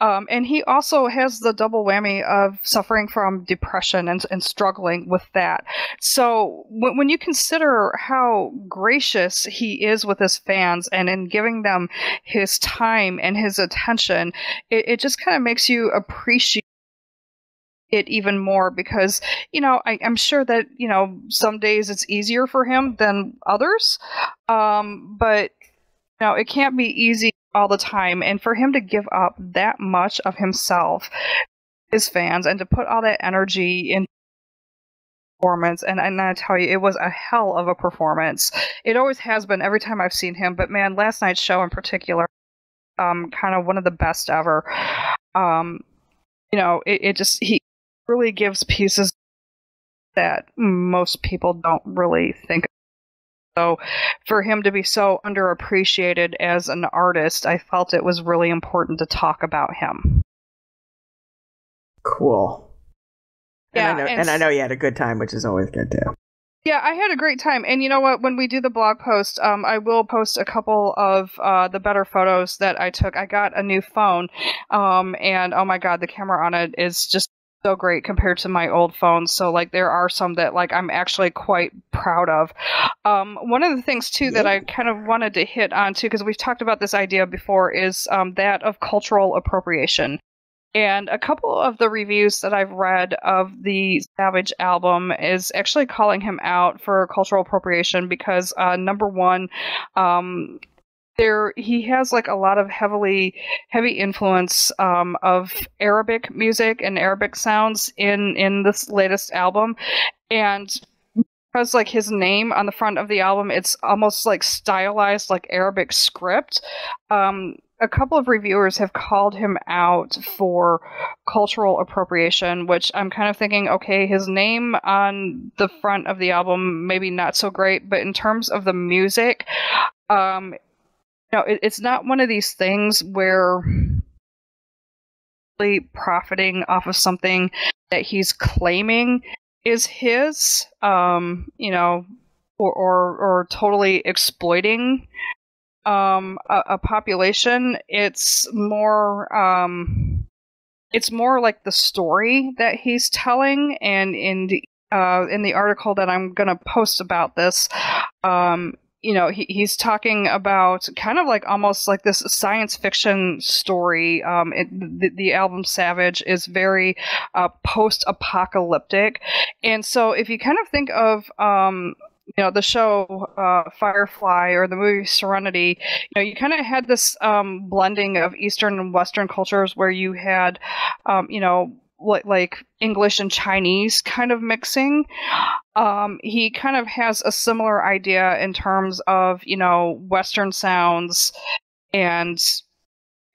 Um, and he also has the double whammy of suffering from depression and, and struggling with that. So when, when you consider how gracious he is with his fans and in giving them his time and his attention, it, it just kind of makes you appreciate it even more, because, you know, I, I'm sure that, you know, some days it's easier for him than others, um, but you know, it can't be easy all the time, and for him to give up that much of himself, his fans, and to put all that energy into performance, and, and I tell you, it was a hell of a performance. It always has been every time I've seen him, but man, last night's show in particular, um, kind of one of the best ever. Um, you know, it, it just, he really gives pieces that most people don't really think of. So for him to be so underappreciated as an artist, I felt it was really important to talk about him. Cool. Yeah, and I know, and, and I know you had a good time, which is always good too. Yeah, I had a great time. And you know what? When we do the blog post, um, I will post a couple of uh, the better photos that I took. I got a new phone, um, and oh my God, the camera on it is just so great compared to my old phone. So like there are some that like I'm actually quite proud of. Um, one of the things too that I kind of wanted to hit on too, because we've talked about this idea before, is um, that of cultural appropriation. And a couple of the reviews that I've read of the Savage album is actually calling him out for cultural appropriation because, uh, number one, um, there he has like a lot of heavily heavy influence um, of Arabic music and Arabic sounds in, in this latest album. And because like his name on the front of the album, it's almost like stylized like Arabic script. Um, A couple of reviewers have called him out for cultural appropriation, which I'm kind of thinking, okay, his name on the front of the album, maybe not so great, but in terms of the music, um, you know, it, it's not one of these things where really profiting off of something that he's claiming is his, um, you know, or, or, or totally exploiting um a, a population. It's more um it's more like the story that he's telling. And in the, uh in the article that I'm gonna post about this, um you know, he, he's talking about kind of like almost like this science fiction story. Um, it, the, the album Savage is very uh, post-apocalyptic, and so if you kind of think of um you know, the show uh, Firefly or the movie Serenity, you know, you kind of had this um, blending of Eastern and Western cultures where you had, um, you know, like, like English and Chinese kind of mixing. Um, he kind of has a similar idea in terms of, you know, Western sounds and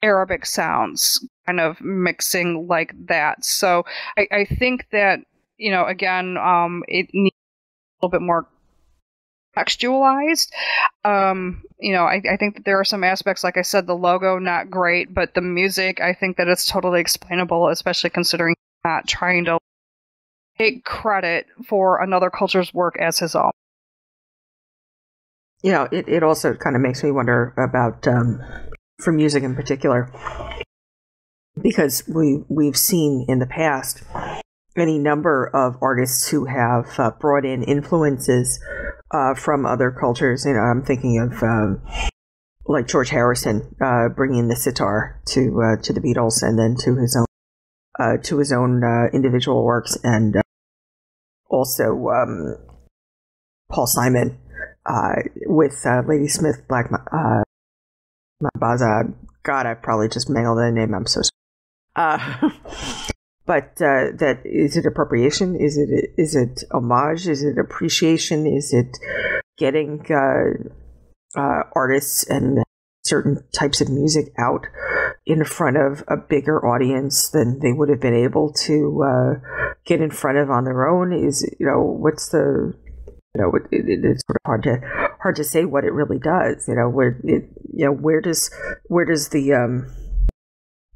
Arabic sounds kind of mixing like that. So I, I think that, you know, again, um, it needs a little bit more contextualized. Um, you know, I, I think that there are some aspects, like I said, the logo, not great, but the music, I think that it's totally explainable, especially considering he's not trying to take credit for another culture's work as his own. You know, it, it also kind of makes me wonder about, um, for music in particular, because we, we've seen in the past any number of artists who have uh, brought in influences uh, from other cultures. You know, I'm thinking of um, like George Harrison uh, bringing the sitar to uh, to the Beatles, and then to his own uh, to his own uh, individual works, and uh, also um, Paul Simon uh, with uh, Ladysmith Black uh, Mambaza. God, I probably just mangled the name. I'm so sorry. Uh, But uh, that is it appropriation? Is it is it homage? Is it appreciation? Is it getting uh, uh, artists and certain types of music out in front of a bigger audience than they would have been able to uh, get in front of on their own? Is it, you know, what's the you know it, it, it's sort of hard to hard to say what it really does. You know where it, you know where does where does the um,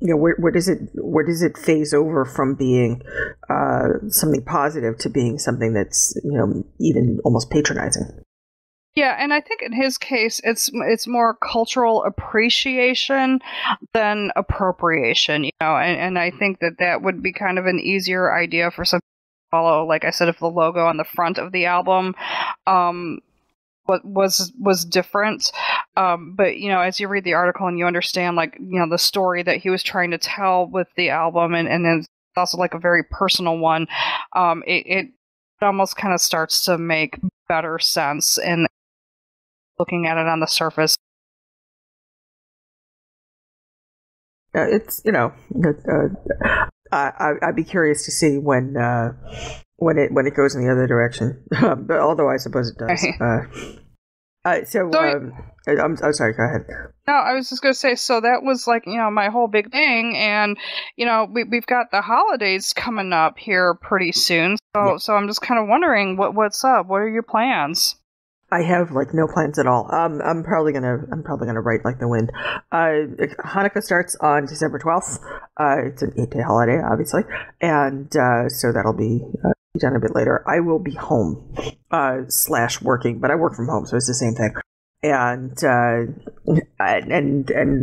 You know, where, where does it where does it phase over from being uh, something positive to being something that's, you know, even almost patronizing? Yeah, and I think in his case, it's it's more cultural appreciation than appropriation. You know, and, and I think that that would be kind of an easier idea for some people to follow. Like I said, if the logo on the front of the album um, was was different. Um, but, you know, as you read the article and you understand, like, you know, the story that he was trying to tell with the album, and, and it's also like a very personal one, um, it, it almost kind of starts to make better sense in looking at it on the surface. Uh, it's, you know, uh, I, I'd be curious to see when uh, when it when it goes in the other direction, but although I suppose it does. Uh, Uh, so, so um, I'm, I'm sorry, go ahead. No, I was just going to say, so that was like, you know, my whole big thing. And, you know, we, we've got the holidays coming up here pretty soon. So yeah. so I'm just kind of wondering what what's up? What are your plans? I have like no plans at all. Um, I'm probably going to I'm probably going to write like the wind. Uh, Hanukkah starts on December twelfth. Uh, it's an eight-day holiday, obviously. And uh, so that'll be... Uh, done a bit later. I will be home uh, slash working, but I work from home, so it's the same thing. And uh, and and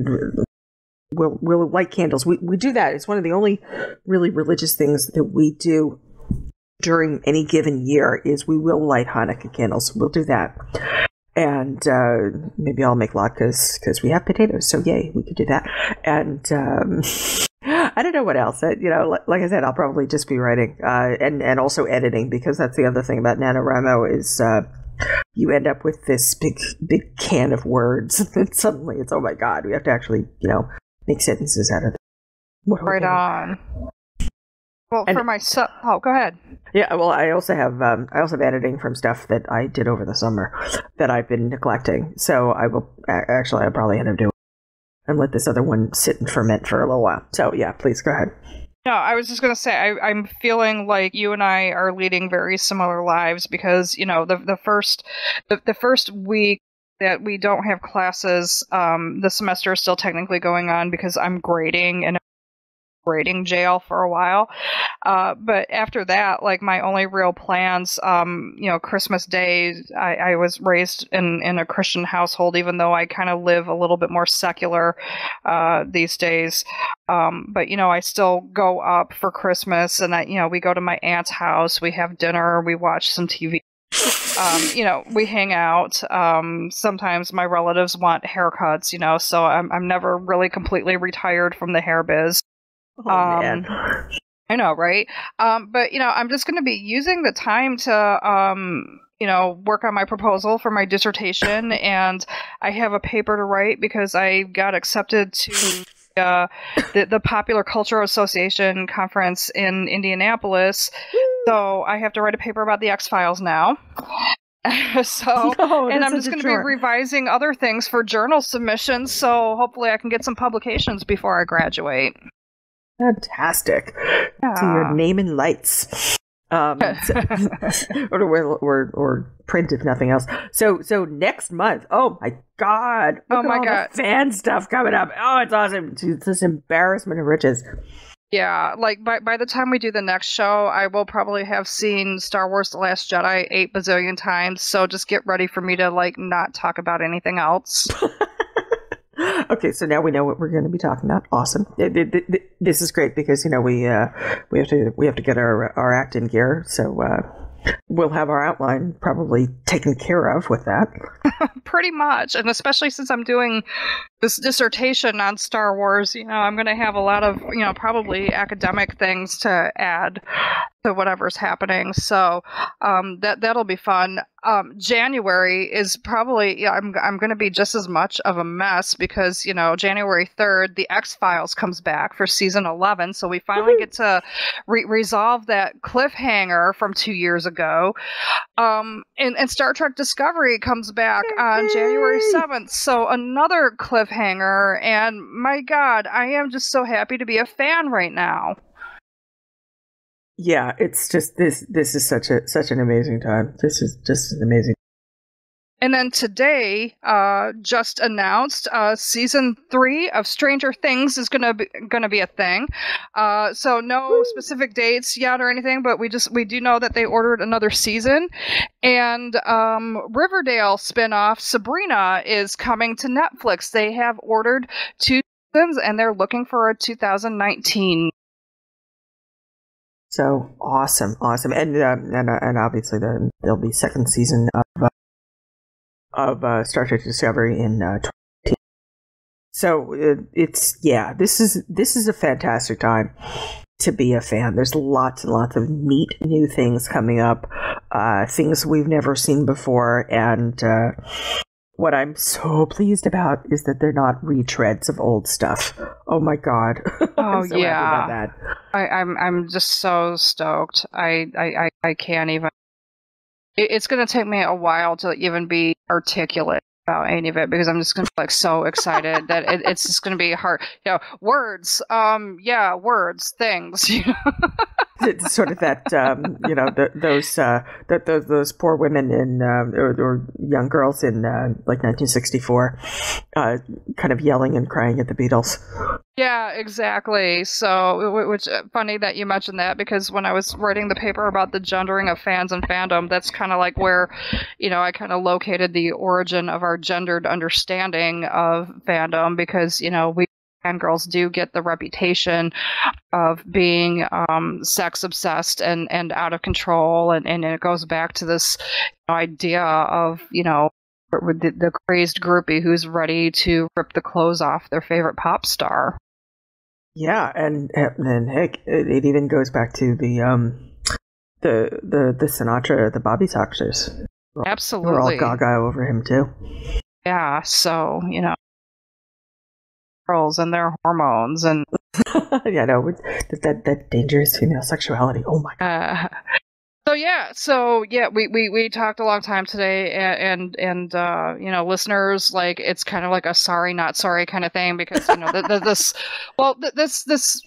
We'll, we'll light candles. We we do that. It's one of the only really religious things that we do during any given year is we will light Hanukkah candles. We'll do that. And uh, maybe I'll make latkes because we have potatoes. So yay, we could do that. And um, I don't know what else. I, you know, like, like I said, I'll probably just be writing uh, and, and also editing, because that's the other thing about NaNoWriMo is uh, you end up with this big, big can of words. And suddenly it's, oh my God, we have to actually, you know, make sentences out of them. Right on. Well, and for myself, oh, go ahead. Yeah, well, I also have um, I also have editing from stuff that I did over the summer that I've been neglecting. So I will actually I'll probably end up doing it and let this other one sit and ferment for a little while. So yeah, please go ahead. No, I was just gonna say I, I'm feeling like you and I are leading very similar lives, because you know the the first the, the first week that we don't have classes, um, the semester is still technically going on because I'm grading and. Grading jail for a while, uh, but after that, like my only real plans, um, you know, Christmas Day. I, I was raised in in a Christian household, even though I kind of live a little bit more secular uh, these days. Um, but you know, I still go up for Christmas, and I, you know, we go to my aunt's house. We have dinner. We watch some T V. Um, you know, we hang out. Um, sometimes my relatives want haircuts, you know, so I'm I'm never really completely retired from the hair biz. Oh, um, man. I know, right? Um, but, you know, I'm just going to be using the time to, um, you know, work on my proposal for my dissertation. And I have a paper to write because I got accepted to uh, the, the Popular Culture Association conference in Indianapolis. So I have to write a paper about the X-Files now. so no, and I'm just going to be revising other things for journal submissions. So hopefully I can get some publications before I graduate. Fantastic. Yeah. To your name in lights. Um, so, or, or, or print, if nothing else. So so next month, oh my God. Look oh my at all God. The fan stuff coming up. Oh, it's awesome. It's this embarrassment of riches. Yeah, like by by the time we do the next show, I will probably have seen Star Wars The Last Jedi eight bazillion times. So just get ready for me to like not talk about anything else. Okay, so now we know what we're going to be talking about. Awesome. This is great because, you know, we uh, we have to we have to get our, our act in gear. So uh, we'll have our outline probably taken care of with that. Pretty much. And especially since I'm doing this dissertation on Star Wars, you know, I'm going to have a lot of, you know, probably academic things to add to whatever's happening. So um, that, that'll be fun. Um, January is probably, yeah, I'm, I'm going to be just as much of a mess because, you know, January third, the X-Files comes back for season eleven. So we finally get to re- resolve that cliffhanger from two years ago. Um, and, and Star Trek Discovery comes back on January seventh. So another cliffhanger. Hanger, and my God, I am just so happy to be a fan right now. Yeah, it's just this this is such a such an amazing time. This is just an amazing. And then today, uh, just announced uh, season three of Stranger Things is gonna be, gonna be a thing. Uh, so no Woo. Specific dates yet or anything, but we just we do know that they ordered another season. And um, Riverdale spinoff Sabrina is coming to Netflix. They have ordered two seasons, and they're looking for a two thousand nineteen. So awesome, awesome, and uh, and uh, and obviously there there'll be second season of. Uh, of uh, Star Trek Discovery in uh, twenty eighteen. So it, it's, yeah, this is this is a fantastic time to be a fan. There's lots and lots of neat new things coming up, uh, things we've never seen before, and uh, what I'm so pleased about is that they're not retreads of old stuff. Oh my God. Oh, so yeah. Happy about that. I, I'm, I'm just so stoked. I, I, I can't even. It's going to take me a while to even be articulate about any of it because I'm just going to be like so excited that it, it's just going to be hard. You know, words, um, yeah, words, things. You know? It's sort of that, um, you know, the, those uh, that those, those poor women in uh, or, or young girls in uh, like nineteen sixty-four, uh, kind of yelling and crying at the Beatles. Yeah, exactly. So, which funny that you mentioned that because when I was writing the paper about the gendering of fans and fandom, that's kind of like where, you know, I kind of located the origin of our gendered understanding of fandom because, you know, we fangirls do get the reputation of being um, sex obsessed and, and out of control. And, and it goes back to this idea of, you know, the, the crazed groupie who's ready to rip the clothes off their favorite pop star. Yeah, and and heck, it, it even goes back to the um, the the the Sinatra, the Bobby Soxers. Absolutely, we're all gaga over him too. Yeah, so you know, girls and their hormones and yeah, no, that that that dangerous female sexuality. Oh my god. Uh, So yeah, so yeah, we, we, we talked a long time today, and and, and uh, you know, listeners, like it's kind of like a sorry not sorry kind of thing because you know the, the, this, well th- this this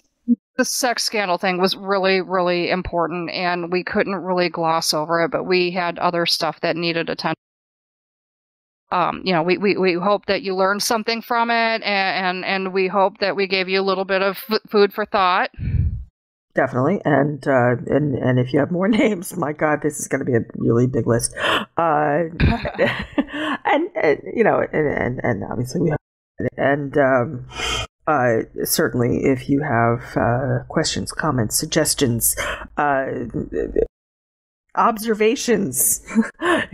the sex scandal thing was really really important, and we couldn't really gloss over it, but we had other stuff that needed attention. Um, you know, we, we, we hope that you learned something from it, and, and and we hope that we gave you a little bit of f- food for thought. Definitely, and uh, and and if you have more names, my God, this is going to be a really big list. Uh, and, and you know, and and, and obviously we have, and um, uh, certainly if you have uh, questions, comments, suggestions, uh, observations,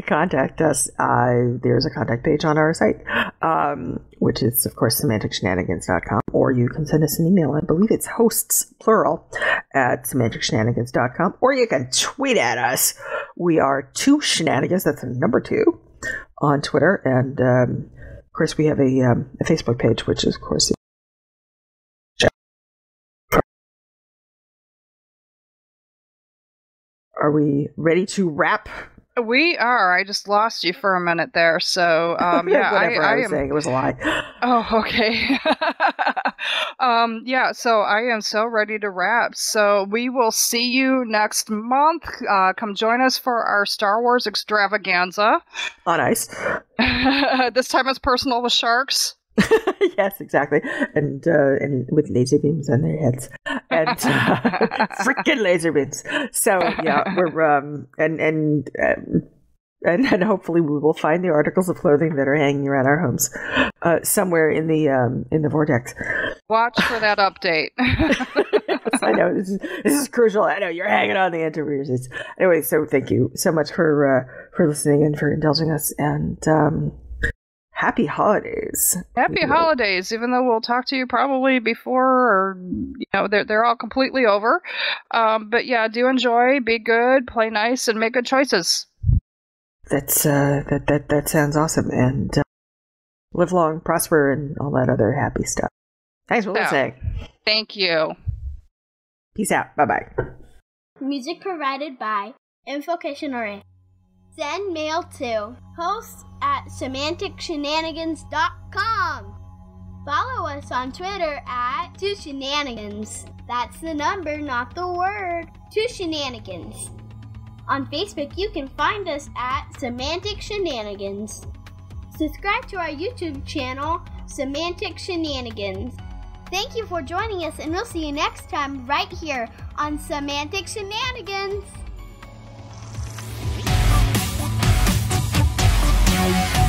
contact us. Uh, there's a contact page on our site, um, which is of course semantic shenanigans dot com, or you can send us an email. I believe it's hosts plural. At semantic shenanigans dot com, or you can tweet at us. We are two shenanigans, that's the number two, on Twitter. And, um, of course, we have a, um, a Facebook page, which is, of course, are we ready to wrap? We are. I just lost you for a minute there. So, um, yeah, Whatever I, I, I was am... saying it was a lie. Oh, okay. um, yeah, so I am so ready to wrap. So we will see you next month. Uh, come join us for our Star Wars extravaganza. On ice. This time it's personal with sharks. Yes, exactly. And uh, and with laser beams on their heads. And uh, freaking laser beams. So, yeah, we're, um, and, and, um, and, and hopefully we will find the articles of clothing that are hanging around our homes uh, somewhere in the, um, in the vortex. Watch for that update. Yes, I know. This is, this is crucial. I know you're hanging on the interviews. Anyway, so thank you so much for, uh, for listening and for indulging us. And, um, happy holidays. Happy holidays, even though we'll talk to you probably before, or, you know, they're, they're all completely over. Um, but yeah, do enjoy, be good, play nice, and make good choices. That's, uh, that, that, that sounds awesome. And uh, live long, prosper, and all that other happy stuff. Thanks for listening. Thank you. Peace out. Bye-bye. Music provided by Infocationary. Send mail to hosts at semantic shenanigans dot com. Follow us on Twitter at Two Shenanigans. That's the number, not the word. Two Shenanigans. On Facebook, you can find us at Semantic Shenanigans. Subscribe to our YouTube channel, Semantic Shenanigans. Thank you for joining us, and we'll see you next time right here on Semantic Shenanigans. We'll be right back.